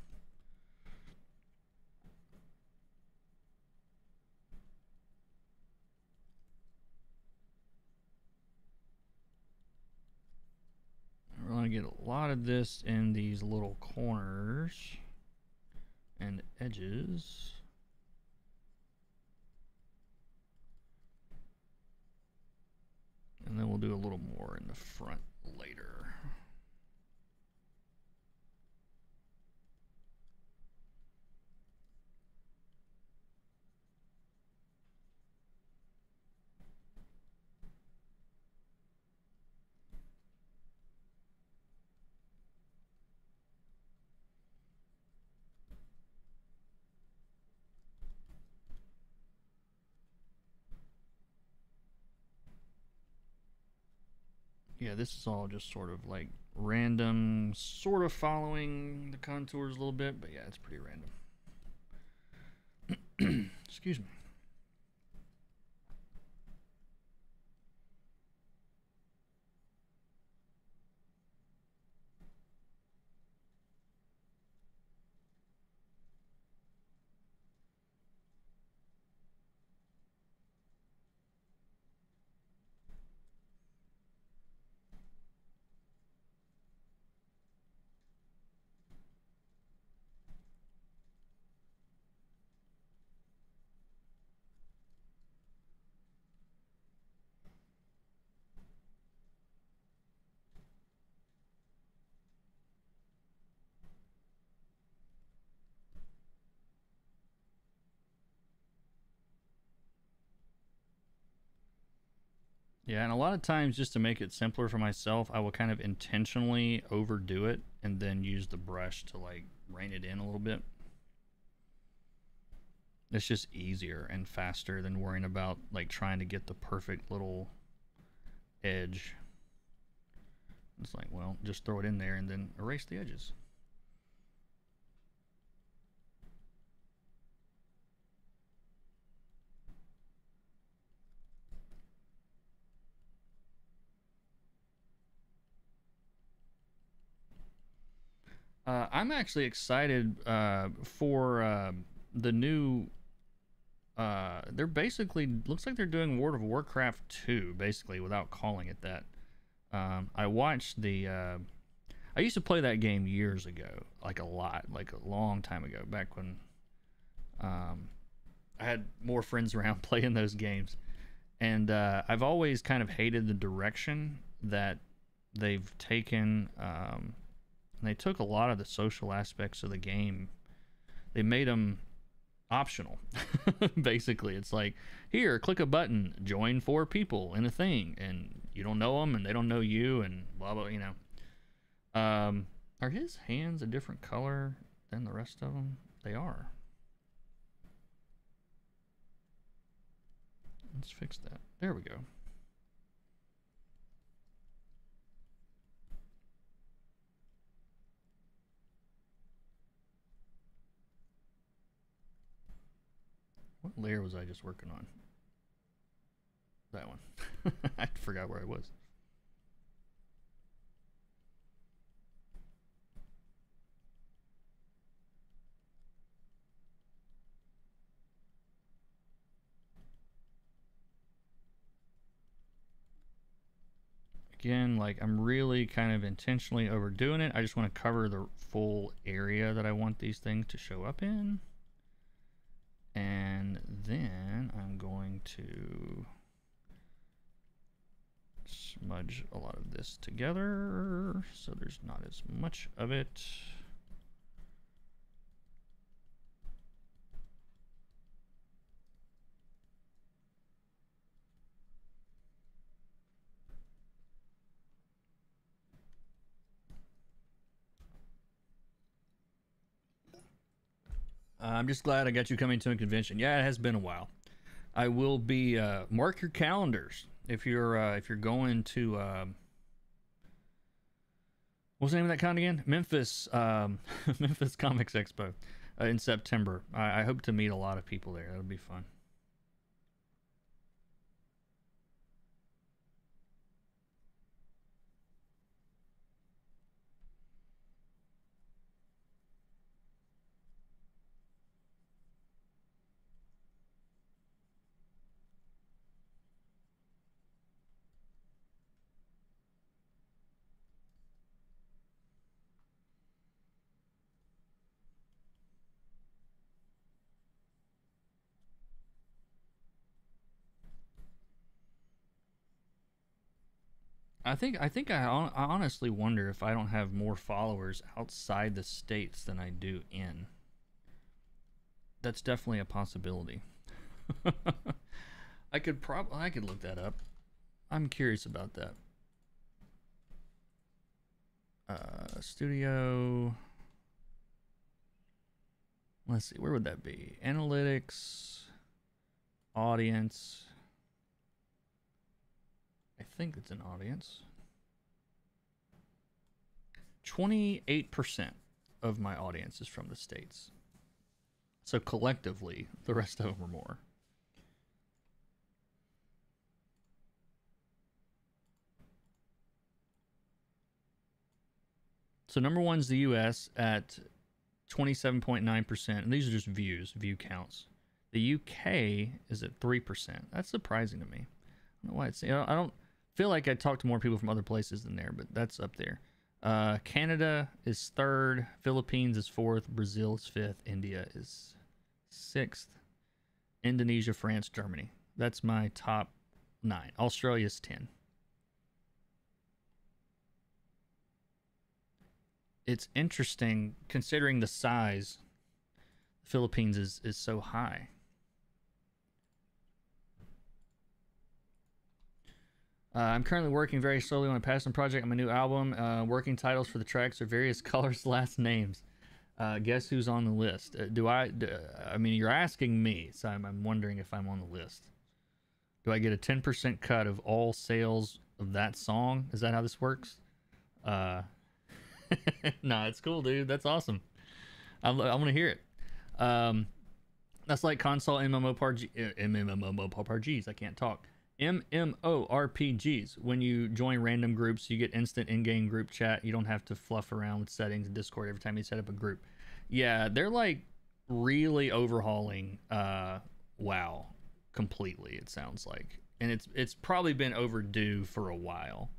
We're gonna get a lot of this in these little corners and edges. And then we'll do a little more in the front later. Yeah, this is all just sort of like random, sort of following the contours a little bit, but yeah, it's pretty random. Excuse me. Yeah, and a lot of times, just to make it simpler for myself, I will kind of intentionally overdo it and then use the brush to like rein it in a little bit. It's just easier and faster than worrying about like trying to get the perfect little edge. It's like, well, just throw it in there and then erase the edges. Uh, I'm actually excited uh, for uh, the new. Uh, they're basically looks like they're doing World of Warcraft two, basically, without calling it that. Um, I watched the. Uh, I used to play that game years ago, like a lot, like a long time ago, back when um, I had more friends around playing those games, and uh, I've always kind of hated the direction that they've taken. Um, And they took a lot of the social aspects of the game. They made them optional. Basically, it's like, here, click a button, join four people in a thing, and you don't know them, and they don't know you, and blah blah. You know, um, are his hands a different color than the rest of them? They are. Let's fix that. There we go. What layer was I just working on? That one. I forgot where I was. Again, like I'm really kind of intentionally overdoing it. I just want to cover the full area that I want these things to show up in. And then I'm going to smudge a lot of this together so there's not as much of it. I'm just glad I got you coming to a convention. Yeah, it has been a while. I will be uh, mark your calendars if you're uh, if you're going to um, what's the name of that con again? Memphis um, Memphis Comics Expo uh, in September. I, I hope to meet a lot of people there. That'll be fun. I think I think I, I honestly wonder if I don't have more followers outside the states than I do in. That's definitely a possibility. I could probably I could look that up. I'm curious about that. Uh, studio. Let's see, where would that be? Analytics, audience. I think it's an audience. twenty-eight percent of my audience is from the States. So collectively, the rest of them are more. So number one's the U S at twenty-seven point nine percent. And these are just views, view counts. The U K is at three percent. That's surprising to me. I don't know why it's, you know, I don't... feel like I talked to more people from other places than there, but that's up there. Uh, Canada is third, Philippines is fourth, Brazil is fifth, India is sixth, Indonesia, France, Germany. That's my top nine. Australia is ten. It's interesting considering the size. The Philippines is, is so high. Uh, I'm currently working very slowly on a passion project on my new album. Uh, working titles for the tracks are various colors' last names. Uh, guess who's on the list? Uh, do I? Do, I mean, you're asking me, so I'm, I'm wondering if I'm on the list. Do I get a ten percent cut of all sales of that song? Is that how this works? Uh, nah, it's cool, dude. That's awesome. I, I want to hear it. Um, that's like console MMORPG, MMORPGs. I can't talk. MMORPGs. When you join random groups, you get instant in-game group chat. You don't have to fluff around with settings in Discord every time you set up a group. Yeah, they're like really overhauling uh, WoW completely, it sounds like. And it's it's probably been overdue for a while.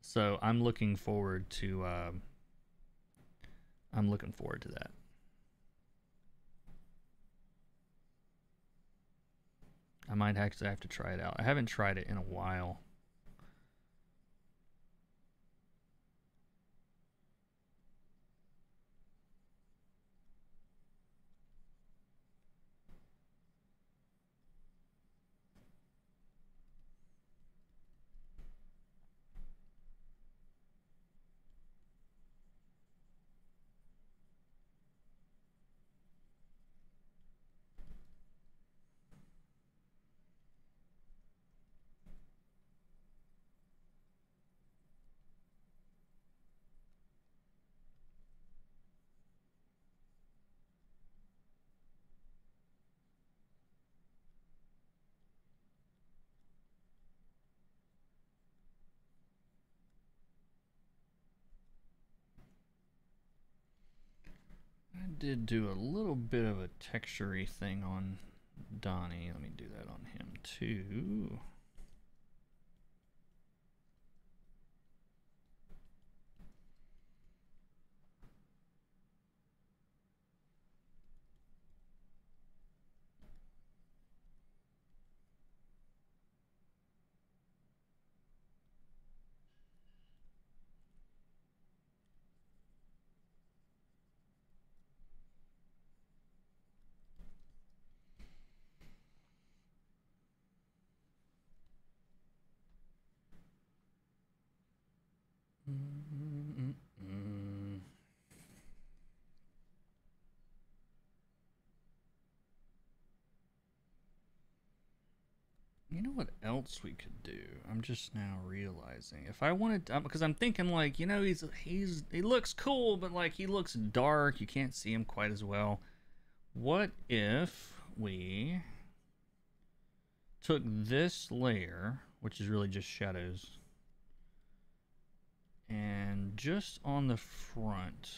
So I'm looking forward to um, I'm looking forward to that. I might actually have to try it out. I haven't tried it in a while. Did do a little bit of a texture-y thing on Donnie. Let me do that on him too. You know what else we could do? I'm just now realizing if I wanted to, because I'm thinking like, you know, he's he's he looks cool, but like he looks dark. You can't see him quite as well. What if we took this layer, which is really just shadows, and just on the front,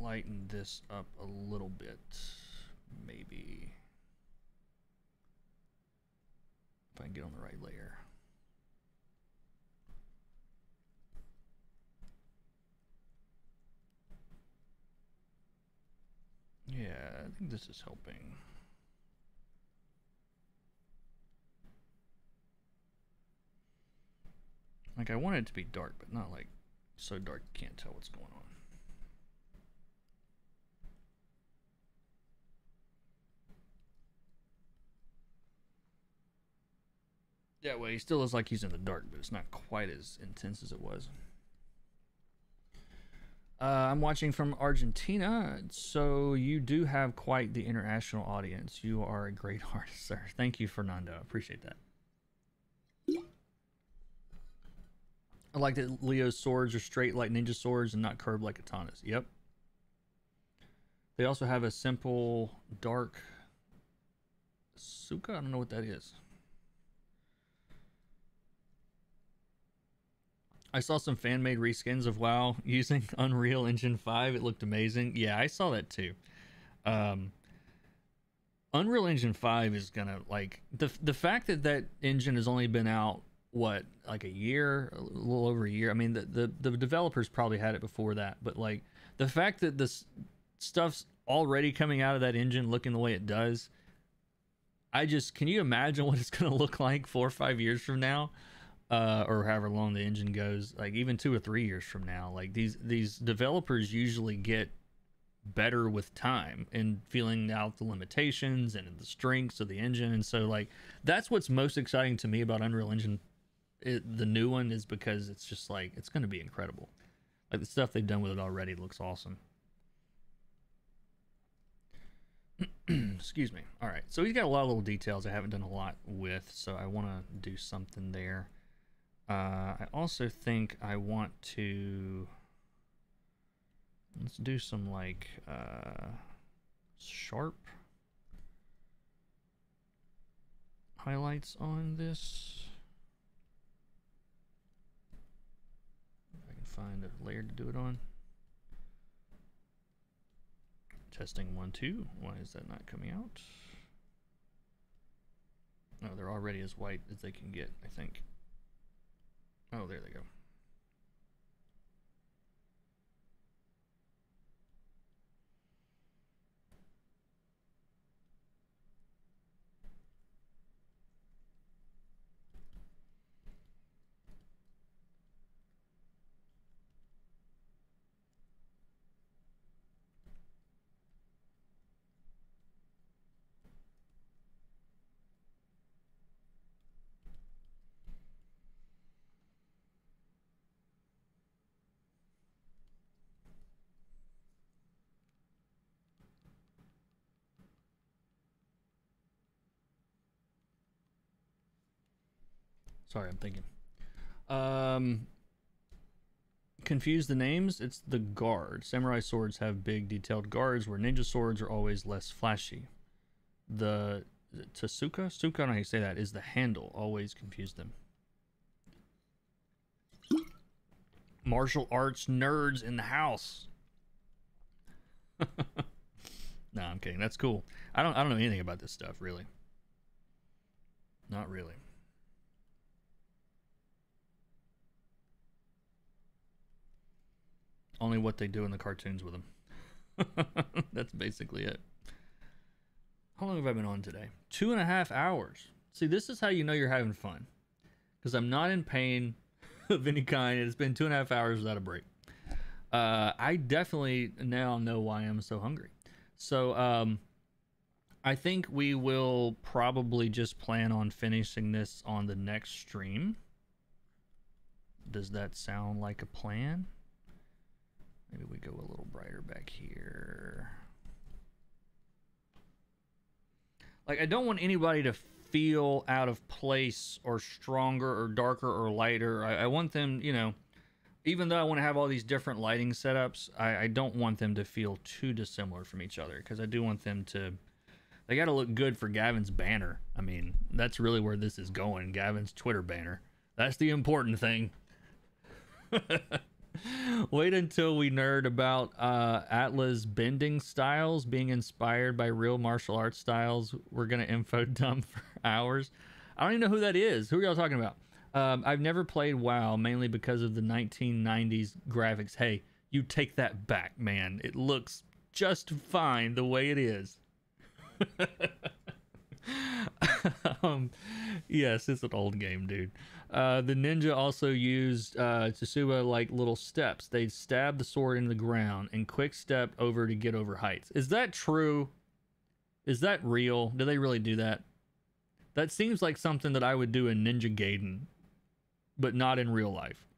lighten this up a little bit, maybe. I can get on the right layer. Yeah, I think this is helping. Like I want it to be dark, but not like so dark you can't tell what's going on. That way, he still looks like he's in the dark, but it's not quite as intense as it was. Uh, I'm watching from Argentina, so you do have quite the international audience. You are a great artist, sir. Thank you, Fernando. I appreciate that. I like that Leo's swords are straight like ninja swords and not curved like katanas. Yep. They also have a simple dark suka. I don't know what that is. I saw some fan-made reskins of WoW using Unreal Engine five. It looked amazing. Yeah, I saw that too. Um, Unreal Engine five is gonna like the the fact that that engine has only been out what like a year, a little over a year. I mean, the the, the developers probably had it before that, but like the fact that this stuff's already coming out of that engine looking the way it does, I just can you imagine what it's gonna look like four or five years from now? Uh, or however long the engine goes, like even two or three years from now, like these these developers usually get better with time and feeling out the limitations and the strengths of the engine. And so like that's what's most exciting to me about Unreal Engine, it, the new one, is because it's just like it's going to be incredible. Like the stuff they've done with it already looks awesome. Excuse me. All right, so he's got a lot of little details I haven't done a lot with, so I want to do something there. Uh, I also think I want to, let's do some like uh, sharp highlights on this. I can find a layer to do it on. Testing one, two. Why is that not coming out? No, oh, they're already as white as they can get, I think. Oh, there they go. Sorry, I'm thinking. Um, confuse the names. It's the guard. Samurai swords have big, detailed guards, where ninja swords are always less flashy. The Tasuka, Suka, I don't know how you say that, is the handle. Always confuse them. Martial arts nerds in the house. No, I'm kidding. That's cool. I don't. I don't know anything about this stuff, really. Not really. Only what they do in the cartoons with them. That's basically it. How long have I been on today? Two and a half hours. See, this is how you know you're having fun. Because I'm not in pain of any kind. It's been two and a half hours without a break. Uh, I definitely now know why I'm so hungry. So um, I think we will probably just plan on finishing this on the next stream. Does that sound like a plan? Maybe we go a little brighter back here. Like, I don't want anybody to feel out of place or stronger or darker or lighter. I, I want them, you know, even though I want to have all these different lighting setups, I, I don't want them to feel too dissimilar from each other, because I do want them to, they got to look good for Gavin's banner. I mean, that's really where this is going, Gavin's Twitter banner. That's the important thing. Wait until we nerd about uh, Atla's bending styles being inspired by real martial arts styles. We're going to info dump for hours. I don't even know who that is. Who are y'all talking about? Um, I've never played WoW, mainly because of the nineteen nineties graphics. Hey, you take that back, man. It looks just fine the way it is. um, yes, it's an old game, dude. Uh, the ninja also used uh, Tsuba like little steps. They'd stab the sword into the ground and quick step over to get over heights. Is that true? Is that real? Do they really do that? That seems like something that I would do in Ninja Gaiden, but not in real life.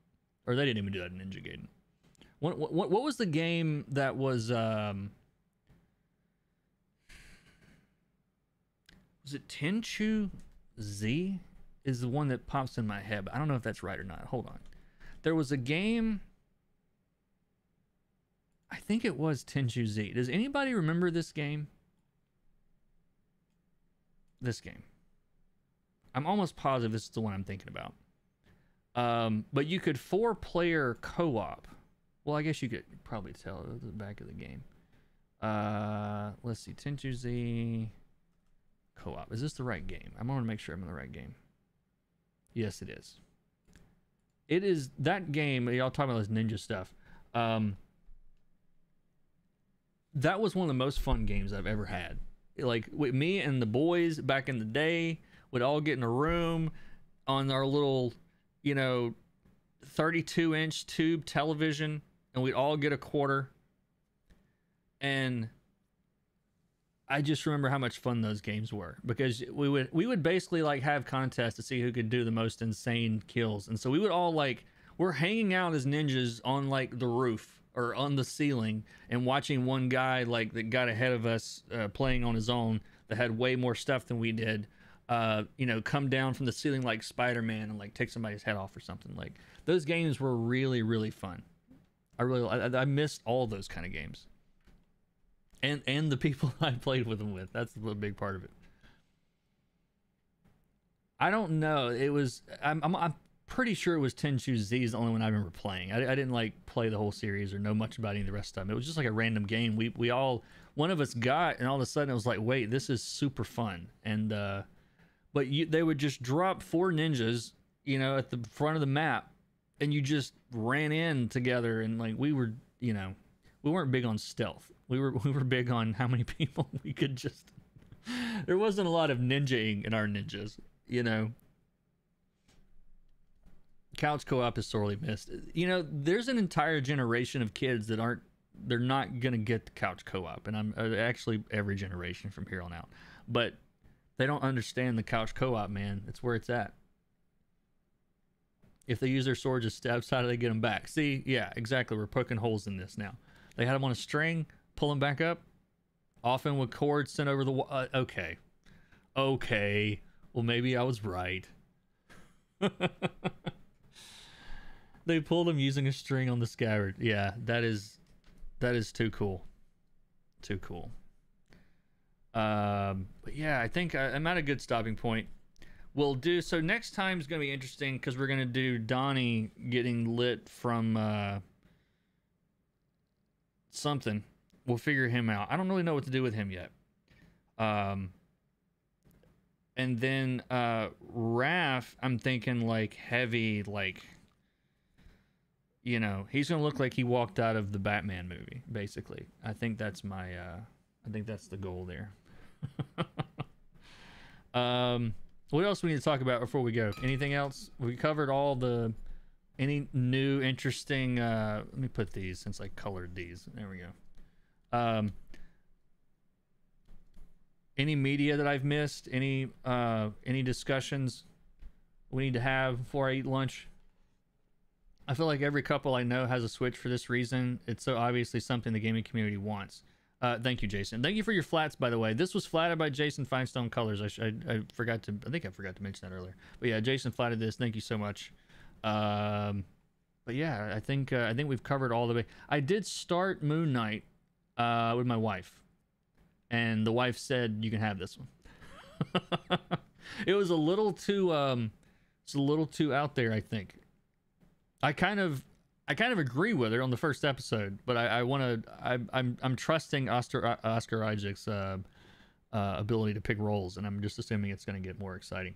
Or they didn't even do that in Ninja Gaiden. What, what, what was the game that was... Um, was it Tenchu Z? Is the one that pops in my head, but I don't know if that's right or not. Hold on. There was a game, I think it was Tenchu Z. Does anybody remember this game? This game. I'm almost positive this is the one I'm thinking about. Um, but you could four-player co-op. Well, I guess you could probably tell at the back of the game. Uh, let's see, Tenchu Z co-op. Is this the right game? I want to make sure I'm in the right game. Yes, it is. It is that game. Y'all talking about this ninja stuff. Um, that was one of the most fun games I've ever had. Like with me and the boys back in the day, would all get in a room on our little, you know, thirty-two inch tube television, and we'd all get a quarter. And I just remember how much fun those games were, because we would we would basically like have contests to see who could do the most insane kills. And so we would all like, we're hanging out as ninjas on like the roof or on the ceiling and watching one guy like that got ahead of us uh, playing on his own, that had way more stuff than we did, uh, you know, come down from the ceiling like Spider-Man and like take somebody's head off or something. Like those games were really, really fun. I really, I, I missed all those kind of games. And, and the people I played with them with. That's the big part of it. I don't know. It was, I'm, I'm, I'm pretty sure it was Tenchu Z is the only one I remember playing. I, I didn't like play the whole series or know much about any of the rest of them. It was just like a random game. We, we all, one of us got, and all of a sudden it was like, wait, this is super fun. And, uh, but you, they would just drop four ninjas, you know, at the front of the map, and you just ran in together. And like, we were, you know, we weren't big on stealth. We were we were big on how many people we could just. There wasn't a lot of ninja-ing in our ninjas, you know. Couch co-op is sorely missed. You know, there's an entire generation of kids that aren't. They're not gonna get the couch co-op, and I'm uh, actually every generation from here on out. But they don't understand the couch co-op, man. It's where it's at. If they use their swords as stabs, how do they get them back? See, yeah, exactly. We're poking holes in this now. They had them on a string. Pull them back up, often with cords sent over the wall. Uh, okay, okay. Well, maybe I was right. They pulled him using a string on the scabbard. Yeah, that is, that is too cool, too cool. Um, but yeah, I think I, I'm at a good stopping point. We'll do so next time is going to be interesting because we're going to do Donnie getting lit from uh, something. We'll figure him out. I don't really know what to do with him yet. Um, and then uh, Raph, I'm thinking like heavy, like, you know, he's gonna look like he walked out of the Batman movie, basically. I think that's my, uh, I think that's the goal there. um, what else we need to talk about before we go? Anything else? We covered all the, any new interesting, uh, let me put these since I colored these. There we go. Um, any media that I've missed, any, uh, any discussions we need to have before I eat lunch. I feel like every couple I know has a Switch for this reason. It's so obviously something the gaming community wants. Uh, thank you, Jason. Thank you for your flats, by the way. This was flatted by Jason Finestone Colors. I, sh I, I forgot to, I think I forgot to mention that earlier, but yeah, Jason flatted this. Thank you so much. Um, but yeah, I think, uh, I think we've covered all the way. I did start Moon Knight Uh, with my wife, and the wife said you can have this one. It was a little too um it's a little too out there. I think I kind of I kind of agree with her on the first episode, but I, I want to I, I'm I'm trusting Oscar Oscar Isaac's uh, uh, ability to pick roles, and I'm just assuming it's going to get more exciting.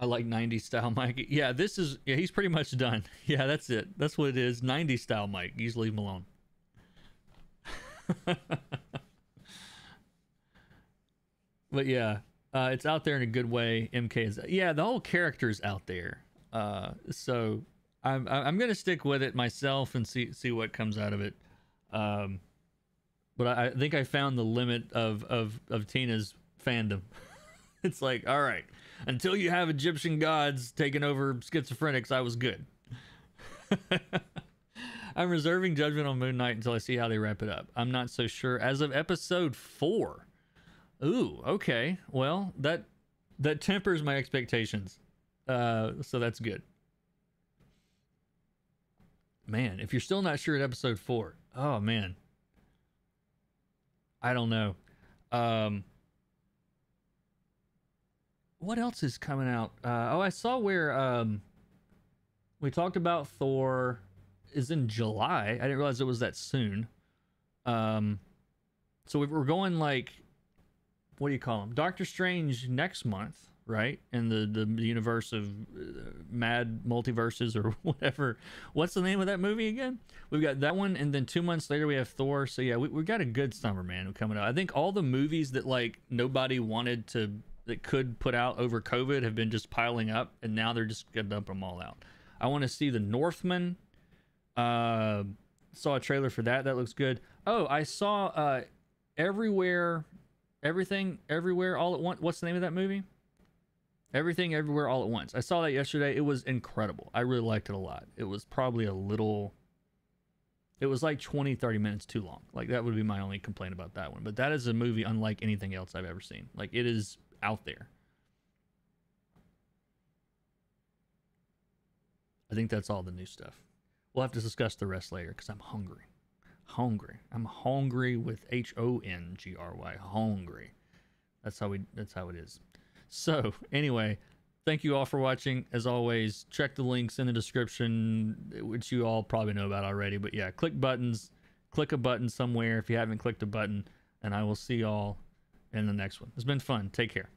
I like nineties style Mike. Yeah, this is, yeah, he's pretty much done. Yeah, that's it. That's what it is. nineties style Mike. You just leave him alone. But yeah, uh, it's out there in a good way. M K is, yeah, the whole character's out there. Uh, so I'm, I'm going to stick with it myself and see, see what comes out of it. Um, but I, I think I found the limit of, of, of Tina's fandom. It's like, all right, until you have Egyptian gods taking over schizophrenics, I was good. I'm reserving judgment on Moon Knight until I see how they wrap it up. I'm not so sure. As of episode four. Ooh, okay. Well, that that tempers my expectations. Uh, so that's good. Man, if you're still not sure at episode four, oh, man. I don't know. Um... What else is coming out? Uh, oh, I saw where um, we talked about Thor is in July. I didn't realize it was that soon. Um, so we're going like, what do you call them? Doctor Strange next month, right? In the, the, the universe of uh, mad multiverses or whatever. What's the name of that movie again? We've got that one. And then two months later we have Thor. So yeah, we, we've got a good summer, man, coming out. I think all the movies that like nobody wanted to, that could put out over COVID have been just piling up, and now they're just gonna dump them all out. I want to see The Northman. Uh, saw a trailer for that. That looks good. Oh, I saw uh, Everywhere, Everything, Everywhere All at Once. What's the name of that movie? Everything, Everywhere All at Once. I saw that yesterday. It was incredible. I really liked it a lot. It was probably a little... It was like twenty, thirty minutes too long. Like, that would be my only complaint about that one. But that is a movie unlike anything else I've ever seen. Like, it is out there. I think that's all the new stuff. We'll have to discuss the rest later because I'm hungry. Hungry. I'm hungry with H O N G R Y. Hungry. That's how we. That's how it is. So, anyway, thank you all for watching. As always, check the links in the description, which you all probably know about already. But yeah, click buttons. Click a button somewhere if you haven't clicked a button. And I will see y'all in the next one. It's been fun. Take care.